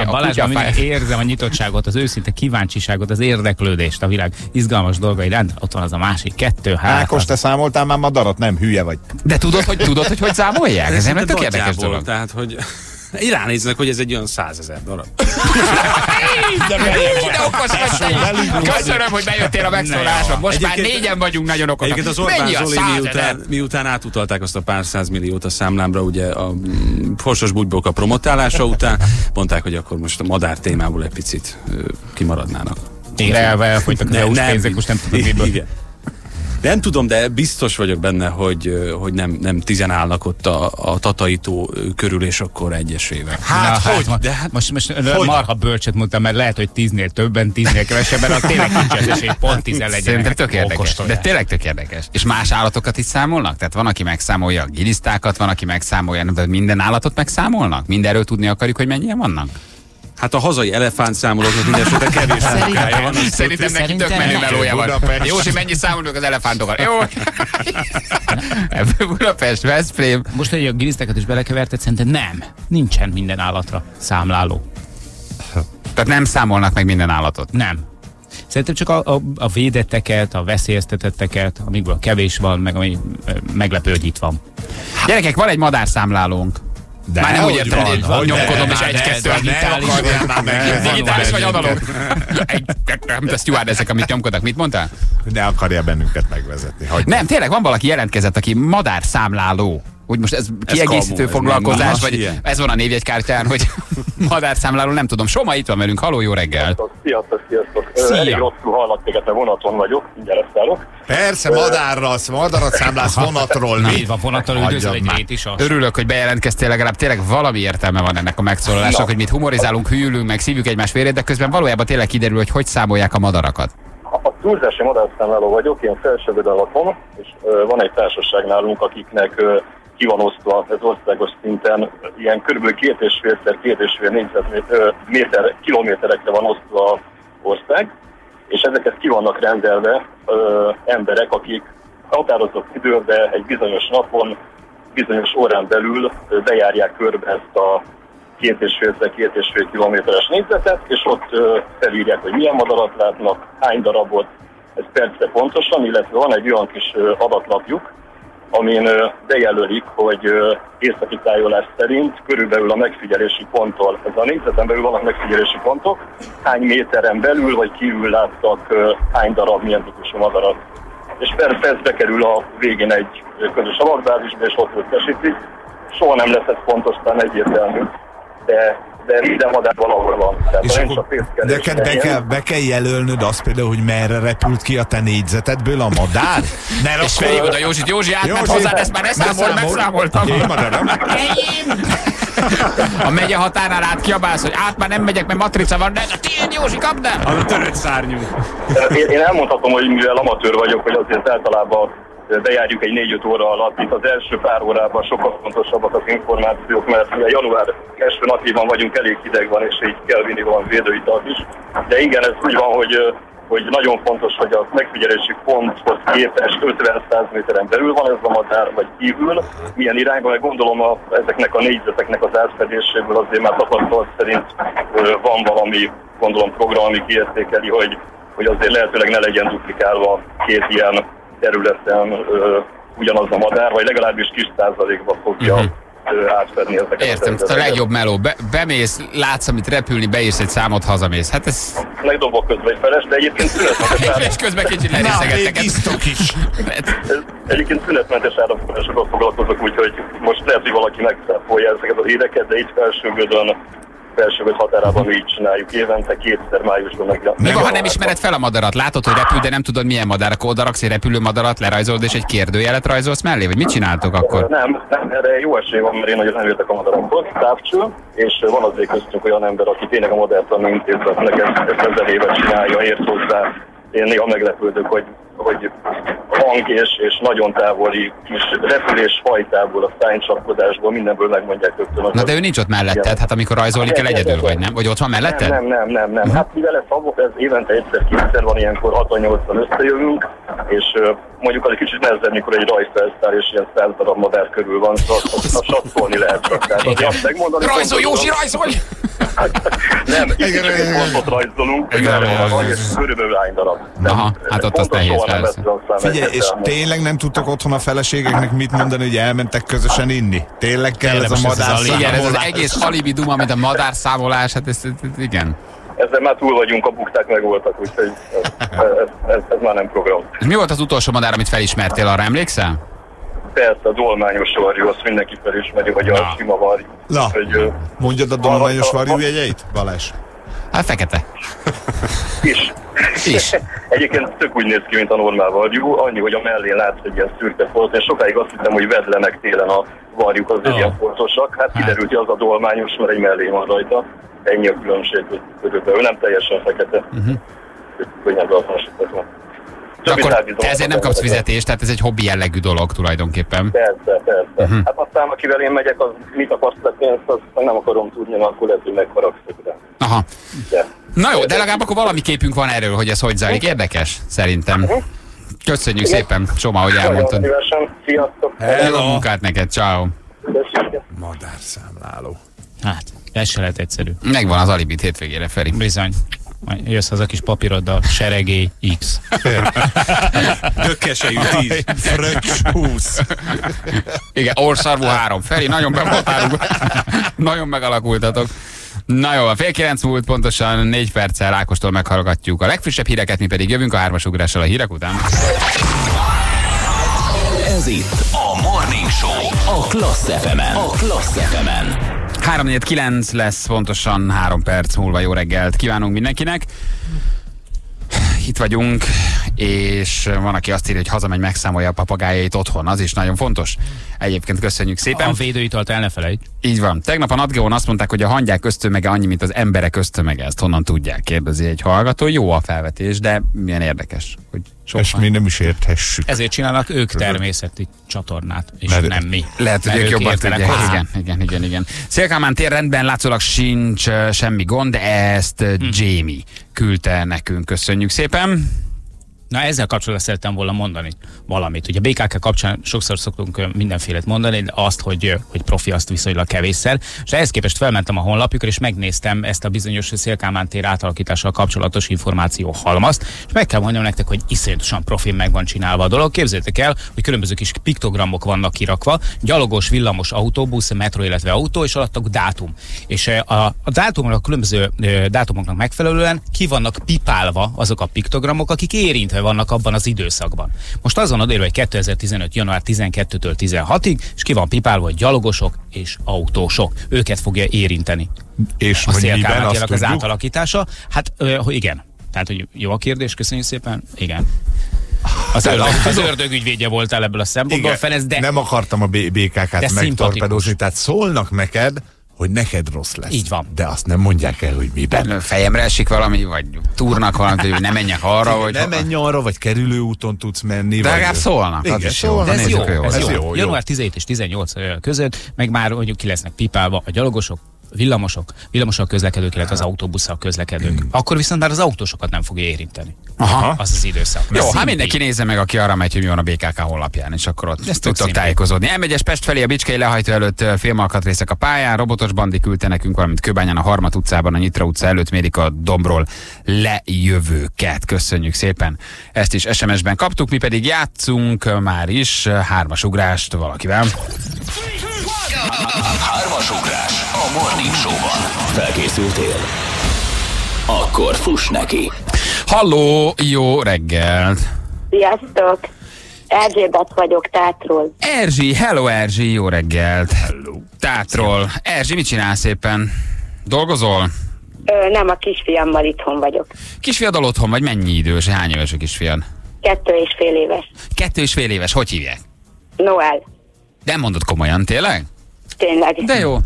Érzem a nyitottságot, az őszinte kíváncsiságot, az érdeklődést a világ izgalmas dolgai iránt. Ott van az a másik kettő. Hát, Ákos, te számoltál már madarat? Nem, hülye vagy. De tudod, hogy számolják? Ez nem tök érdekes dolog. Tehát, hogy ránéznek, hogy ez egy olyan 100 000 darab. De okos vagy. Köszönöm, hogy bejöttél a megszólásra. Most már négyen vagyunk nagyon okosak. Egyébként az Orbán Zoli miután átutalták azt a pár százmilliót a számlámra, ugye a Forsos Bugybóka promotálása után, mondták, hogy akkor most a madár témából egy picit kimaradnának. Elfogytak az EU-s pénzek, most nem tudod miből. Nem tudom, de biztos vagyok benne, hogy nem tizen állnak ott a Tataitó körül, és akkor egyesével. Hát, na, hogy? De hát, most hogy? Marha bölcset mondtam, mert lehet, hogy 10-nél többen, 10-nél kevesebben, az tényleg nincs az esély, pont 10 legyen. Szerintem tök érdekes. De tényleg tök érdekes. És más állatokat is számolnak? Tehát van, aki megszámolja a gilisztákat, van, aki megszámolja, de minden állatot megszámolnak? Mindenről tudni akarjuk, hogy mennyien vannak? Hát a hazai elefánt számolóknak mindesetre kevés munkája van. Szerintem neki tök menő melója van. Józsi, mennyi számolunk az elefántokkal? Jó! Budapest, Veszprém. Most, hogy a gilisztákat is belekeverted, szerintem nem. Nincsen minden állatra számláló. Tehát nem számolnak meg minden állatot? Nem. Szerintem csak a védetteket, a veszélyeztetetteket, amikből kevés van, meg ami meglepő, hogy itt van. Gyerekek, van egy madárszámlálónk. De már nem úgy értem, hogy van, nyomkodom, és egy-kettő, amit te akarjál. Digitális vagy analóg? Mint a stewardessek, amit nyomkodnak. Mit mondtál? Ne akarja bennünket megvezetni. Nem, tényleg van valaki jelentkezett, aki madárszámláló. Hogy most ez kiegészítő foglalkozás, vagy ez van a névjegykártyán, hogy madárszámláló, nem tudom. Soma itt van velünk, haló, jó reggel! Sziasztok! Elég rosszul hallak téged, mert vonaton vagyok, mindjárt szállok. Persze, madarat számlálsz vonatról. Így van, vonatról üdvözöl egy rét is. Örülök, hogy bejelentkeztél, legalább tényleg valami értelme van ennek a megszólalásnak, hogy mi humorizálunk, hülyülünk, meg szívjuk egymás vérét, de közben valójában tényleg kiderül, hogy hogy számolják a madarakat. A túlzási madárszámláló vagyok, én Felsőböd alatt, és van egy társaság nálunk, akiknek ki van osztva az országos szinten, ilyen kb. 2,5 x 2,5 kilométerekre van osztva az ország, és ezeket ki vannak rendelve emberek, akik határozott időben, egy bizonyos napon, bizonyos órán belül bejárják körbe ezt a 2,5 x 2,5 kilométeres négyzetet, és ott felírják, hogy milyen madarat látnak, hány darabot, ez persze pontosan, illetve van egy olyan kis adatlapjuk, amin bejelölik, hogy északi tájolás szerint körülbelül a megfigyelési ponttól, ez a négyzeten belül vannak megfigyelési pontok, hány méteren belül vagy kívül láttak hány darab milyen típusú madarat. És persze ez bekerül a végén egy közös adatbázisba, és ott összesítik. Soha nem lesz ez pontos, talán egyértelmű, de minden madár valahol van. És akkor neked be kell jelölnöd azt például, hogy merre repült ki a te négyzetedből a madár? És felhívod a Józsit, Józsi, átment hozzád, ezt már megszámoltam. A megye határnál átkiabálsz, hogy át már nem megyek, mert matrica van, de ez a tiéd, Józsi, kapd el! A törött szárnyú. Én elmondhatom, hogy mivel amatőr vagyok, hogy azért általában bejárjuk egy 4-5 óra alatt. Itt az első pár órában sokkal fontosabbak az információk, mert ugye január első napjában vagyunk, elég hideg van, és így kell vinni valami védőitalt is. De igen, ez úgy van, hogy nagyon fontos, hogy a megfigyelési ponthoz képest 50-100 méteren belül van ez a madár, vagy kívül. Milyen irányban, meg gondolom ezeknek a négyzeteknek az átfedéséből azért már tapasztalat szerint van valami, gondolom, program, ami kiértékeli, hogy azért lehetőleg ne legyen duplikálva két ilyen területen ugyanaz a madár, vagy legalábbis kis százalékba fogja átfedni ezeket. Értem, ez a legjobb meló. Bemész, látsz, amit repülni, beírsz egy számot, hazamész. Hát ez... Megdobok közben egy feles, de egyébként szünetmentesen... és közben kicsit lerészegettek. Na, isztok is! Egyébként szünetmentes áramforrásokat foglalkozok, úgyhogy most lehet, hogy valaki megszáfolja ezeket a híreket, de itt Felsőgödön határában mi így csináljuk évente, kétszer májusban meg... Még ha nem ismered fel a madarat, látod, hogy repül, de nem tudod milyen madár, akkor odaraksz egy repülő madarat, lerajzolod és egy kérdőjelet rajzolsz mellé, vagy mit csináltok akkor? Nem, erre jó esély van, mert én nagyon nem jöttek a madarakhoz, távcső, és van azért köztünk olyan ember, aki tényleg a madártan intézett, nekem ezerével csinálja, ért hozzá. Én néha meglepődök, hogy hang és nagyon távoli kis repülésfajtából, a szájncsapkodásból, mindenből megmondják rögtön. Na de ő nincs ott melletted, hát amikor rajzolik el egyedül, vagy nem? Vagy ott van melletted? Nem. Hát mivel ez szabok, ez évente egyszer-kétszer van, ilyenkor 6-8-an összejövünk, és mondjuk az egy kicsit nehezebb, mikor egy rajzfelsztár és ilyen 100 darab madár körül van, szóval azt satszolni lehet csak. Tehát azt megmondani... Rajzol, Józsi, rajzolj! Nem, egy pontot rajzolunk, körülbelül hány darab. Hát ott az nehéz persze. Figyelj, és tényleg nem tudtak otthon a feleségeknek mit mondani, hogy elmentek közösen inni? Tényleg kell ez a madárszámolás? Igen, ez az egész alibi duma, mint a madárszámolás, hát ez igen. Ezzel már túl vagyunk, a bukták meg voltak, úgyhogy ez már nem program. És mi volt az utolsó madár, amit felismertél, arra emlékszel? Persze, a dolmányos varjú, azt mindenki felismeri, vagy a sima varjú. Na, mondjad a dolmányos varjú jegyeit, Balázs? Hát fekete. Is. Egyébként tök úgy néz ki, mint a normál varjú, annyi, hogy a mellén látsz egy ilyen szürke foltot, és sokáig azt hittem, hogy vedlenek télen a varjuk, az egy ilyen foltosak. Hát kiderült, hogy az a dolmányos, mert egy mellé van rajta. Ennyi a különbség, hogy nem teljesen fekete. Könnyebb alkalmasítak van. Ezért nem kapsz fizetést, tehát ez egy hobbi jellegű dolog tulajdonképpen. Persze. Hát aztán akivel én megyek, az mit akarsz lepénzt, azt nem akarom tudni, mert akkor lehet, hogy megharagszok rá. Aha. Yeah. Na jó, de legalább akkor valami képünk van erről, hogy ez hogy zajlik. Érdekes, szerintem. Köszönjük szépen, Csoma, hogy elmondtad. Sziasztok! Jó munkát neked, ciao. Madárszámláló. Hát, ez se lehet egyszerű. Megvan az alibit hétvégére, Feri. Bizony. Majd jössz haza kis papíroddal, seregély X. Dökkesejű 10. Fröccs 20. Igen, orszarvú 3. Feri, nagyon be voltálunk. Nagyon megalakultatok. Na jó, 8:30 múlt, pontosan 4 perccel Ákostól meghallgatjuk a legfrissebb híreket, mi pedig jövünk a 3-as ugrással a hírek után. Ez itt a Morning Show a Class FM-en. 3:49 lesz, pontosan 3 perc múlva. Jó reggelt kívánunk mindenkinek. Itt vagyunk, és van, aki azt írja, hogy hazamegy, megszámolja a papagájait otthon. Az is nagyon fontos. Egyébként köszönjük szépen. A védőitalt el ne felejtsd. Így van. Tegnap a NatGeon azt mondták, hogy a hangyák köztömege annyi, mint az emberek köztömege. Ezt honnan tudják, kérdezi egy hallgató. Jó a felvetés, de milyen érdekes, hogy és mi nem is érthessük. Ezért csinálnak ők természeti csatornát, és nem mi. Lehet, hogy ők jobban tudják. Igen. Szélkámán tér rendben, látszólag sincs semmi gond, ezt Jamie küldte nekünk. Köszönjük szépen. Na, ezzel kapcsolatban szerettem volna mondani valamit. Ugye a BKK kapcsán sokszor szoktunk mindenfélet mondani, de azt, hogy profi, azt viszonylag kevésszer. És ehhez képest felmentem a honlapjukra, és megnéztem ezt a bizonyos Szélkámán tér átalakítással kapcsolatos információ halmazt, és meg kell mondjam nektek, hogy iszonyatosan profi meg van csinálva a dolog. Képzeljétek el, hogy különböző kis piktogramok vannak kirakva, gyalogos, villamos, autóbusz, metró, illetve autó, és alattak dátum. És a dátumoknak, különböző dátumoknak megfelelően ki vannak pipálva azok a piktogramok, akik érintve vannak abban az időszakban. Most azon odaérve, hogy 2015. január 12-től 16-ig, és ki van pipálva, hogy gyalogosok és autósok. Őket fogja érinteni. És a Szélkámán az átalakítása? Hát igen. Tehát, hogy jó a kérdés, köszönjük szépen. Igen. Az ördög ügyvédje voltál ebből a szempontból, Ferenc, de... Nem akartam a BKK-t megtorpedózni, tehát szólnak neked, hogy neked rossz lesz. Így van. De azt nem mondják el, hogy miben. Fejemre esik valami, vagy túrnak valamit, hogy ne menjek arra, vagy... Ne menj arra, vagy kerülő úton tudsz menni. De legalább szólnak. Igen, szólnak. Ez jó. Január 17 és 18 között, meg már mondjuk ki lesznek pipálva a gyalogosok, villamossal közlekedők, illetve az autóbusszal közlekedők. Akkor viszont már az autósokat nem fogja érinteni. Aha. Az az időszak. Jó, hát mindenki nézze meg, aki arra megy, hogy mi van a BKK honlapján, és akkor ott tudtok tájékozódni. M1-es Pest felé a Bicskei lehajtó előtt filmalkatrészek a pályán, robotos bandi küldte nekünk, valamint Kőbányán a Harmat utcában, a Nyitra utca előtt mérik a dombról lejövőket. Köszönjük szépen. Ezt is SMS-ben kaptuk, mi pedig játszunk már is 3-as ugrást valakivel. Hármas ugrás a Morning Show-ban. Felkészültél? Akkor fuss neki. Halló, jó reggelt! Sziasztok! Erzsébet vagyok, Tátról. Erzsi, hello Erzsi, jó reggelt! Hello. Tátról. Erzsi, mit csinálsz éppen? Dolgozol? Nem, a kisfiammal itthon vagyok. Kisfiadal otthon vagy? Mennyi idős? Hány éves a kisfiad? 2,5 éves. 2,5 éves, hogy hívják? Noel. Nem mondod komolyan, tényleg? Tényleg. De jó.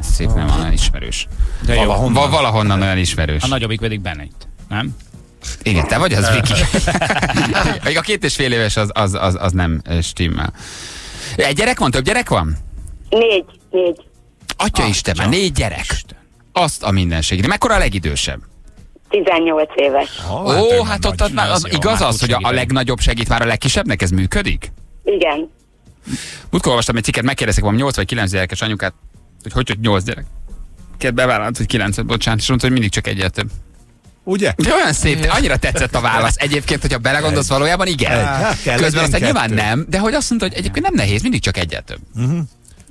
Ez szép, nem olyan ismerős. De jó. Valahonnan olyan ismerős. A nagyobbik pedig Benedikt, nem? Igen, te vagy az, Viki? A 2,5 éves az nem stimmel. Egy gyerek van? Több gyerek van? 4. Atyaisten, már 4 gyerek. Azt a mindenség. De mekkora a legidősebb? 18 éves. Ó, hát ott az igaz az, hogy a legnagyobb segít már a legkisebbnek? Ez működik? Igen. Múltkor olvastam egy cikket, megkérdeztek valami 8 vagy 9 gyerekes anyukát, hogy 8 gyerek. Két bevállalt, hogy 9-et, bocsánat, és mondta, hogy mindig csak egyet több. Ugye? De olyan szép, de annyira tetszett a válasz. Egyébként, hogyha belegondolsz, valójában igen. Közben aztán nyilván nem, de hogy azt mondta, hogy egyébként nem nehéz, mindig csak egyet több.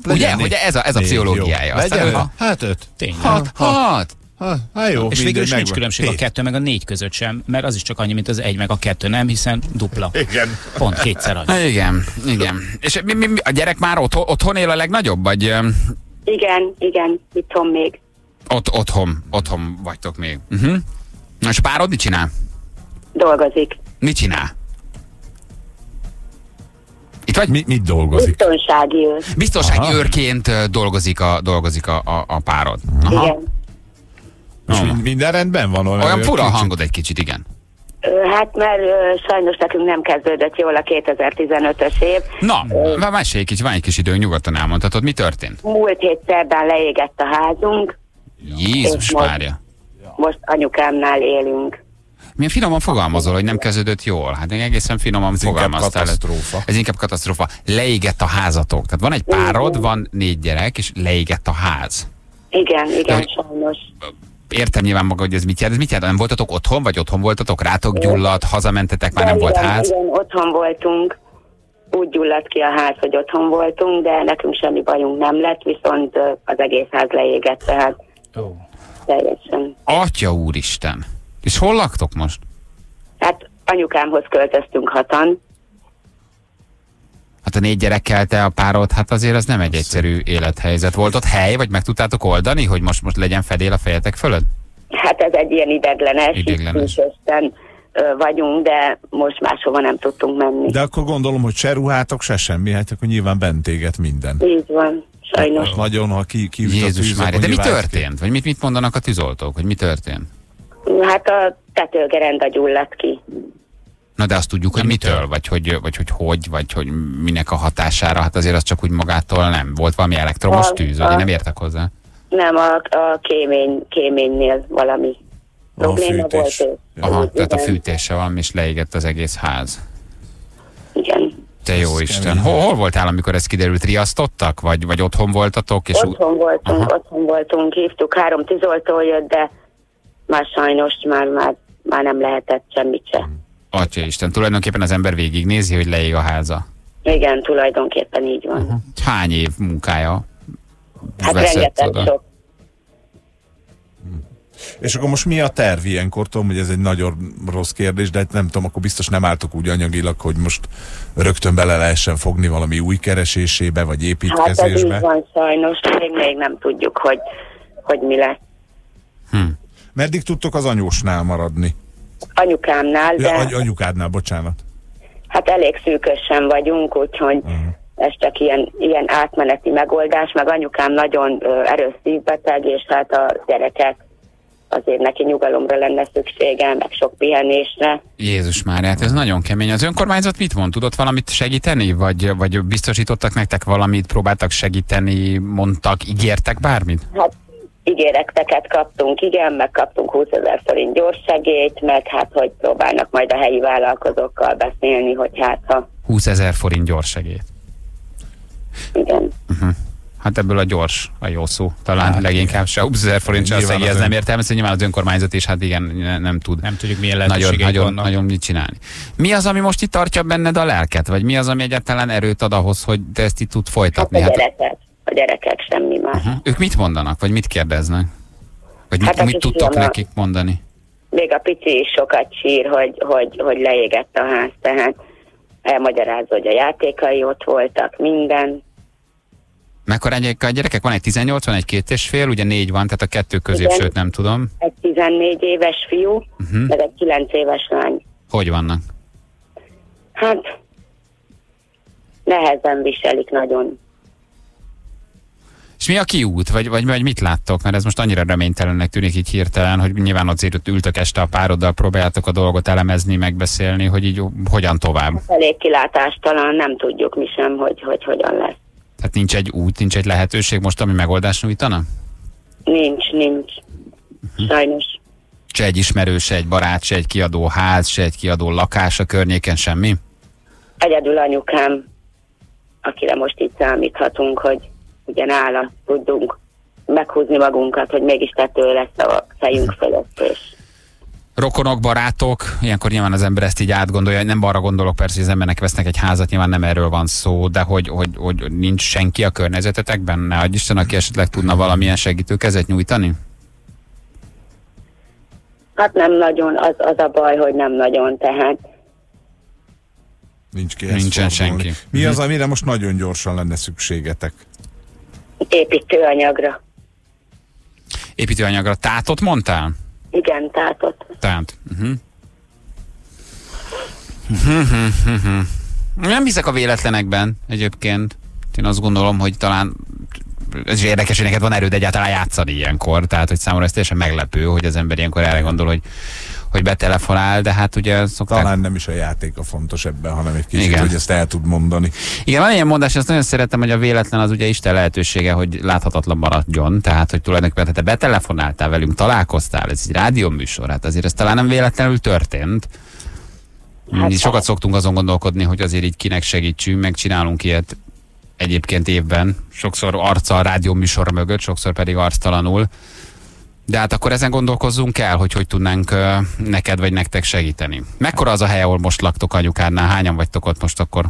Ugye, hogy ez a pszichológiája. Hát 5. 6. Hát jó, és végül is nincs különbség a 2 meg a 4 között sem, mert az is csak annyi, mint az 1 meg a 2, nem? Hiszen dupla. Igen. Pont kétszer annyi. Igen. És a gyerek már otthon él a legnagyobb, vagy? Igen, itthon még. Otthon vagytok még. És a párod mit csinál? Dolgozik. Mit csinál? Itt vagy? Mit dolgozik? Biztonsági őr. Biztonsági őrként dolgozik a párod. Aha. Igen. És minden rendben van? Olyan fura a hangod egy kicsit, igen. Hát mert sajnos nekünk nem kezdődött jól a 2015-ös év. Na, mesélj kicsit, van egy kis idő, nyugodtan elmondhatod, mi történt? Múlt hét szerdán leégett a házunk. Jézus várja. Most anyukámnál élünk. Milyen finoman fogalmazol, hogy nem kezdődött jól. Hát egészen finoman fogalmaztál. Ez inkább katasztrófa. Leégett a házatok. Tehát van egy párod, van 4 gyerek, és leégett a ház. Igen, de, sajnos. Értem nyilván maga, hogy ez mit jelent. Nem voltatok otthon, vagy otthon voltatok? Rátok gyulladt, hazamentetek, már de nem igen, volt ház? Igen, otthon voltunk. Úgy gyulladt ki a ház, hogy otthon voltunk, de nekünk semmi bajunk nem lett, viszont az egész ház leégett, tehát teljesen. Atya úristen! És hol laktok most? Hát anyukámhoz költöztünk 6-an. Hát a 4 gyerekkel, te, a párod, hát azért ez nem egy egyszerű élethelyzet. Volt ott hely, vagy meg tudtátok oldani, hogy most legyen fedél a fejetek fölött? Hát ez egy ilyen ideglenes. Vagyunk, de most máshova nem tudtunk menni. De akkor gondolom, hogy se ruhátok, se semmi, hát akkor nyilván bent éget minden. Így van, sajnos. Hát nagyon, ha kiüt a tűz, Mária, de mi történt? Vagy mit mondanak a tűzoltók, hogy mi történt? Hát a tetőgerenda gyulladt ki. Na de azt tudjuk, hogy mitől, vagy hogy minek a hatására, hát azért az csak úgy magától nem. Volt valami elektromos tűz, vagy én nem értek hozzá? Nem, a kéménynél valami probléma volt. Aha, tehát a fűtése van, és leégett az egész ház. Igen. Te jó Isten. Hol voltál, amikor ez kiderült? Riasztottak? Vagy otthon voltatok? És otthon voltunk, hívtuk, 3 tűzoltó jött, de már sajnos már nem lehetett semmit se. Atyaisten, tulajdonképpen az ember végignézi, hogy leég a háza. Igen, tulajdonképpen így van. Hány év munkája? Hát rengeteg sok. És akkor most mi a terv ilyenkor? Tudom, hogy ez egy nagyon rossz kérdés, de nem tudom, akkor biztos nem álltok úgy anyagilag, hogy most rögtön bele lehessen fogni valami új keresésébe, vagy építkezésbe? Hát ez így van sajnos, még nem tudjuk, hogy mi lesz. Meddig tudtok az anyósnál maradni? Anyukámnál, de... anyukádnál, bocsánat. Hát elég szűkösen vagyunk, úgyhogy ez csak ilyen átmeneti megoldás, meg anyukám nagyon erős szívbeteg, és hát a gyerekek, azért neki nyugalomra lenne szüksége, meg sok pihenésre. Jézus Mária, hát ez nagyon kemény. Az önkormányzat mit mond? Tudott valamit segíteni? Vagy biztosítottak nektek valamit, próbáltak segíteni, mondtak, ígértek bármit? Hát ígéreteket kaptunk, igen, meg kaptunk 20 000 forint gyorssegélyt, meg hát hogy próbálnak majd a helyi vállalkozókkal beszélni, hogy hát ha... 20 000 forint gyorssegélyt. Igen. Hát ebből a gyors a jó szó. Talán leginkább se 20 000 forint se szegély, ez nem értelmező, nyilván az önkormányzat is, hát igen, nem tud. Nem tudjuk, milyen lehetőségek vannak. Nagyon mit csinálni. Mi az, ami most itt tartja benned a lelket? Vagy mi az, ami egyáltalán erőt ad ahhoz, hogy te ezt itt tud folytatni? Hát a gyerekek. a gyerekek, semmi más. Uh-huh. Ők mit mondanak, vagy mit kérdeznek? Vagy hát mit tudtok nekik mondani? Még a pici is sokat sír, hogy leégett a ház, tehát elmagyarázza, hogy a játékai ott voltak, minden. Mekkora a gyerekek? Van egy 18, van egy 2,5, ugye 4 van, tehát a kettő középsőt nem tudom. Egy 14 éves fiú, uh-huh. meg egy 9 éves lány. Hogy vannak? Hát nehezen viselik nagyon. És mi a kiút? Vagy mit láttok? Mert ez most annyira reménytelennek tűnik így hirtelen, hogy nyilván ott ültök este a pároddal, próbáljátok a dolgot elemezni, megbeszélni, hogy így hogyan tovább. Hát elég kilátástalan, nem tudjuk mi sem, hogy hogyan lesz. Tehát nincs egy út, nincs egy lehetőség most, ami megoldást nyújtana? Nincs. Uh-huh. Sajnos. Se egy ismerő, se egy barát, se egy kiadó ház, se egy kiadó lakás a környéken, semmi? Egyedül anyukám, akire most így számíthatunk, hogy ugye nála tudunk meghúzni magunkat, hogy mégis tető lesz a fejünk fölött. És... rokonok, barátok, ilyenkor nyilván az ember ezt így átgondolja, nem arra gondolok persze, hogy az embernek vesznek egy házat, nyilván nem erről van szó, de hogy nincs senki a környezetetekben, ne adj Isten, aki esetleg tudna valamilyen segítőkezet nyújtani? Hát nem nagyon, az a baj, hogy nem nagyon, tehát nincsen senki. Mi az, amire most nagyon gyorsan lenne szükségetek? Építőanyagra. Építőanyagra. Tátot mondtál? Igen, tátot. Tát. Uh-huh. Nem hiszek a véletlenekben egyébként. Én azt gondolom, hogy talán ez is érdekes, hogy neked van erőd egyáltalán játszani ilyenkor. Tehát, hogy számomra ez teljesen meglepő, hogy az ember ilyenkor erre gondol, hogy betelefonál, de hát ugye szokták... Talán nem is a játék a fontos ebben, hanem egy kicsit, igen. hogy ezt el tud mondani. Igen, van ilyen mondás, azt nagyon szeretem, hogy a véletlen az ugye Isten lehetősége, hogy láthatatlan maradjon, tehát, hogy tulajdonképpen te betelefonáltál velünk, találkoztál, ez egy rádióműsor, hát azért ez talán nem véletlenül történt. Hát sokat szoktunk azon gondolkodni, hogy azért így kinek segítsünk, meg csinálunk ilyet egyébként évben, sokszor arccal rádióműsor mögött, sokszor pedig arctalanul. De hát akkor ezen gondolkozzunk el, hogy tudnánk neked vagy nektek segíteni. Mekkora az a hely, ahol most laktok anyukádnál? Hányan vagytok ott most akkor?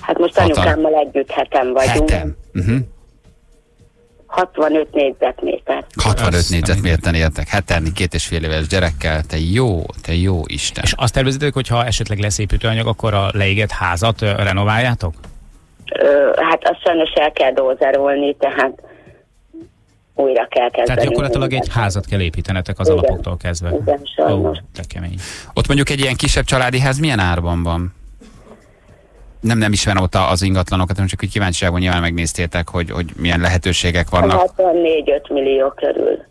Hát most anyukámmal együtt heten vagyunk. Heten. Uh-huh. 65 négyzetméter. 65 négyzetméteren éltek. Heten, 2,5 éves gyerekkel. Te jó Isten. És azt tervezitek, hogyha esetleg lesz építőanyag, akkor a leégett házat renováljátok? Hát azt sajnos el kell dózerolni, tehát újra kell kezdeni. Tehát gyakorlatilag egy házat kell építenetek az alapoktól kezdve. Igen, sajnos. Ó, de kemény. Ott mondjuk egy ilyen kisebb családi ház milyen árban van? Nem ismerem ott az ingatlanokat, hanem csak úgy kíváncsiságban nyilván megnéztétek, hogy milyen lehetőségek vannak. Hát 4-5 millió körül.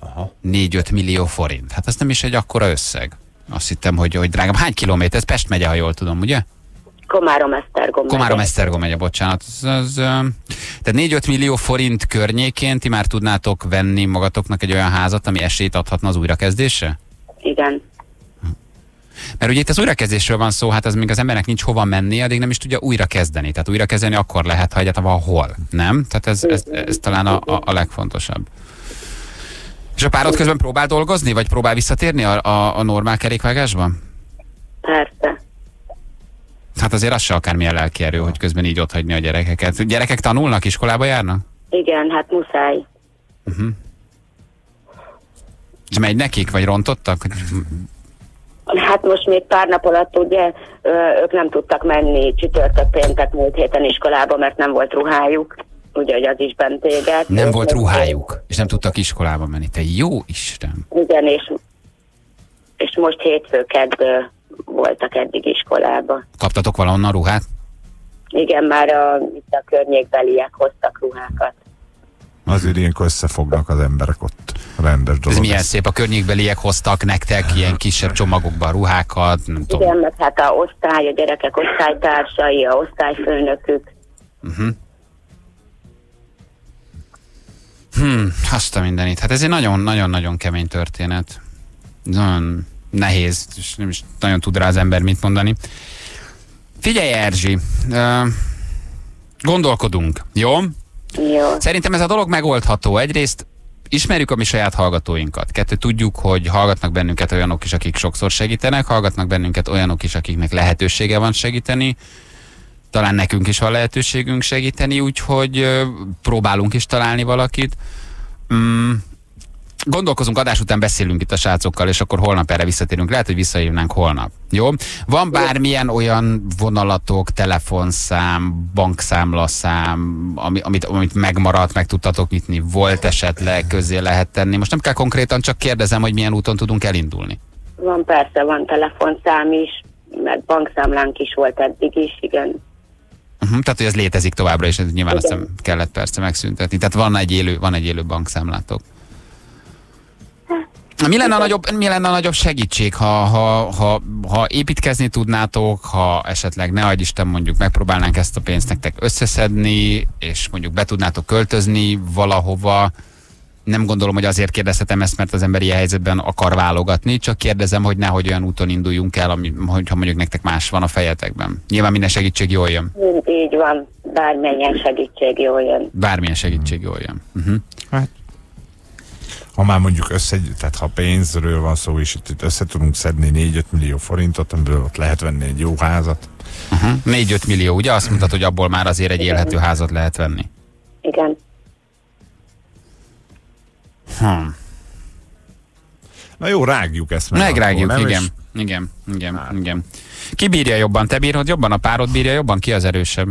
Aha. 4-5 millió forint. Hát ez nem is egy akkora összeg. Azt hittem, hogy drágám. Hány kilométer? Ez Pest megye, ha jól tudom, ugye? Komárom-Esztergom megye, bocsánat. Tehát 4-5 millió forint környékén ti már tudnátok venni magatoknak egy olyan házat, ami esélyt adhatna az újrakezdésre? Igen. Mert ugye itt az újrakezdésről van szó, hát az még az embernek nincs hova menni, addig nem is tudja újrakezdeni. Tehát újrakezdeni akkor lehet, ha egyáltalán hol, nem? Tehát ez talán a legfontosabb. És a párod közben próbál dolgozni, vagy próbál visszatérni a normál kerékvágásba? Persze. Hát azért az se akármilyen lelki erő, hogy közben így otthagyni a gyerekeket. Gyerekek tanulnak, iskolába járnak? Igen, hát muszáj. Uh-huh. És megy nekik, vagy rontottak? Hát most még pár nap alatt ugye ők nem tudtak menni csütörtök, péntek múlt héten iskolába, mert nem volt ruhájuk. Ugye, hogy az is bent téged. Nem volt ruhájuk, és nem tudtak iskolába menni. Te jó Isten! Igen, és most hétfőket... voltak eddig iskolába. Kaptatok valahonnan ruhát? Igen, már itt a környékbeliek hoztak ruhákat. Azért ilyenkor összefognak az emberek ott. Rendes dolog. Ez milyen szép, a környékbeliek hoztak nektek ilyen kisebb csomagokban ruhákat, nem tudom. Igen, mert hát a gyerekek osztálytársai, a osztályfőnökük. Uh-huh. Azt a mindenit. Hát ez egy nagyon-nagyon kemény történet. Nagyon... nehéz, és nem is nagyon tud rá az ember mit mondani. Figyelj, Erzsi, gondolkodunk, jó? Jó. Szerintem ez a dolog megoldható. Egyrészt ismerjük a mi saját hallgatóinkat. Kettő, tudjuk, hogy hallgatnak bennünket olyanok is, akik sokszor segítenek, hallgatnak bennünket olyanok is, akiknek lehetősége van segíteni. talán nekünk is van lehetőségünk segíteni, úgyhogy próbálunk is találni valakit. Gondolkozunk, adás után beszélünk itt a srácokkal, és akkor holnap erre visszatérünk. Lehet, hogy visszajövnánk holnap. Jó? Van bármilyen olyan vonalatok, telefonszám, bankszámlaszám, amit megmaradt, meg tudtatok nyitni? Volt esetleg, közé lehet tenni? Most nem kell konkrétan, csak kérdezem, hogy milyen úton tudunk elindulni. Van, persze, van telefonszám is, mert bankszámlánk is volt eddig is, igen. Tehát, hogy ez létezik továbbra is, nyilván azt nem kellett persze megszüntetni. Tehát van egy élő bankszámlátok. Mi lenne a nagyobb segítség, ha építkezni tudnátok, ha esetleg, ne adj Isten, mondjuk megpróbálnánk ezt a pénzt nektek összeszedni, és mondjuk be tudnátok költözni valahova. Nem gondolom, hogy azért kérdezhetem ezt, mert az ember ilyen helyzetben akar válogatni, csak kérdezem, hogy nehogy olyan úton induljunk el, ha mondjuk nektek más van a fejetekben. Nyilván minden segítség jól jön. Így van, bármilyen segítség jól jön. Bármilyen segítség jól jön. Hát. Ha már mondjuk tehát ha pénzről van szó, és itt össze tudunk szedni 4-5 millió forintot, amiből ott lehet venni egy jó házat. 4-5 millió, ugye? Azt mondtad, hogy abból már azért egy élhető házat lehet venni. Igen. Na jó, rágjuk ezt meg. Megrágjuk, akkor, igen. Igen. Ki bírja jobban? Te bírod jobban? A párod bírja jobban? Ki az erősebb?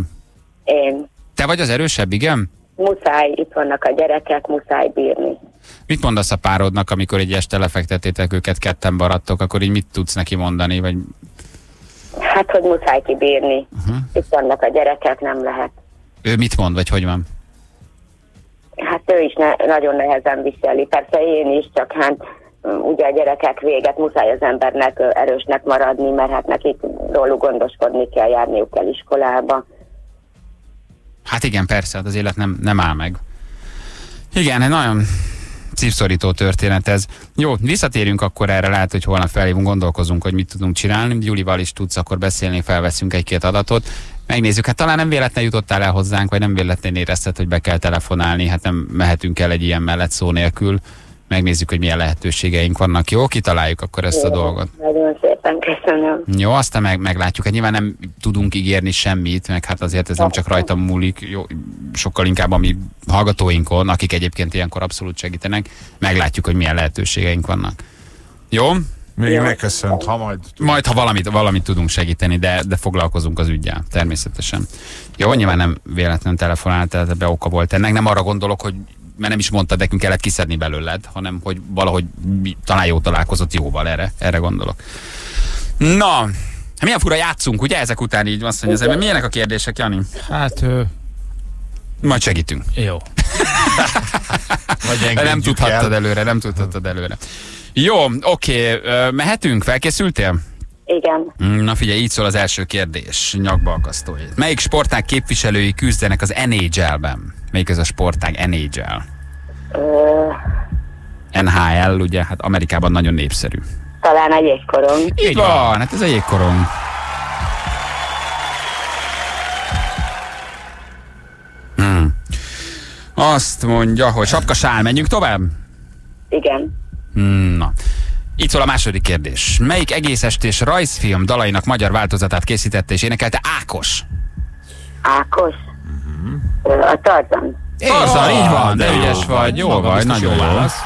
Én. Te vagy az erősebb, igen? Muszáj, itt vannak a gyerekek, muszáj bírni. Mit mondasz a párodnak, amikor egy este lefektetétek őket, ketten maradtok, akkor így mit tudsz neki mondani? Vagy... Hát, hogy muszáj kibírni. Itt vannak a gyerekek, nem lehet. Ő mit mond, vagy hogy van? Hát ő is nagyon nehezen viseli. Persze én is, csak hát ugye a gyerekek véget, muszáj az embernek erősnek maradni, mert hát nekik róluk gondoskodni kell, járniuk kell iskolába. Hát igen, persze, az élet nem áll meg. Igen, egy nagyon szívszorító történet ez. Jó, visszatérünk akkor erre, lehet, hogy holnap felhívunk, gondolkozunk, hogy mit tudunk csinálni. Gyulival is tudsz akkor beszélni, felveszünk egy-két adatot. Megnézzük, hát talán nem véletlen jutottál el hozzánk, vagy nem véletlen érezted, hogy be kell telefonálni, hát nem mehetünk el egy ilyen mellett szó nélkül. Megnézzük, hogy milyen lehetőségeink vannak. Jó, kitaláljuk akkor ezt a dolgot. Nagyon szépen köszönöm. Jó, aztán meglátjuk. Hát nyilván nem tudunk ígérni semmit, meg hát azért ez nem csak rajtam múlik, jó, sokkal inkább a mi hallgatóinkon, akik egyébként ilyenkor abszolút segítenek. Meglátjuk, hogy milyen lehetőségeink vannak. Jó? Még megköszönt, ha majd... Majd, ha valamit tudunk segíteni, de foglalkozunk az üggyel, természetesen. Jó, nyilván nem véletlen telefonáltál, de be oka volt ennek. Nem arra gondolok, hogy mert nem is mondtad, nekünk kellett kiszedni belőled, hanem hogy valahogy talán jó találkozott jóval, erre gondolok. Na, milyen fura játszunk, ugye? Ezek után így van, hogy az ember. Milyenek a kérdések, Jani? Hát... Majd segítünk. Jó. Nem tudhattad előre. Jó, oké, mehetünk? Felkészültél? Igen. Na figyelj, így szól az első kérdés, nyakba akasztói. Melyik sportág képviselői küzdenek az NHL-ben? Melyik ez a sportág? NHL. NHL, ugye? Hát Amerikában nagyon népszerű. Talán a jégkorong. Így van, hát ez a jégkorong. Azt mondja, hogy sapkasál, menjünk tovább? Igen. Na. Itt szól a második kérdés. Melyik egész estés rajzfilm dalainak magyar változatát készítette és énekelte Ákos? Ákos? A Tarzan. Tarzan, így van, de ügyes vagy, jól vagy, nagyon válasz.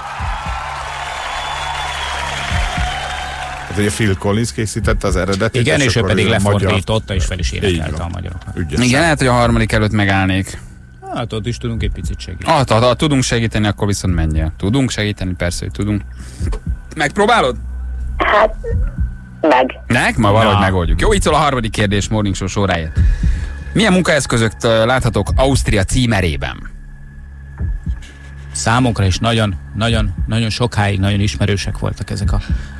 Hát ugye Phil Collins készítette az eredetit. Igen, és ő pedig lefordította és fel is énekelte a magyarokat. Igen, lehet, hogy a harmadik előtt megállnék. Hát ott is tudunk egy picit segíteni. Ha tudunk segíteni, akkor viszont menjél. Tudunk segíteni, persze, hogy tudunk. Megpróbálod? Hát, ma valahogy megoldjuk. Jó, itt szól a harmadik kérdés Morning Show soráért. Milyen munkaeszközökt láthatok Ausztria címerében? Számunkra is nagyon sokáig nagyon ismerősek voltak ezek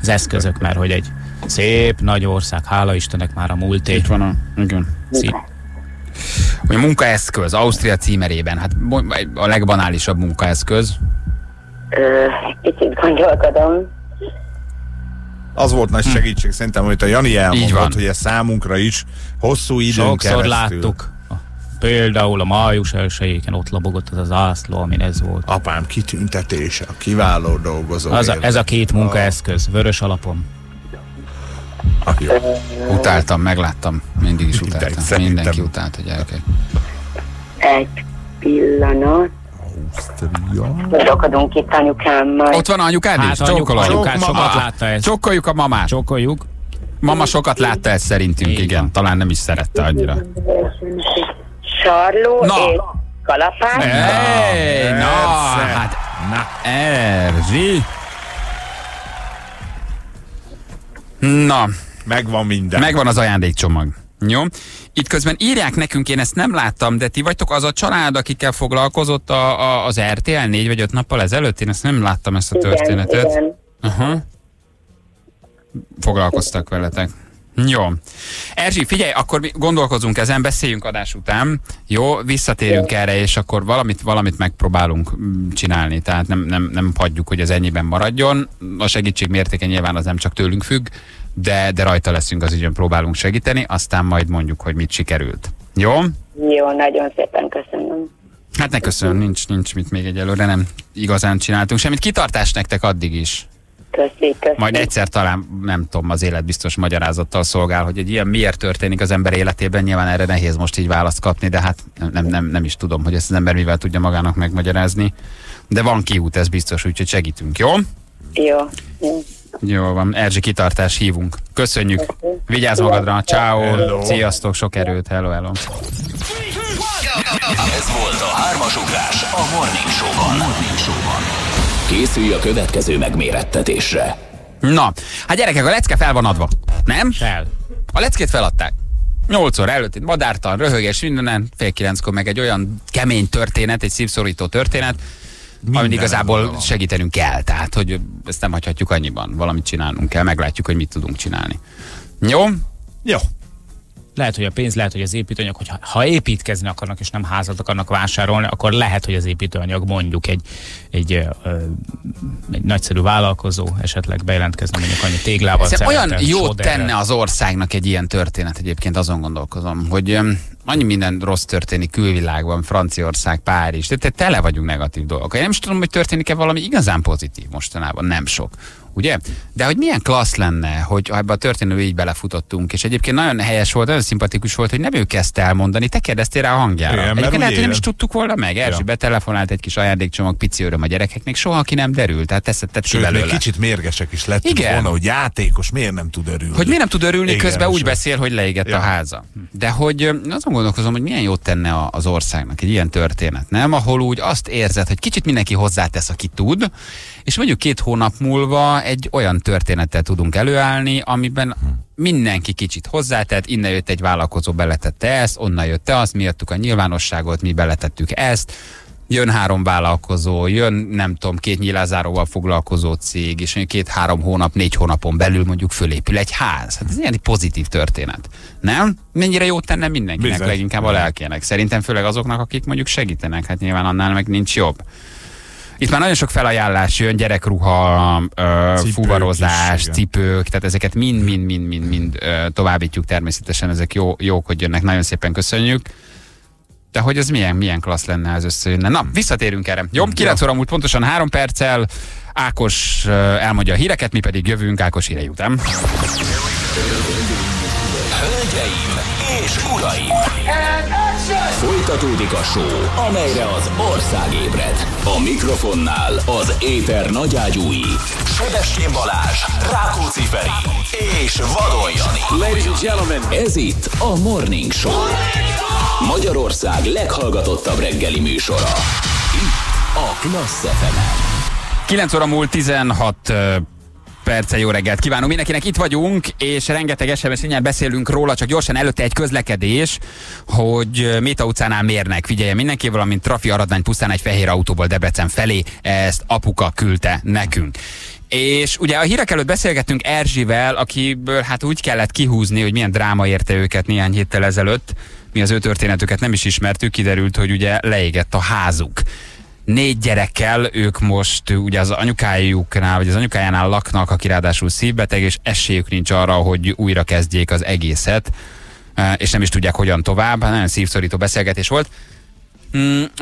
az eszközök, mert hogy egy szép nagy ország, hála Istennek már a múlté. Itt van igen. A munkaeszköz Ausztria címerében, hát a legbanálisabb munkaeszköz. Kicsit gondolkodom. Az volt nagy segítség szerintem, amit a Jani elmondott, hogy ez számunkra is hosszú időn sokszor láttuk. Például a május 1-én ott lobogott az a zászló, amin ez volt. Apám kitüntetése, kiváló dolgozó. Ez a két munkaeszköz, vörös alapon. Jó. Utáltam, megláttam, mindig is utáltam. Mindenki utált a gyerekek. Egy pillanat. Rakodunk itt anyukámmal. Ott van anyukád is? Hát anyukád sokat látta ezt. Csokkoljuk a mamát. Csokkoljuk. Mama sokat látta ezt szerintünk, igen. Talán nem is szerette annyira. Sarló és kalapács. Na, hát. Na, Erzsi. Na. Megvan minden. Megvan az ajándékcsomag. Jó. Itt közben írják nekünk, én ezt nem láttam, de ti vagytok az a család, akikkel foglalkozott az RTL 4 vagy 5 nappal ezelőtt? Én ezt nem láttam, ezt a történetet. Igen. Aha. Foglalkoztak veletek. Jó. Erzsi, figyelj, akkor mi gondolkozunk ezen, beszéljünk adás után. Jó, visszatérünk erre, és akkor valamit megpróbálunk csinálni. Tehát nem hagyjuk, hogy ez ennyiben maradjon. A segítség mértéke nyilván az nem csak tőlünk függ, de rajta leszünk az ügyön, próbálunk segíteni, aztán majd mondjuk, hogy mit sikerült. Jó? Jó, nagyon szépen köszönöm. Hát ne köszönöm, nincs mit még egyelőre, nem igazán csináltunk semmit. Kitartás nektek addig is. Köszi. Majd egyszer talán, nem tudom, az élet biztos magyarázattal szolgál, hogy egy ilyen miért történik az ember életében, nyilván erre nehéz most így választ kapni, de hát nem is tudom, hogy ezt az ember mivel tudja magának megmagyarázni. De van kiút, ez biztos, úgyhogy segítünk, jó? Jó. Jó van, Erzsi, kitartás, hívunk. Köszönjük. Vigyázz magadra, ciao. Sziasztok, sok erőt, hello. Ez volt a 3-as ugrás a Morning Show-ban. Készülj a következő megmérettetésre. Na, hát gyerekek, a lecke fel van adva, nem? Fel. A leckét feladták. 8 óra előtt, madártan, röhögés, minden, fél 9-kor meg egy olyan kemény történet, egy szívszorító történet, amit igazából segítenünk kell. Tehát, hogy ezt nem hagyhatjuk annyiban. Valamit csinálnunk kell, meglátjuk, hogy mit tudunk csinálni. Jó? Jó. Lehet, hogy a pénz, lehet, hogy az építőanyag, hogy ha építkezni akarnak, és nem házat akarnak vásárolni, akkor lehet, hogy az építőanyag mondjuk egy nagyszerű vállalkozó esetleg bejelentkezne mondjuk annyi téglával. Olyan jót tenne az országnak egy ilyen történet, egyébként azon gondolkozom, hogy annyi minden rossz történik külvilágban, Franciaország, Párizs, tehát tele vagyunk negatív dolgok. Én nem is tudom, hogy történik-e valami igazán pozitív mostanában, nem sok. Ugye? De hogy milyen klassz lenne, hogy ebbe a történetbe így belefutottunk, és egyébként nagyon helyes volt, nagyon szimpatikus volt, hogy nem ő kezdte elmondani, te kérdeztél rá a hangjára. Egyébként lehet, hogy nem is tudtuk volna meg. Erzsi betelefonált, egy kis ajándékcsomag, pici öröm a gyerekeknek, soha ki nem derült. Tehát teszed ki belőle. Még kicsit mérgesek is lettünk volna, hogy játékos, miért nem tud örülni. Hogy miért nem tud örülni, közben úgy beszél, hogy leégett a háza. De hogy azon gondolkozom, hogy milyen jót tenne az országnak egy ilyen történet, nem? Ahol úgy azt érzed, hogy kicsit mindenki hozzátesz, aki tud, és mondjuk 2 hónap múlva egy olyan történettel tudunk előállni, amiben mindenki kicsit hozzátett, innen jött egy vállalkozó, beletette ezt, onnan jött azt, mi adtuk a nyilvánosságot, mi beletettük ezt, jön 3 vállalkozó, jön nem tudom, 2 nyilázáróval foglalkozó cég, és 2-3 hónap, 4 hónapon belül mondjuk fölépül egy ház. Hát ez ilyen egy pozitív történet, nem? Mennyire jót tenne mindenkinek, bizony, leginkább a lelkének. Szerintem főleg azoknak, akik mondjuk segítenek, hát nyilván annál meg nincs jobb. Itt már nagyon sok felajánlás jön, gyerekruha, cipők, fuvarozás, cipők, tehát ezeket mind továbbítjuk természetesen, ezek jók, hogy jönnek, nagyon szépen köszönjük. De hogy ez milyen klassz lenne, ha ez összejönne. Na, visszatérünk erre. Jó, 9 óra múlt pontosan 3 perccel, Ákos elmondja a híreket, mi pedig jövünk Ákos hírei után. Hölgyeim és uraim! Folytatódik a show, amelyre az ország ébred. A mikrofonnál az éter nagyágyúi, Sebestyén Balázs, Rákóczi Feri és Vadon János. Ladies and gentlemen, ez itt a Morning Show. Magyarország leghallgatottabb reggeli műsora. Itt a Class FM-en. 9 óra múlt 16 perce, jó reggelt kívánunk mindenkinek, itt vagyunk, és rengeteg SMS-en beszélünk róla, csak gyorsan előtte egy közlekedés, hogy Méta utcánál mérnek, figyelje mindenki, valamint Trafi Aradvány pusztán egy fehér autóból Debrecen felé, ezt apuka küldte nekünk. És ugye a hírek előtt beszélgettünk Erzsivel, akiből hát úgy kellett kihúzni, hogy milyen dráma érte őket néhány héttel ezelőtt, mi az ő történetüket nem is ismertük, kiderült, hogy ugye leégett a házuk. 4 gyerekkel, ők most ugye az anyukájuknál, vagy az anyukájánál laknak, aki ráadásul szívbeteg, és esélyük nincs arra, hogy újra kezdjék az egészet, és nem is tudják, hogyan tovább. Nagyon szívszorító beszélgetés volt.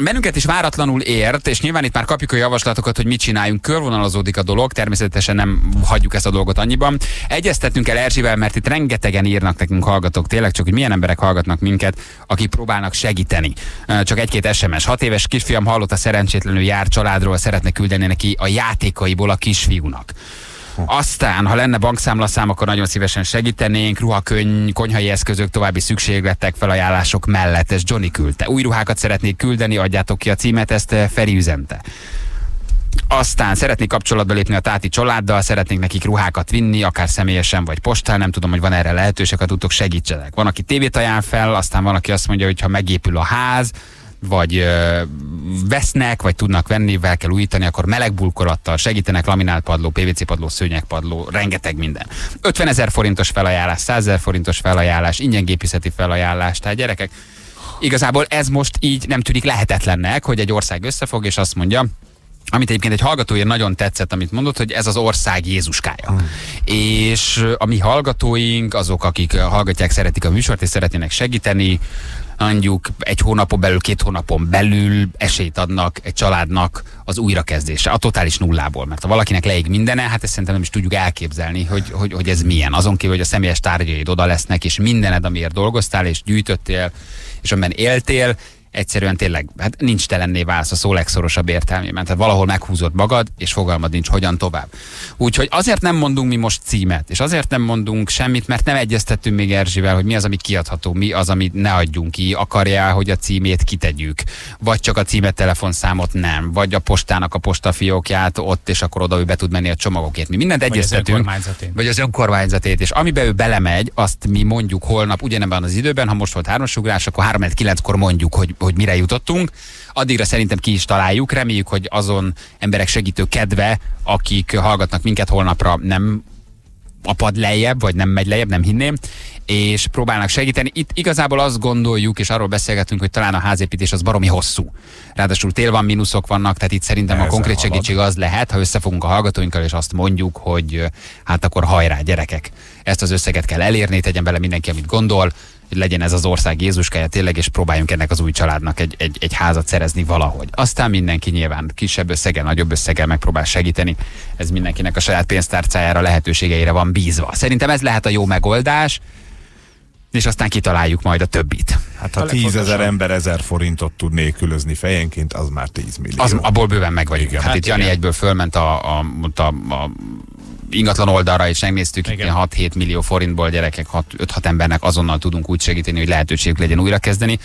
Bennünket is váratlanul ért, és nyilván itt már kapjuk a javaslatokat, hogy mit csináljunk, körvonalazódik a dolog, természetesen nem hagyjuk ezt a dolgot annyiban. Egyeztetnünk el Erzsivel, mert itt rengetegen írnak nekünk hallgatók, tényleg csak, hogy milyen emberek hallgatnak minket, akik próbálnak segíteni. Csak egy-két SMS. 6 éves kisfiam hallott a szerencsétlenül jár családról, szeretne küldeni neki a játékaiból a kisfiúnak. Aztán, ha lenne bankszámlaszám, akkor nagyon szívesen segítenénk, ruhakönyv, konyhai eszközök, további szükségletek, felajánlások mellett, ez Johnny küldte. Új ruhákat szeretnék küldeni, adjátok ki a címet, ezt Feri üzente. Aztán szeretnék kapcsolatba lépni a Táti családdal, szeretnék nekik ruhákat vinni, akár személyesen vagy postán, nem tudom, hogy van erre lehetőség, ha tudtok, segítsenek. Van, aki tévét ajánl fel, aztán van, aki azt mondja, hogy ha megépül a ház, vagy vesznek, vagy tudnak venni, vel kell újítani, akkor meleg bulkolattal segítenek, laminált padló, PVC padló, szőnyegpadló, rengeteg minden. 50 000 forintos felajánlás, 100 000 forintos felajánlás, ingyen gépészeti felajánlás. Tehát gyerekek, igazából ez most így nem tűnik lehetetlennek, hogy egy ország összefog, és azt mondja, amit egyébként egy hallgatóért nagyon tetszett, amit mondott, hogy ez az ország Jézuskája. És a mi hallgatóink, azok, akik hallgatják, szeretik a műsort, és szeretnének segíteni, mondjuk egy hónapon belül, 2 hónapon belül esélyt adnak egy családnak az újrakezdésre, a totális nullából. Mert ha valakinek leég mindene, hát ezt szerintem nem is tudjuk elképzelni, hogy ez milyen. Azon kívül, hogy a személyes tárgyaid oda lesznek, és mindened, amiért dolgoztál, és gyűjtöttél, és amiben éltél, egyszerűen tényleg hát nincs telenné válsz a szó legszorosabb értelmében. Tehát valahol meghúzod magad, és fogalmad nincs, hogyan tovább. Úgyhogy azért nem mondunk mi most címet, és azért nem mondunk semmit, mert nem egyeztettünk még Erzsivel, hogy mi az, ami kiadható, mi az, amit ne adjunk ki, akarja, hogy a címét kitegyük, vagy csak a címet, telefonszámot nem, vagy a postának a postafiókját ott, és akkor oda ő be tud menni a csomagokért. Mi mindent egyeztetünk, vagy az önkormányzatét, és amiben ő belemegy, azt mi mondjuk holnap ugyanebben az időben, ha most volt 3-as ugrás, akkor 3-9-kor mondjuk, hogy mire jutottunk. Addigra szerintem ki is találjuk. Reméljük, hogy azon emberek segítő kedve, akik hallgatnak minket, holnapra nem apad lejjebb, vagy nem megy lejjebb, nem hinném, és próbálnak segíteni. Itt igazából azt gondoljuk, és arról beszélgetünk, hogy talán a házépítés az baromi hosszú. Ráadásul tél van, mínuszok vannak, tehát itt szerintem a konkrét segítség az lehet, ha összefogunk a hallgatóinkkal, és azt mondjuk, hogy hát akkor hajrá, gyerekek, ezt az összeget kell elérni, tegyen bele mindenki, amit gondol, hogy legyen ez az ország Jézuskája tényleg, és próbáljunk ennek az új családnak egy házat szerezni valahogy. Aztán mindenki nyilván kisebb összeggel, nagyobb összeggel megpróbál segíteni. Ez mindenkinek a saját pénztárcájára, lehetőségeire van bízva. Szerintem ez lehet a jó megoldás, és aztán kitaláljuk majd a többit. Hát ha 10 000 ember 1000 forintot tud nélkülözni fejenként, az már 10 millió. Abból bőven meg vagyunk. Hát itt Jani egyből fölment a ingatlan oldalra, és megnéztük, 6-7 millió forintból gyerekek, 5-6 embernek azonnal tudunk úgy segíteni, hogy lehetőségük legyen újrakezdeni.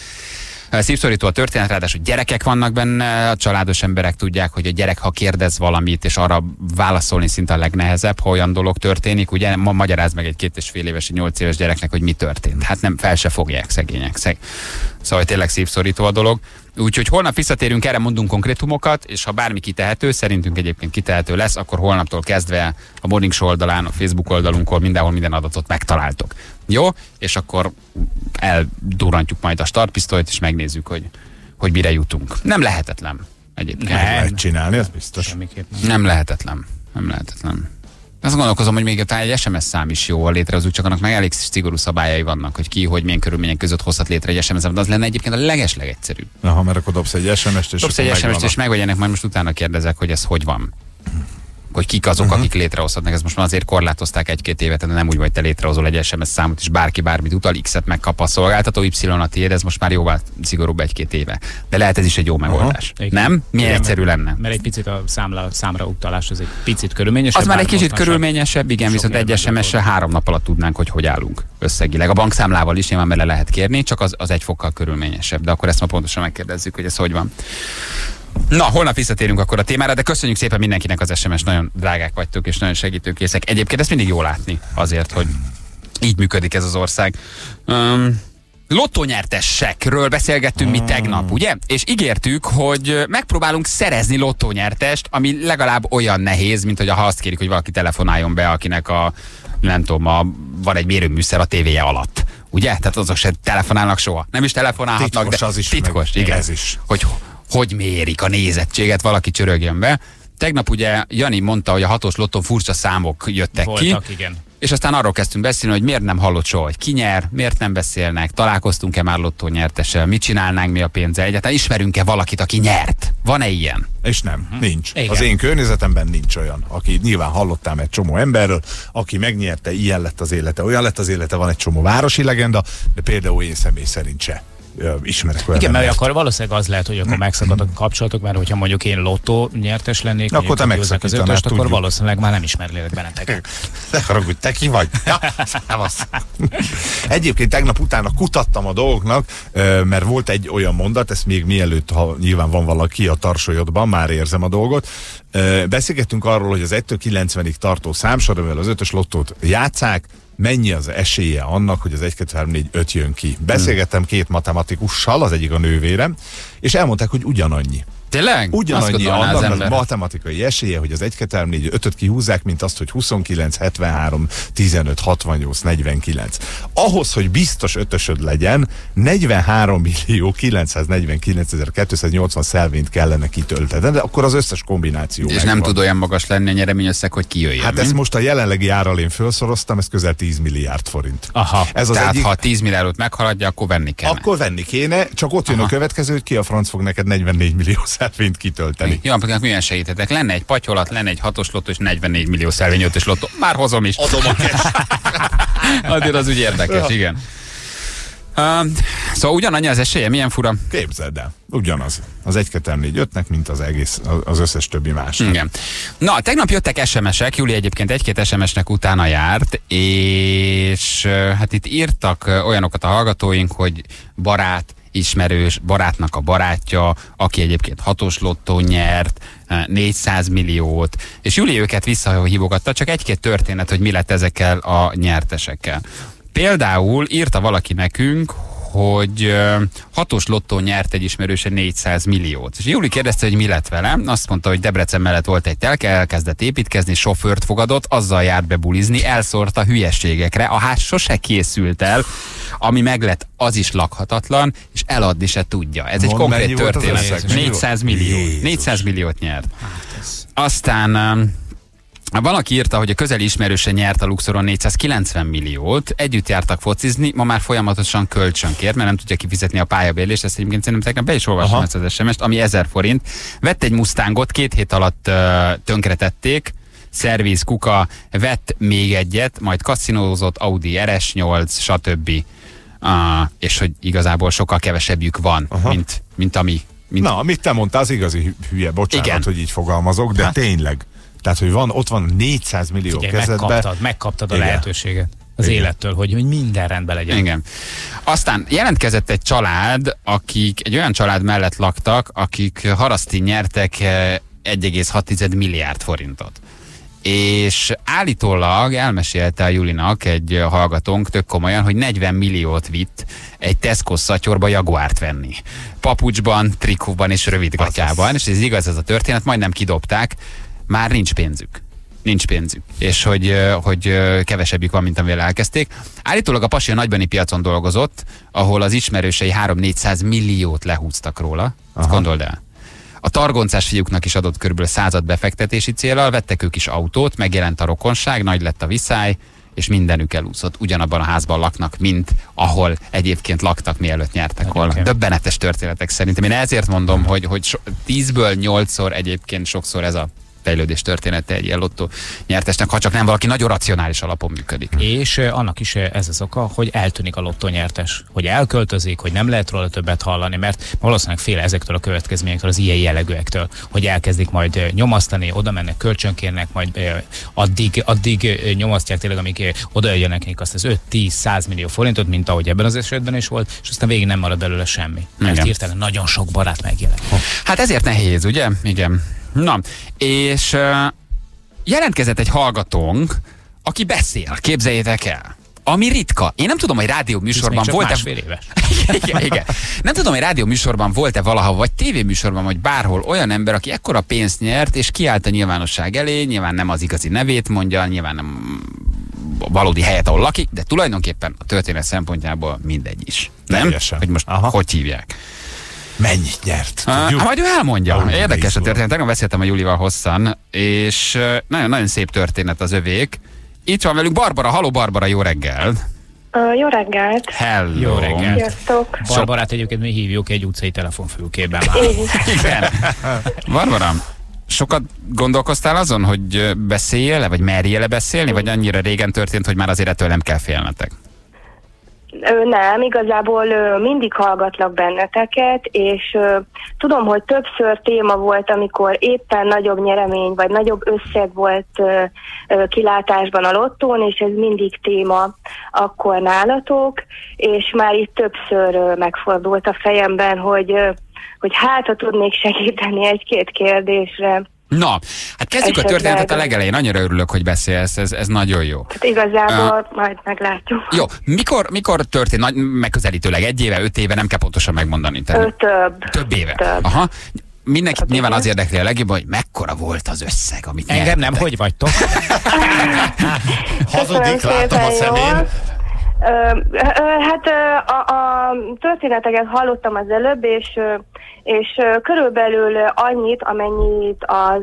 Szívszorító a történet, ráadásul gyerekek vannak benne, a családos emberek tudják, hogy a gyerek, ha kérdez valamit, és arra válaszolni szinte a legnehezebb, ha olyan dolog történik, ugye ma magyarázd meg egy 2,5 éves, 8 éves gyereknek, hogy mi történt. Hát nem, fel se fogják szegények. Szóval tényleg szívszorító a dolog. Úgyhogy holnap visszatérünk, erre mondunk konkrétumokat, és ha bármi kitehető, szerintünk egyébként kitehető lesz, akkor holnaptól kezdve a Morning Show oldalán, a Facebook oldalunkon mindenhol minden adatot megtaláltok. Jó? És akkor eldurrantjuk majd a startpisztolyt, és megnézzük, hogy mire jutunk. Nem lehetetlen egyébként. Nem lehet csinálni, ez biztos. Nem lehetetlen. Nem lehetetlen. Azt gondolkozom, hogy még talán egy SMS szám is jól létrehozzuk, csak annak meg elég szigorú szabályai vannak, hogy ki, hogy milyen körülmények között hozhat létre egy SMS-t, de az lenne egyébként a legeslegegyszerűbb. Aha, mert akkor dobsz egy SMS-t, és meg vagy ennek, majd most utána kérdezek, hogy ez hogy van. Hogy kik azok, akik létrehozhatnak. Ez most már azért korlátozták 1-2 évet, de nem úgy, hogy te létrehozol egy SMS számot, és bárki bármit utal, X-et megkap a szolgáltató, Y-a tiéd, ez most már jóval szigorúbb 1-2 éve. De lehet ez is egy jó megoldás. Nem? Milyen egyszerű lenne? Mert egy picit a számra utalás az egy picit körülményesebb. Az már egy kicsit körülményesebb, igen, viszont egy SMS-sel 3 nap alatt tudnánk, hogy állunk összegileg. A bankszámlával is nyilván bele lehet kérni, csak az egy fokkal körülményesebb. De akkor ezt ma pontosan megkérdezzük, hogy ez hogy van. Na, holnap visszatérünk akkor a témára, de köszönjük szépen mindenkinek az SMS, nagyon drágák vagytok, és nagyon segítőkészek. Egyébként ezt mindig jól látni azért, hogy így működik ez az ország. Lottónyertesekről beszélgettünk mi tegnap, ugye? És ígértük, hogy megpróbálunk szerezni lottónyertest, ami legalább olyan nehéz, mint hogy ha azt kérik, hogy valaki telefonáljon be, akinek van egy mérőműszer a tévéje alatt. Ugye? Tehát azok se telefonálnak soha. Nem is telefonálhatnak, titkos, de az is titkos, igen. Ez is. Hogy mérik a nézettséget, valaki csörögjön be. Tegnap ugye Jani mondta, hogy a 6-os lottón furcsa számok jöttek voltak, ki. Igen. és aztán arról kezdtünk beszélni, hogy miért nem hallott soha, hogy ki nyer, miért nem beszélnek, találkoztunk-e már lottó nyertessel, mit csinálnánk mi a pénzzel, egyáltalán ismerünk-e valakit, aki nyert? Van-e ilyen? És nem, nincs. Igen. Az én környezetemben nincs olyan, aki nyilván hallottám egy csomó emberről, aki megnyerte, ilyen lett az élete, olyan lett az élete, van egy csomó városi legenda, de például én személy szerint se ismerek olyan. Igen, mert akkor valószínűleg az lehet, hogy akkor megszakadnak a kapcsolatok, mert hogyha mondjuk én lottó nyertes lennék, akkor te megszakítanád, tudjuk. Akkor valószínűleg már nem ismerlélek benneteket. Ne haragudj, te ki vagy? Ja, szávasz. Egyébként tegnap utána kutattam a dolgoknak, mert volt egy olyan mondat, ezt még mielőtt, ha nyilván van valaki a tarsolyodban, már érzem a dolgot. Beszélgettünk arról, hogy az 1-től 90-ig tartó számsorával az 5-ös lottót játsszák, mennyi az esélye annak, hogy az 1, 2, 3, 4, 5 jön ki. Beszélgettem két matematikussal, az egyik a nővérem, és elmondták, hogy ugyanannyi. Tényleg? Ugyanannyi annak a matematikai esélye, hogy az 1, 2, 3, 4, 5-öt kihúzzák, mint azt, hogy 29, 73, 15, 68, 49. Ahhoz, hogy biztos ötösöd legyen, 43.949.280 szelvényt kellene kitöltened, de akkor az összes kombináció. És nem tud olyan magas lenni a nyereményösszeg, hogy kijöjjön. Hát ezt most a jelenlegi árral én felszoroztam, ez közel 10 milliárd forint. Aha, ez az tehát egyik... ha 10 milliárdot meghaladja, akkor venni kell. Akkor venni kéne, csak ott jön a következő, hogy ki a franc fog neked 44 millió szelvényt kitölteni. Jó, akkor milyen segíthetek? Lenne egy patyolat, lenne egy 6-os lottó és 44 millió szelvény 5-ös lottó. Már hozom is. Adom a kés. Azért az úgy érdekes, igen. Szóval ugyanannyi az esélye, milyen fura? Képzeld el, ugyanaz. Az 1-2-3-4-5-nek, mint az egész, az összes többi más. Igen. Na, tegnap jöttek SMS-ek, Júli egyébként egy-két SMS-nek utána járt, és hát itt írtak olyanokat a hallgatóink, hogy barát, ismerős, barátnak a barátja, aki egyébként 6-os lottó nyert, 400 milliót, és Júli őket visszahívogatta, csak egy-két történet, hogy mi lett ezekkel a nyertesekkel. Például írta valaki nekünk, hogy 6-os lottó nyert egy ismerőse 400 milliót. És Júli kérdezte, hogy mi lett velem. Azt mondta, hogy Debrecen mellett volt egy telke, elkezdett építkezni, sofőrt fogadott, azzal járt be bulizni, elszórta hülyeségekre, a ház sose készült el, ami meglett, az is lakhatatlan, és eladni se tudja. Ez egy konkrét történet. 400 milliót. 400 milliót nyert. Aztán... valaki írta, hogy a közeli ismerőse nyert a Luxoron 490 milliót, együtt jártak focizni, ma már folyamatosan kölcsönkért, mert nem tudja kifizetni a pályabérlést, ezt egyébként szerintem tegnap be is olvastam ezt az SMS-t, ami 1000 forint. Vett egy Mustangot, 2 hét alatt tönkretették, szerviz, kuka, vett még egyet, majd kaszinózott, Audi RS8, stb. És hogy igazából sokkal kevesebbjük van, mint ami. Na, amit te mondtál, az igazi hülye, bocsánat, igen, hogy így fogalmazok, de hát tényleg. Tehát, hogy van, ott van 400 millió kezedben. Megkaptad a lehetőséget az élettől, hogy minden rendben legyen. Igen. Aztán jelentkezett egy család, akik egy olyan család mellett laktak, akik harasztin nyertek 1,6 milliárd forintot. És állítólag elmesélte a Julinak egy hallgatónk tök komolyan, hogy 40 milliót vitt egy Tesco szatyorba Jaguárt venni. Papucsban, trikóban és rövidgatjában. És ez igaz, ez a történet, majdnem kidobták. Már nincs pénzük. Nincs pénzük. És hogy kevesebbik van, mint amivel elkezdték. Állítólag a pasi a nagybeni piacon dolgozott, ahol az ismerősei 3-400 milliót lehúztak róla. Ezt gondold el. A targoncás fiúknak is adott körülbelül 100-at befektetési céllal, vettek ők is autót, megjelent a rokonság, nagy lett a viszály, és mindenük elúszott. Ugyanabban a házban laknak, mint ahol egyébként laktak, mielőtt nyertek volna. Döbbenetes történetek szerintem. Én ezért mondom, hogy 10-ből 8-szor egyébként sokszor ez a fejlődés története egy ilyen lottó nyertesnek, ha csak nem valaki nagyon racionális alapon működik. És annak is ez az oka, hogy eltűnik a lottó nyertes, hogy elköltözik, hogy nem lehet róla többet hallani, mert valószínűleg fél ezektől a következményektől, az ilyen jellegűektől, hogy elkezdik majd nyomasztani, oda mennek, kölcsönkérnek, majd addig nyomasztják tényleg, amíg odajöjjenek nekik azt az 5-10-100 millió forintot, mint ahogy ebben az esetben is volt, és aztán végig nem marad belőle semmi. Mert hirtelen nagyon sok barát megjelenik. Hát ezért nehéz, ugye? Igen. Na, és jelentkezett egy hallgatónk, aki beszél, képzeljétek el. Ami ritka. Én nem tudom, hogy rádióműsorban volt-e... igen. Nem tudom, hogy rádióműsorban volt-e valaha, vagy tévéműsorban, vagy bárhol olyan ember, aki ekkora pénzt nyert, és kiállt a nyilvánosság elé, nyilván nem az igazi nevét mondja, nyilván nem a valódi helyet, ahol lakik, de tulajdonképpen a történet szempontjából mindegy is. Nem? Hogy most hogy hívják. Mennyit nyert? Majd ő elmondja. Érdekes a történet. Tegnap beszéltem a Júlival hosszan, és nagyon-nagyon szép történet az övék. Itt van velünk Barbara. Haló Barbara, jó reggel! Jó reggelt! Hello. Jó reggelt! Sziasztok! Barbarát egyébként mi hívjuk egy utcai telefonfülkében már. Igen. Barbara, sokat gondolkoztál azon, hogy beszéljél-e, vagy merjél-e beszélni, vagy annyira régen történt, hogy már azért ettől nem kell félnetek? Nem, igazából mindig hallgatlak benneteket, és tudom, hogy többször téma volt, amikor éppen nagyobb nyeremény, vagy nagyobb összeg volt kilátásban a lottón, és ez mindig téma akkor nálatok, és már itt többször megfordult a fejemben, hogy hát, ha tudnék segíteni egy-két kérdésre. Na, hát kezdjük a történetet a legelején. Annyira örülök, hogy beszélsz, ez nagyon jó. Hát igazából majd meglátjuk. Jó, mikor történt? Megközelítőleg 1 éve, 5 éve, nem kell pontosan megmondani. Több éve. Több. Aha. Mindenkit nyilván az érdekli a legjobban, hogy mekkora volt az összeg, amit nyertetek. Engem nem, hogy vagytok? Hazudik, látom a szemén. Hát a történeteket hallottam az előbb, és körülbelül annyit, amennyit az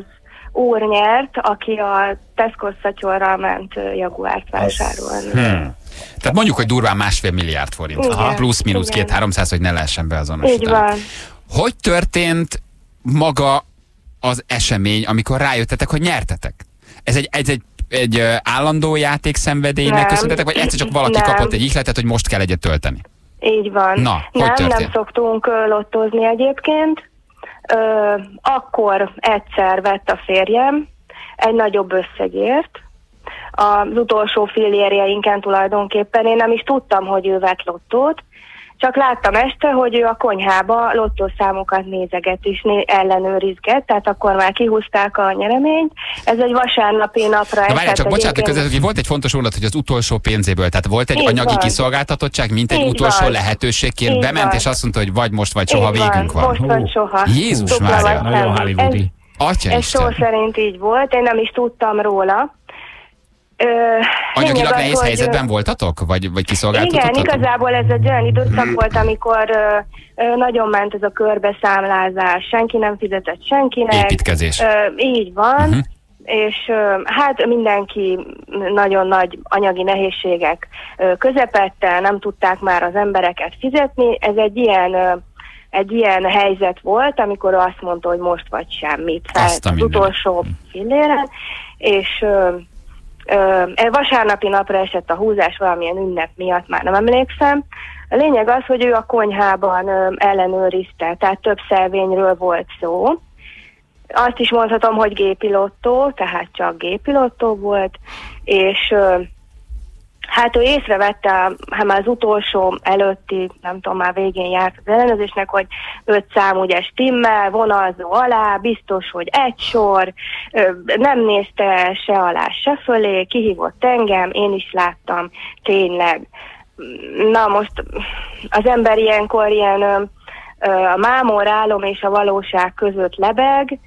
úr nyert, aki a Tesco-s szatyorral ment Jaguárt vásárolni. Tehát mondjuk, hogy durván 1,5 milliárd forint. Plusz-minusz 2-300, hogy ne lehessen beazonosítani. Hogy történt maga az esemény, amikor rájöttetek, hogy nyertetek? Ez egy állandó játékszenvedélynek köszöntetek, vagy egyszer csak valaki kapott egy ihletet, hogy most kell egyet tölteni? Így van. Na, nem szoktunk lottozni egyébként. Akkor egyszer vett a férjem egy nagyobb összegért. Az utolsó fillérjeinken tulajdonképpen én nem is tudtam, hogy ő vett lottót, csak láttam este, hogy ő a konyhába lottószámokat nézeget és ellenőrizget, tehát akkor már kihúzták a nyereményt. Ez egy vasárnapi napra esett. Várjál csak, bocsánat, hogy volt egy fontos ólat, hogy az utolsó pénzéből, tehát volt egy anyagi kiszolgáltatottság, mint egy utolsó lehetőségként bement, és azt mondta, hogy vagy most, vagy soha végünk van. Most vagy soha. Jézus Mária, nagyon hollywoodi. Ez szó szerint így volt, én nem is tudtam róla. Anyagilag nehéz helyzetben voltatok? Vagy kiszolgáltatottatok? Igen, igazából ez egy olyan időszak volt, amikor nagyon ment ez a körbeszámlázás. Senki nem fizetett senkinek. Építkezés. Így van. És hát mindenki nagyon nagy anyagi nehézségek közepette, nem tudták már az embereket fizetni. Ez egy ilyen helyzet volt, amikor azt mondta, hogy most vagy semmit. Azt az utolsó filléren. És... vasárnapi napra esett a húzás, valamilyen ünnep miatt, már nem emlékszem. A lényeg az, hogy ő a konyhában ellenőrizte, tehát több szelvényről volt szó. Azt is mondhatom, hogy gépilottó, tehát csak gépilottó volt, és hát ő észrevette, ha már az utolsó előtti, nem tudom, már végén járt az ellenőrzésnek, hogy 5 szám ugye stimmel, vonalzó alá, biztos, hogy egy sor, nem nézte se alá, se fölé, kihívott engem, én is láttam, tényleg. Na most az ember ilyenkor ilyen a mámor álom és a valóság között lebeg.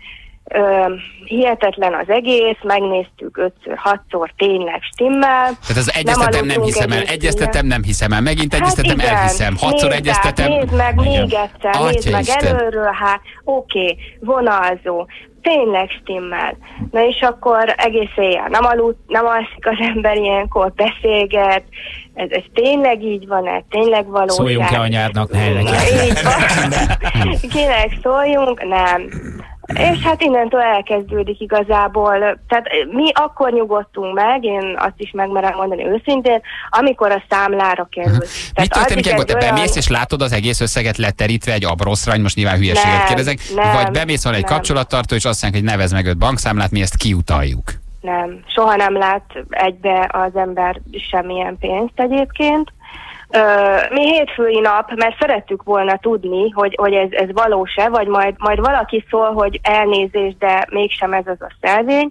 Hihetetlen az egész, megnéztük 5-6-szor, tényleg stimmel. Tehát az egyeztetem, nem hiszem el, egyeztetem, nem hiszem el, megint egyeztetem, hát igen, elhiszem, 6-szor egyeztetem. Nézd meg még egyszer, nézd meg előről, hát oké, vonalzó, tényleg stimmel. Na és akkor egész éjjel nem alszik az ember ilyenkor, beszélget, ez tényleg így van-e, tényleg valóság. Szóljunk-e a nyárnak, kinek szóljunk? Nem. És hát innentől elkezdődik igazából, tehát mi akkor nyugodtunk meg, én azt is megmerem mondani őszintén, amikor a számlára került. Mi történik, amikor te bemész és látod az egész összeget leterítve egy abroszra, most nyilván hülyeséget kérdezek, vagy bemész van egy kapcsolattartó és azt mondják, hogy nevezd meg 5 bankszámlát, mi ezt kiutaljuk? Nem, soha nem lát egybe az ember semmilyen pénzt egyébként. Mi hétfői nap, mert szerettük volna tudni, hogy ez valós-e, vagy majd valaki szól, hogy elnézés, de mégsem ez az a szelvény.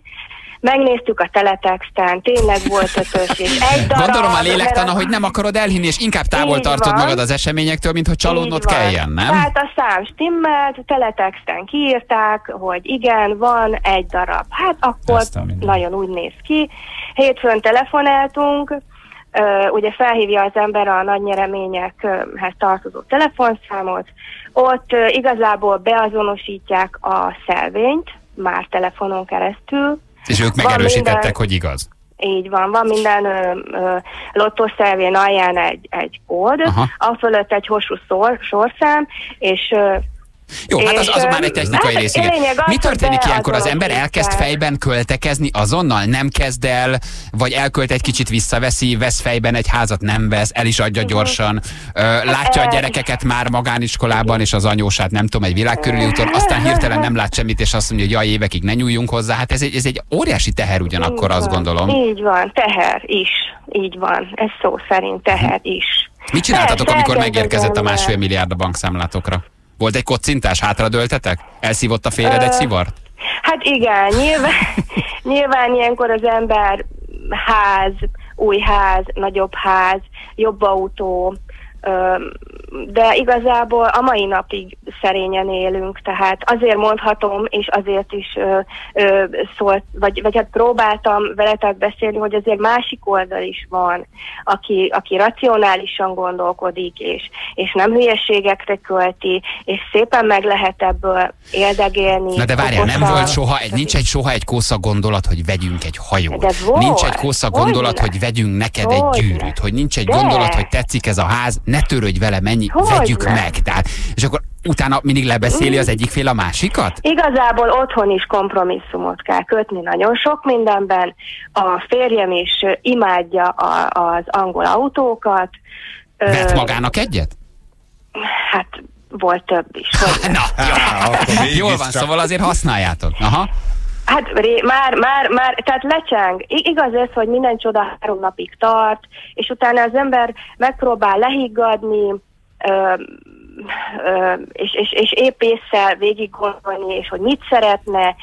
Megnéztük a teletexten, tényleg volt ötös, és egy darab... Gondolom a lélektana, hogy nem akarod elhinni, és inkább távol tartod magad az eseményektől, mint hogy csalódnod kelljen, nem? Hát a szám stimmelt, teletexten kiírták, hogy igen, van egy darab. Hát akkor nagyon úgy néz ki. Hétfőn telefonáltunk, ugye felhívja az ember a nagy nyereményekhez tartozó telefonszámot, ott igazából beazonosítják a szelvényt, már telefonon keresztül. És ők megerősítettek, hogy igaz. Így van, van minden lottószervén alján egy kód, a fölött egy hosszú sorszám, és... Jó, hát az már egy technikai rész. Mi történik ilyenkor? Az ember elkezd fejben költekezni azonnal? Nem kezd el, vagy elkölt egy kicsit, visszaveszi, vesz fejben egy házat, nem vesz, el is adja gyorsan, látja a gyerekeket már magániskolában, és az anyósát nem tudom, egy világkörüli úton, aztán hirtelen nem lát semmit, és azt mondja, hogy jaj, évekig ne nyúljunk hozzá. Hát ez egy óriási teher ugyanakkor, azt gondolom. Így van, teher is. Így van, ez szó szerint teher is. Mit csináltatok, amikor megérkezett a 1,5 milliárd a bankszámlátokra? Volt egy kocintás, hátradöltetek? Elszívott a férjed egy szivart? Hát igen, nyilván ilyenkor az ember ház, új ház, nagyobb ház, jobb autó, de igazából a mai napig szerényen élünk, tehát azért mondhatom, és azért is szólt, vagy hát próbáltam veletek beszélni, hogy azért másik oldal is van, aki racionálisan gondolkodik, és nem hülyeségekre költi, és szépen meg lehet ebből éldegélni. Na de várjál, nem volt soha, nincs soha egy kósza gondolat, hogy vegyünk egy hajót. Nincs egy kósza gondolat, hogy vegyünk neked egy gyűrűt, hogy nincs egy gondolat, hogy tetszik ez a ház, ne törődj vele, menj, vegyük meg. Tehát, és akkor utána mindig lebeszéli az egyik fél a másikat? Igazából otthon is kompromisszumot kell kötni nagyon sok mindenben. A férjem is imádja az angol autókat. Vett magának egyet? Hát volt több is. Jól van, szóval azért használjátok. Aha. Hát már, tehát lecseng. Igaz ez, hogy minden csoda 3 napig tart, és utána az ember megpróbál lehiggadni, és épp ésszel végig gondolni, és hogy mit szeretne,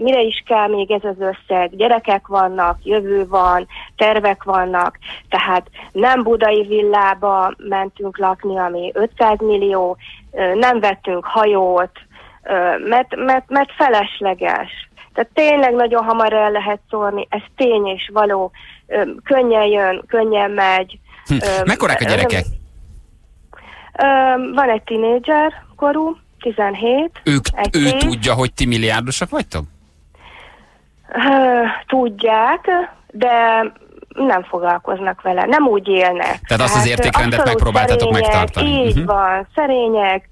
mire is kell még ez az összeg. Gyerekek vannak, jövő van, tervek vannak, tehát nem budai villába mentünk lakni, ami 500 millió, nem vettünk hajót, mert felesleges. Tehát tényleg nagyon hamar el lehet szórni, ez tény és való, könnyen jön, könnyen megy. Mekkorák a gyerekek? Van egy tinédzser korú, 17. Ő tudja, hogy ti milliárdosak vagytok? Tudják, de nem foglalkoznak vele, nem úgy élnek. Tehát azt az értékrendet megpróbáltatok megtartani. Így van, szerények,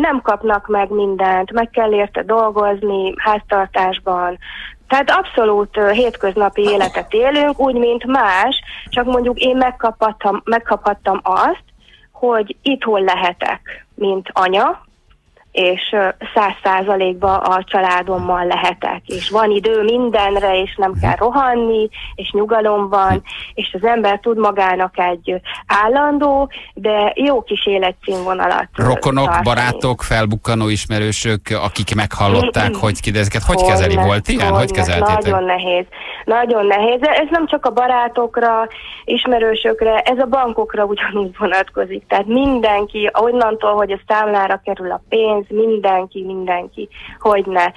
nem kapnak meg mindent, meg kell érte dolgozni háztartásban. Tehát abszolút hétköznapi életet élünk, úgy, mint más, csak mondjuk én megkaphattam azt, hogy itthon lehetek, mint anya, és 100%-ban a családommal lehetek, és van idő mindenre, és nem kell rohanni, és nyugalom van, és az ember tud magának egy állandó, de jó kis életszínvonalat. Rokonok, tartani. Barátok, felbukkanó ismerősök, akik meghallották, hogy ezeket hogy kezeli? Volt ilyen? Hogy kezeltétek? Nagyon nehéz. Nagyon nehéz. Ez nem csak a barátokra, ismerősökre, ez a bankokra ugyanúgy vonatkozik. Tehát mindenki, onnantól, hogy a számlára kerül a pénz, mindenki, hogyne.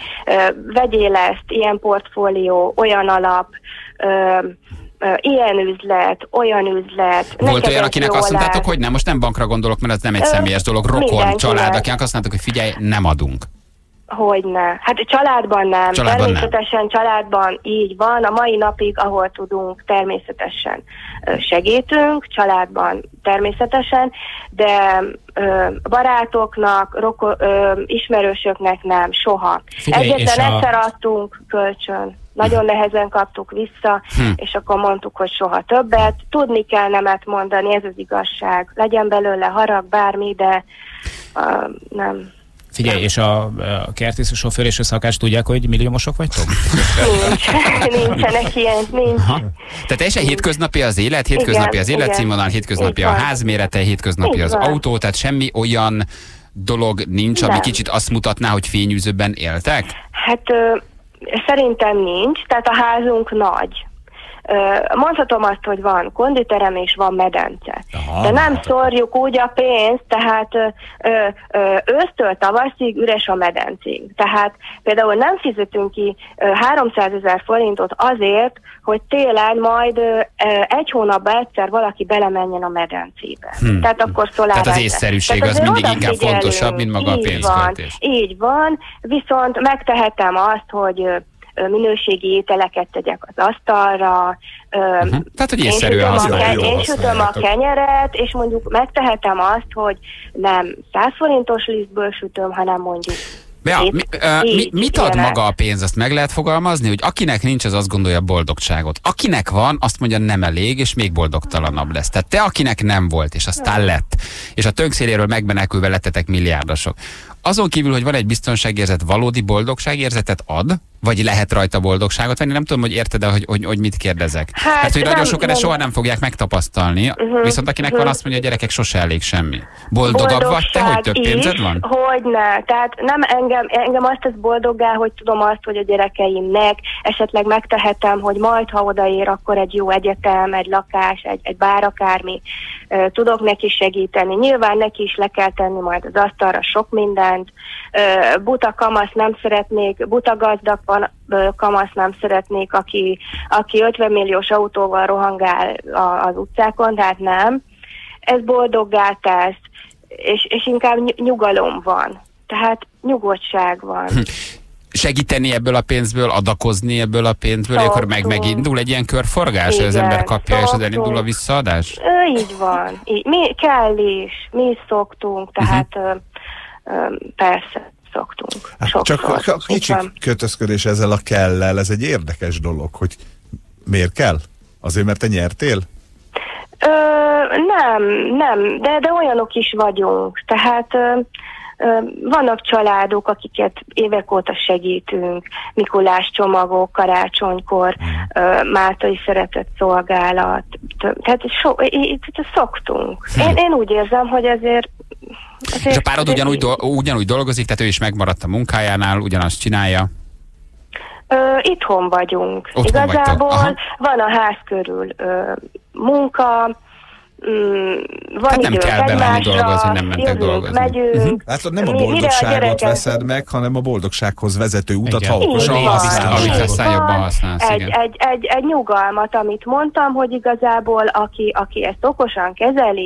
Vegyél ezt, ilyen portfólió, olyan alap, ilyen üzlet, olyan üzlet. Volt olyan, akinek azt mondtátok, hogy nem, most nem bankra gondolok, mert ez nem egy személyes dolog, rokon, család, akinek azt mondtátok, hogy figyelj, nem adunk. Hogyne. Hát családban nem. Természetesen nem. Családban így van. A mai napig, ahol tudunk, természetesen segítünk. Családban természetesen. De barátoknak, ismerősöknek nem. Soha. Egyetlen egyszer adtunk kölcsön. Nagyon nehezen kaptuk vissza, és akkor mondtuk, hogy soha többet. Tudni kell nemet mondani, ez az igazság. Legyen belőle harag, bármi, de nem... Figyelj, és a kertész, a sofőr és a szakács tudják, hogy milliómosok vagytok? Nincsenek ilyen, nincs. Tehát teljesen hétköznapi az élet, hétköznapi az életszínvonal, hétköznapi a ház mérete, hétköznapi az autó, tehát semmi olyan dolog nincs, ami kicsit azt mutatná, hogy fényűzőben éltek? Hát szerintem nincs, tehát a házunk nagy. Mondhatom azt, hogy van konditerem és van medence. De nem szórjuk úgy a pénzt, tehát ősztől tavaszig üres a medencénk. Tehát például nem fizetünk ki 300 000 forintot azért, hogy télen majd egy hónapban egyszer valaki belemenjen a medencébe. Tehát akkor szolárendben. Tehát az észszerűség az mindig inkább fontosabb, mint maga a pénzköltés. Így van, viszont megtehetem azt, hogy minőségi ételeket tegyek az asztalra. Tehát, hogy észszerűen használják. Én sütöm a kenyeret, és mondjuk megtehetem azt, hogy nem 100 forintos lisztből sütöm, hanem mondjuk... Ja, mit ad maga a pénz? Azt meg lehet fogalmazni, hogy akinek nincs, az azt gondolja, boldogságot. Akinek van, azt mondja, nem elég, és még boldogtalanabb lesz. Tehát te, akinek nem volt, és aztán lett, és a tönkszéléről megmenekülve lettetek milliárdosok. Azon kívül, hogy van egy biztonságérzet, valódi boldogságérzetet ad, vagy lehet rajta boldogságot venni? Nem tudom, hogy érted-e, hogy mit kérdezek. Hát hogy nagyon sokan ezt soha nem fogják megtapasztalni, viszont akinek van, azt mondja, a gyerekek sose elég semmi. Boldogabb vagy te, hogy több pénzed van? Hogyne. Tehát nem engem azt tesz boldoggá, hogy tudom azt, hogy a gyerekeimnek esetleg megtehetem, hogy majd, ha odaér, akkor egy jó egyetem, egy lakás, egy bár akármi. Tudok neki segíteni. Nyilván neki is le kell tenni majd az asztalra sok mindent. Buta kamasz nem szeretnék, buta gazdag kamasz nem szeretnék, aki 50 milliós autóval rohangál az utcákon, tehát nem. Ez boldoggá tesz, és inkább nyugalom van. Tehát nyugodtság van. Segíteni ebből a pénzből, adakozni ebből a pénzből, akkor megindul egy ilyen körforgás, hogy az ember kapja, és az elindul a visszaadás? Így van. Mi kell is, mi is szoktunk, tehát persze. Csak kicsi kötözködés ezzel a kell-lel, ez egy érdekes dolog, hogy miért kell? Azért, mert te nyertél? Nem, de olyanok is vagyunk, tehát vannak családok, akiket évek óta segítünk, Mikulás csomagok, karácsonykor, Máltai Szeretetszolgálat, tehát szoktunk. Én úgy érzem, hogy ezért... És a párod ugyanúgy dolgozik, tehát ő is megmaradt a munkájánál, ugyanazt csinálja? Itthon vagyunk. Otthon Igazából van a ház körül munka, van nem kell bemenni dolgozni, nem mentek dolgozni. Hát nem a boldogságot veszed meg, hanem a boldogsághoz vezető utat, ha okosan használsz. Egy nyugalmat, amit mondtam, hogy igazából aki ezt okosan kezeli,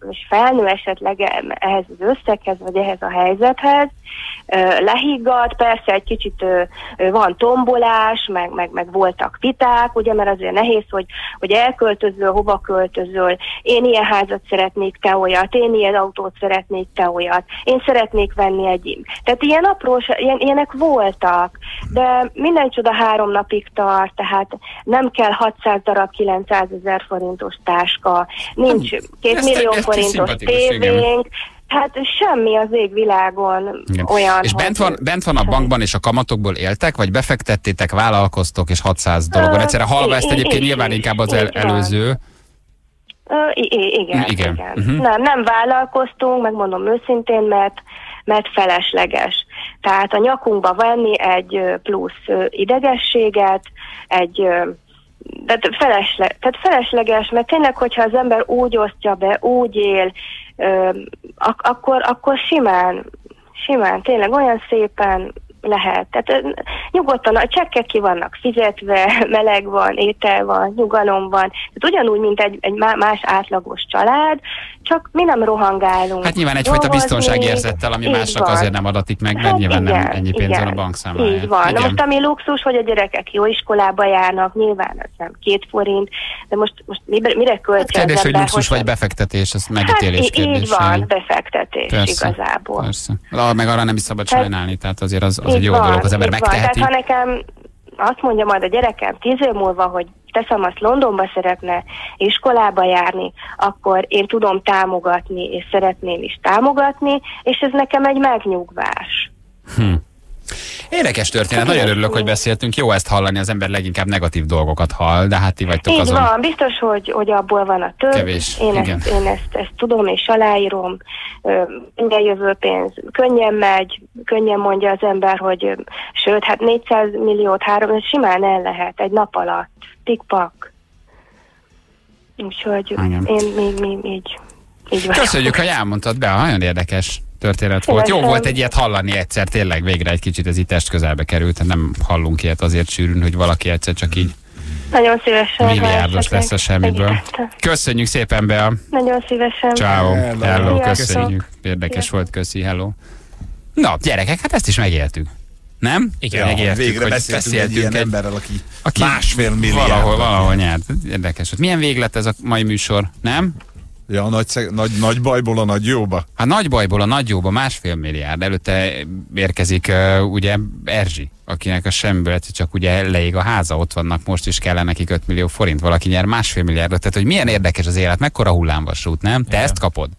és felnő esetleg ehhez az összeghez, vagy ehhez a helyzethez, lehiggadt, persze egy kicsit van tombolás, meg voltak viták, ugye, mert azért nehéz, hogy elköltözöl, hova költözöl, én ilyen házat szeretnék, te olyat, én ilyen autót szeretnék, te olyat, én szeretnék venni egy... Tehát ilyen aprós, ilyenek voltak, de minden csoda 3 napig tart, tehát nem kell 600 darab 900 000 forintos táska, nincs 2 millió forintos tévénk, hát semmi az égvilágon olyan. És bent van a bankban, és a kamatokból éltek, vagy befektettétek, vállalkoztok, és 600 dologban. Egyszerre halva ezt egyébként nyilván inkább az előző. Igen. Nem vállalkoztunk, megmondom őszintén, mert felesleges. Tehát a nyakunkba venni egy plusz idegességet, tehát felesleges, mert tényleg, hogyha az ember úgy osztja be, úgy él, akkor simán, tényleg olyan szépen lehet. Tehát nyugodtan a csekkek ki vannak fizetve, meleg van, étel van, nyugalom van. Tehát ugyanúgy, mint egy más átlagos család, csak mi nem rohangálunk. Hát nyilván egyfajta biztonságérzettel, ami másnak azért nem adatik meg, mert nyilván nem ennyi pénz van a bankszámláján. Így van. Na most ami luxus, hogy a gyerekek jó iskolába járnak, nyilván az nem 2 forint, de most mire költjön? Kérdés, hogy luxus vagy befektetés, ez megítélés kérdése. Így van, befektetés igazából. Persze. Meg arra nem is szabad sajnálni, tehát azért az egy jó dolog, az ember megteheti. Tehát ha nekem azt mondja majd a gyerekem 10 év múlva, hogy teszem azt, Londonba szeretne iskolába járni, akkor én tudom támogatni, és szeretném is támogatni, és ez nekem egy megnyugvás. Érdekes történet, nagyon örülök, hogy beszéltünk. Jó ezt hallani, az ember leginkább negatív dolgokat hall, de hát ti vagytok azon. Így van, biztos, hogy abból van a több. Kevés. Én ezt tudom, és aláírom. Minden jövő pénz könnyen megy, könnyen mondja az ember, hogy sőt, hát 400 milliót, 300 simán el lehet egy nap alatt. Tikpak. Úgyhogy én így vagyok. Köszönjük, hogy elmondtad be, nagyon érdekes történet volt. Jó volt egy ilyet hallani egyszer, tényleg végre egy kicsit ez itt test közelbe került, nem hallunk ilyet azért sűrűn, hogy valaki egyszer csak így nagyon szívesen milliárdos lesz a semmiből. Köszönjük szépen, Bea! Nagyon szívesen. Ciao. Hello. Köszönjük. Érdekes volt, köszi, hello. Na, gyerekek, hát ezt is megéltük. Nem? Igen, ja, végre beszéltünk egy ilyen emberrel, aki 1,5 milliárd. Valahol nyert. Érdekes. Milyen véglet ez a mai műsor, nem? Ja, nagy bajból a nagy jóba. Hát nagy bajból a nagy jóba 1,5 milliárd. Előtte érkezik ugye Erzsi, akinek a semmiből csak ugye leég a háza, ott vannak, most is kellene nekik 5 millió forint, valaki nyer 1,5 milliárdot. Tehát, hogy milyen érdekes az élet, mekkora hullámvasút, nem? Te ezt kapod?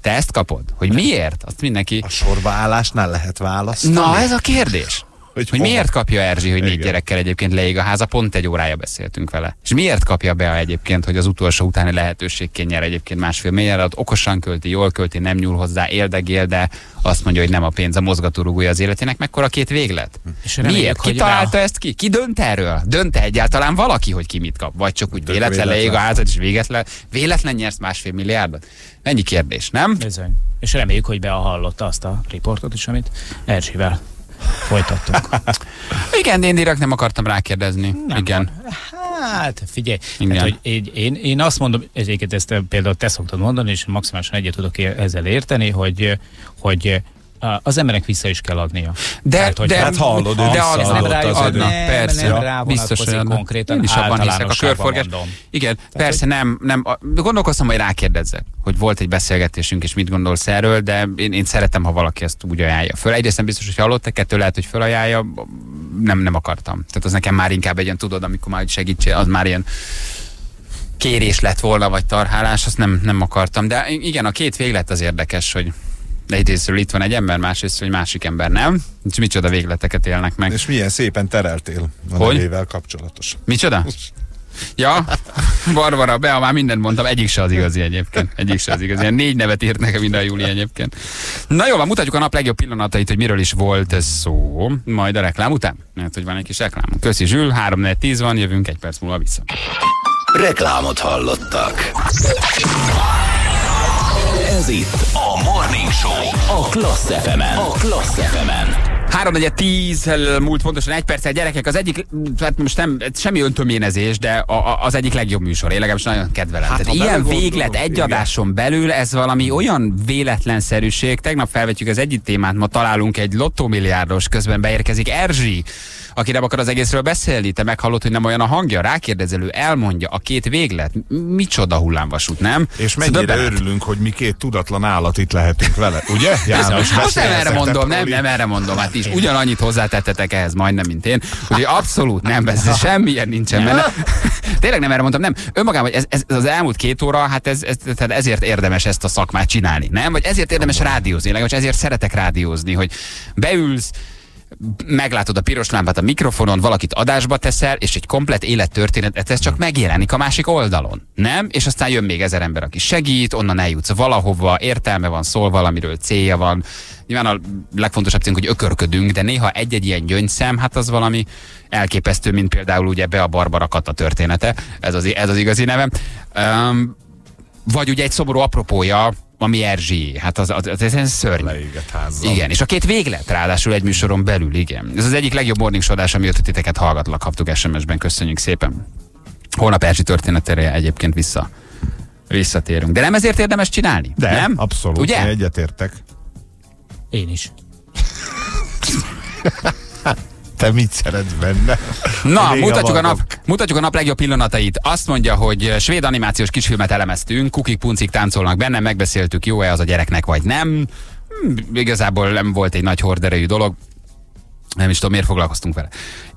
Te ezt kapod? Hogy miért? Azt mindenki... A sorbaállásnál lehet választani. Na, ez a kérdés. Hogy miért kapja Erzsi, hogy 4 gyerekkel egyébként leég a háza, pont 1 órája beszéltünk vele. És miért kapja be egyébként, hogy az utolsó utáni lehetőségként nyer egyébként 1,5 milliárdot, okosan költi, jól költi, nem nyúl hozzá, éldegél, de azt mondja, hogy nem a pénz a mozgatórugója az életének, mekkora két véglet? És miért? Ki találta ezt ki? Ki dönt erről? Dönt-e egyáltalán valaki, hogy ki mit kap? Vagy csak úgy véletlen leég a házat, és véletlen nyersz 1,5 milliárdot? Ennyi kérdés, nem? Bizony. És reméljük, hogy behallotta azt a riportot is, amit Erzsivel folytattunk. Igen, én direkt nem akartam rákérdezni. Igen. Hát figyelj, hát, hogy én azt mondom, egyébként ezt például te szoktad mondani, és maximálisan egyet tudok ezzel érteni, hogy az embernek vissza is kell adnia. De hát hallod, hogy adnak, persze. Nem biztosan konkrétan. Én is abban hiszek, a körforgás. Igen, tehát persze nem. Gondolkoztam, hogy rákérdezzek, hogy volt egy beszélgetésünk, és mit gondolsz erről, de én szeretem, ha valaki ezt úgy ajánlja föl. Egyrészt nem biztos, hogy hallott, 2 lehet, hogy felajánlja. Nem akartam. Tehát az nekem már inkább egy ilyen, tudod, amikor már segítsél, az már ilyen kérés lett volna, vagy tarhálás, azt nem akartam. De igen, a két véglet az érdekes, hogy egyrésztről itt van egy ember, másrészt egy másik ember, nem? És micsoda végleteket élnek meg. És milyen szépen tereltél a nevével kapcsolatos. Micsoda? Ja, Barbara, Bea, már mindent mondtam, egyik se az igazi egyébként. Egyik se az igazi. 4 nevet írt nekem ide a Júli egyébként. Na jó, mutatjuk a nap legjobb pillanatait, hogy miről is volt ez szó. Majd a reklám után. Mert hogy van egy kis reklám. Köszi Zsül, 3:10 van, jövünk 1 perc múlva vissza. Reklámot hallottak. Ez itt a Morning Show a Class FM-en. 3:10 múlt pontosan 1 perccel, gyerekek, az egyik, hát most nem, semmi öntöménezés, de az egyik legjobb műsor, én legalábbis nagyon kedvelem. Hát, ilyen véglet egy adáson belül, ez valami olyan véletlenszerűség. Tegnap felvetjük az egyik témát, ma találunk egy lottómilliárdos, közben beérkezik Erzsi, aki nem akar az egészről beszélni, te meghallod, hogy nem olyan a hangja, rákérdezelő, elmondja a két véglet. Micsoda hullámvasút, nem? És mennyire örülünk, hogy mi két tudatlan állat itt lehetünk vele, ugye? János, most nem erre mondom, nem erre mondom, hát is ugyanannyit hozzátettetek ehhez majdnem, mint én, úgyhogy abszolút nem beszél, semmilyen nincsen benne. Tényleg nem erre mondtam, nem. Önmagában, hogy ez az elmúlt 2 óra, hát ezért érdemes ezt a szakmát csinálni, nem? Vagy ezért érdemes rádiózni, legalábbis ezért szeretek rádiózni, hogy beülsz, meglátod a piros lámpát a mikrofonon, valakit adásba teszel, és egy komplett élettörténet, ez csak megjelenik a másik oldalon, nem? És aztán jön még 1000 ember, aki segít, onnan eljutsz valahova, értelme van, szól valamiről, célja van. Nyilván a legfontosabb célunk, hogy ökörködünk, de néha egy-egy ilyen gyöngyszem, hát az valami elképesztő, mint például ugye Bea Barbara Kata története, ez az igazi nevem. Vagy ugye egy szomorú apropója, ami Erzsi, hát ez szörnyű. Igen, és a két véglet ráadásul egy műsoron belül, igen. Ez az egyik legjobb morning show adás, amióta titeket hallgatlak, kaptuk SMS-ben, köszönjük szépen. Holnap Erzsi történetére egyébként visszatérünk. De nem ezért érdemes csinálni? De, nem? Abszolút, ugye? Én egyetértek. Én is. Te mit szeretsz benne? Na, mutatjuk a nap legjobb pillanatait. Azt mondja, hogy svéd animációs kisfilmet elemeztünk, kukik, puncik táncolnak benne, megbeszéltük, jó-e az a gyereknek, vagy nem. Igazából nem volt egy nagy horderejű dolog. Nem is tudom, miért foglalkoztunk vele.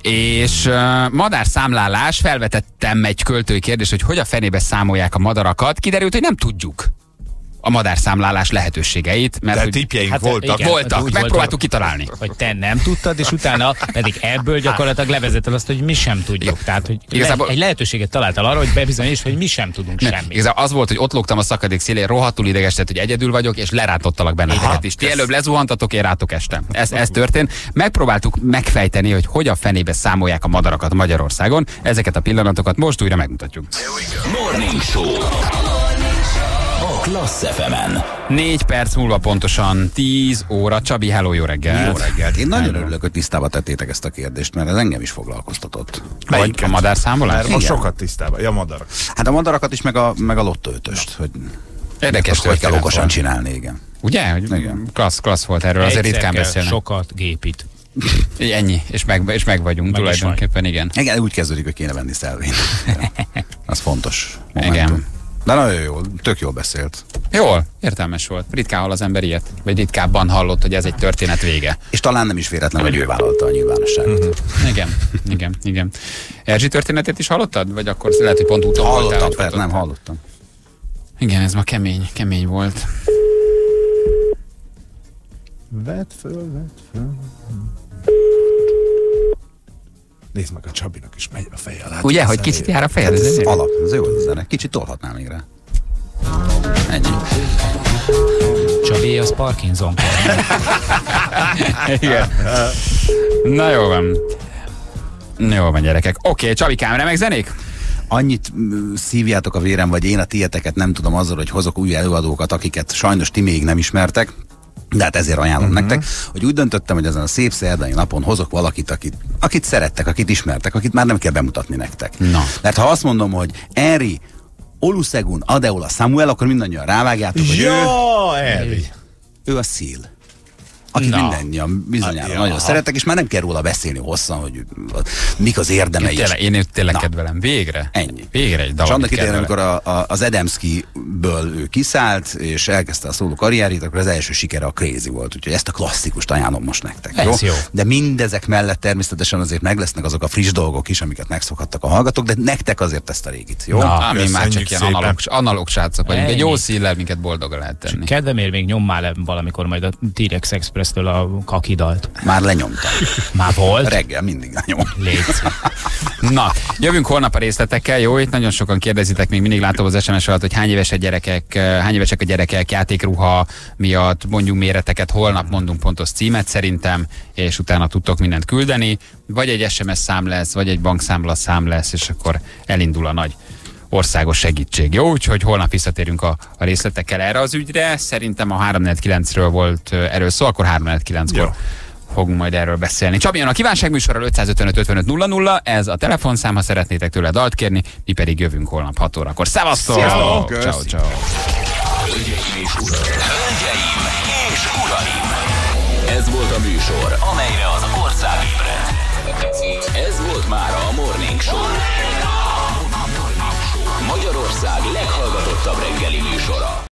És madárszámlálás, felvetettem egy költői kérdést, hogy hogy a fenébe számolják a madarakat. Kiderült, hogy nem tudjuk a madárszámlálás lehetőségeit. Mert de tippjeink hát voltak. Igen, voltak, megpróbáltuk kitalálni. Hogy te nem tudtad, és utána pedig ebből gyakorlatilag levezetted azt, hogy mi sem tudjuk. Tehát, hogy igazából egy lehetőséget találtál arra, hogy bebizonyítsd, hogy mi sem tudunk semmit. Igazából az volt, hogy ott lógtam a szakadék szélén, rohadtul ideges lett, hogy egyedül vagyok, és lerántottalak benneteket is. Ti előbb lezuhantatok, én rátok estem. Ez történt. Megpróbáltuk megfejteni, hogy a fenébe számolják a madarakat Magyarországon. Ezeket a pillanatokat most újra megmutatjuk. 4 perc múlva pontosan 10 óra. Csabi, hello, jó reggelt! Jó reggelt! Én nagyon örülök, hogy tisztába tettétek ezt a kérdést, mert ez engem is foglalkoztatott. Melyiket? A madárszámolás? Mert most sokat tisztába, ja, madarak. Hát a madarakat is, meg a lottó 5-öst, hogy érdekes, hogy kell okosan csinálni, igen. Ugye? Klassz volt erről, azért ritkán beszélnek. Sokat gépít. Ennyi, és meg vagyunk meg tulajdonképpen, igen. Igen, úgy kezdődik, hogy kéne venni szelvényt. Az fontos. Igen. De nagyon jól, tök jól beszélt. Jól, értelmes volt. Ritkán hall az ember ilyet, vagy ritkábban hallott, hogy ez egy történet vége. És talán nem is véletlen, hogy ő vállalta a nyilvánosságot. Igen. Erzsi történetét is hallottad? Vagy akkor lehet, hogy pont úton voltál? Hallottam, nem hallottam. Igen, ez ma kemény volt. Vedd föl. Nézd meg, a Csabinak is megy a feje alá. Ugye, hogy kicsit jár a feje? Ez alap, ez jó a zene. Kicsit tolhatnál még rá. Ennyi. Csabi, az Parkinson. Igen. Na jó van. Jó van, gyerekek. Oké, Csabikám, remek zenék? Annyit szívjátok a vérem, vagy én a tieteket nem tudom azzal, hogy hozok új előadókat, akiket sajnos ti még nem ismertek. De hát ezért ajánlom nektek, hogy úgy döntöttem, hogy ezen a szép szerdai napon hozok valakit, akit szerettek, akit ismertek, akit már nem kell bemutatni nektek. Na. Mert ha azt mondom, hogy Henry Olusegun Adeola Samuel, akkor mindannyian rávágjátok, hogy ő a Seal. Akit mindannyian bizonyára nagyon szeretek, és már nem kell róla beszélni hosszan, hogy mik az érdemei. Én tényleg kedvelem. Végre. Ennyi. Végre egy dal. És annak idején, amikor az Adamski-ből ő kiszállt, és elkezdte a szóló karrierjét, akkor az első sikere a Crazy volt. Úgyhogy ezt a klasszikust ajánlom most nektek. Jó? De mindezek mellett természetesen azért meg lesznek azok a friss dolgok is, amiket megszokhattak a hallgatók, de nektek azért ezt a régit. Jó? Ami már csak ilyen analóg srácok vagyunk. Egy jó szíllel minket boldogra lehet tenni. Kedvemért még nyommál le valamikor majd a T-Rex Express a kakidalt. Már lenyomtam. Már volt? Reggel mindig lenyom. Létsz. Na, jövünk holnap a részletekkel, jó? Itt nagyon sokan kérdezitek, még mindig látom az SMS alatt, hogy hány évesek a gyerekek, játékruha miatt, mondjunk méreteket, holnap mondunk pontos címet szerintem, és utána tudtok mindent küldeni, vagy egy SMS szám lesz, vagy egy bankszámlaszám lesz, és akkor elindul a nagy országos segítség. Jó, úgyhogy holnap visszatérünk a részletekkel erre az ügyre. Szerintem a 349-ről volt erről szó, akkor 349-kor fogunk majd erről beszélni. Csabi jön a kívánság műsorral 555-55-00, ez a telefonszám, ha szeretnétek tőle dalt kérni, mi pedig jövünk holnap 6 órakor. Szevasztok! Ciao, ciao. Hölgyeim és uraim! Ez volt a műsor, amelyre az ország ébred. Ez volt már a Morning Show. Magyarország leghallgatottabb reggeli műsora.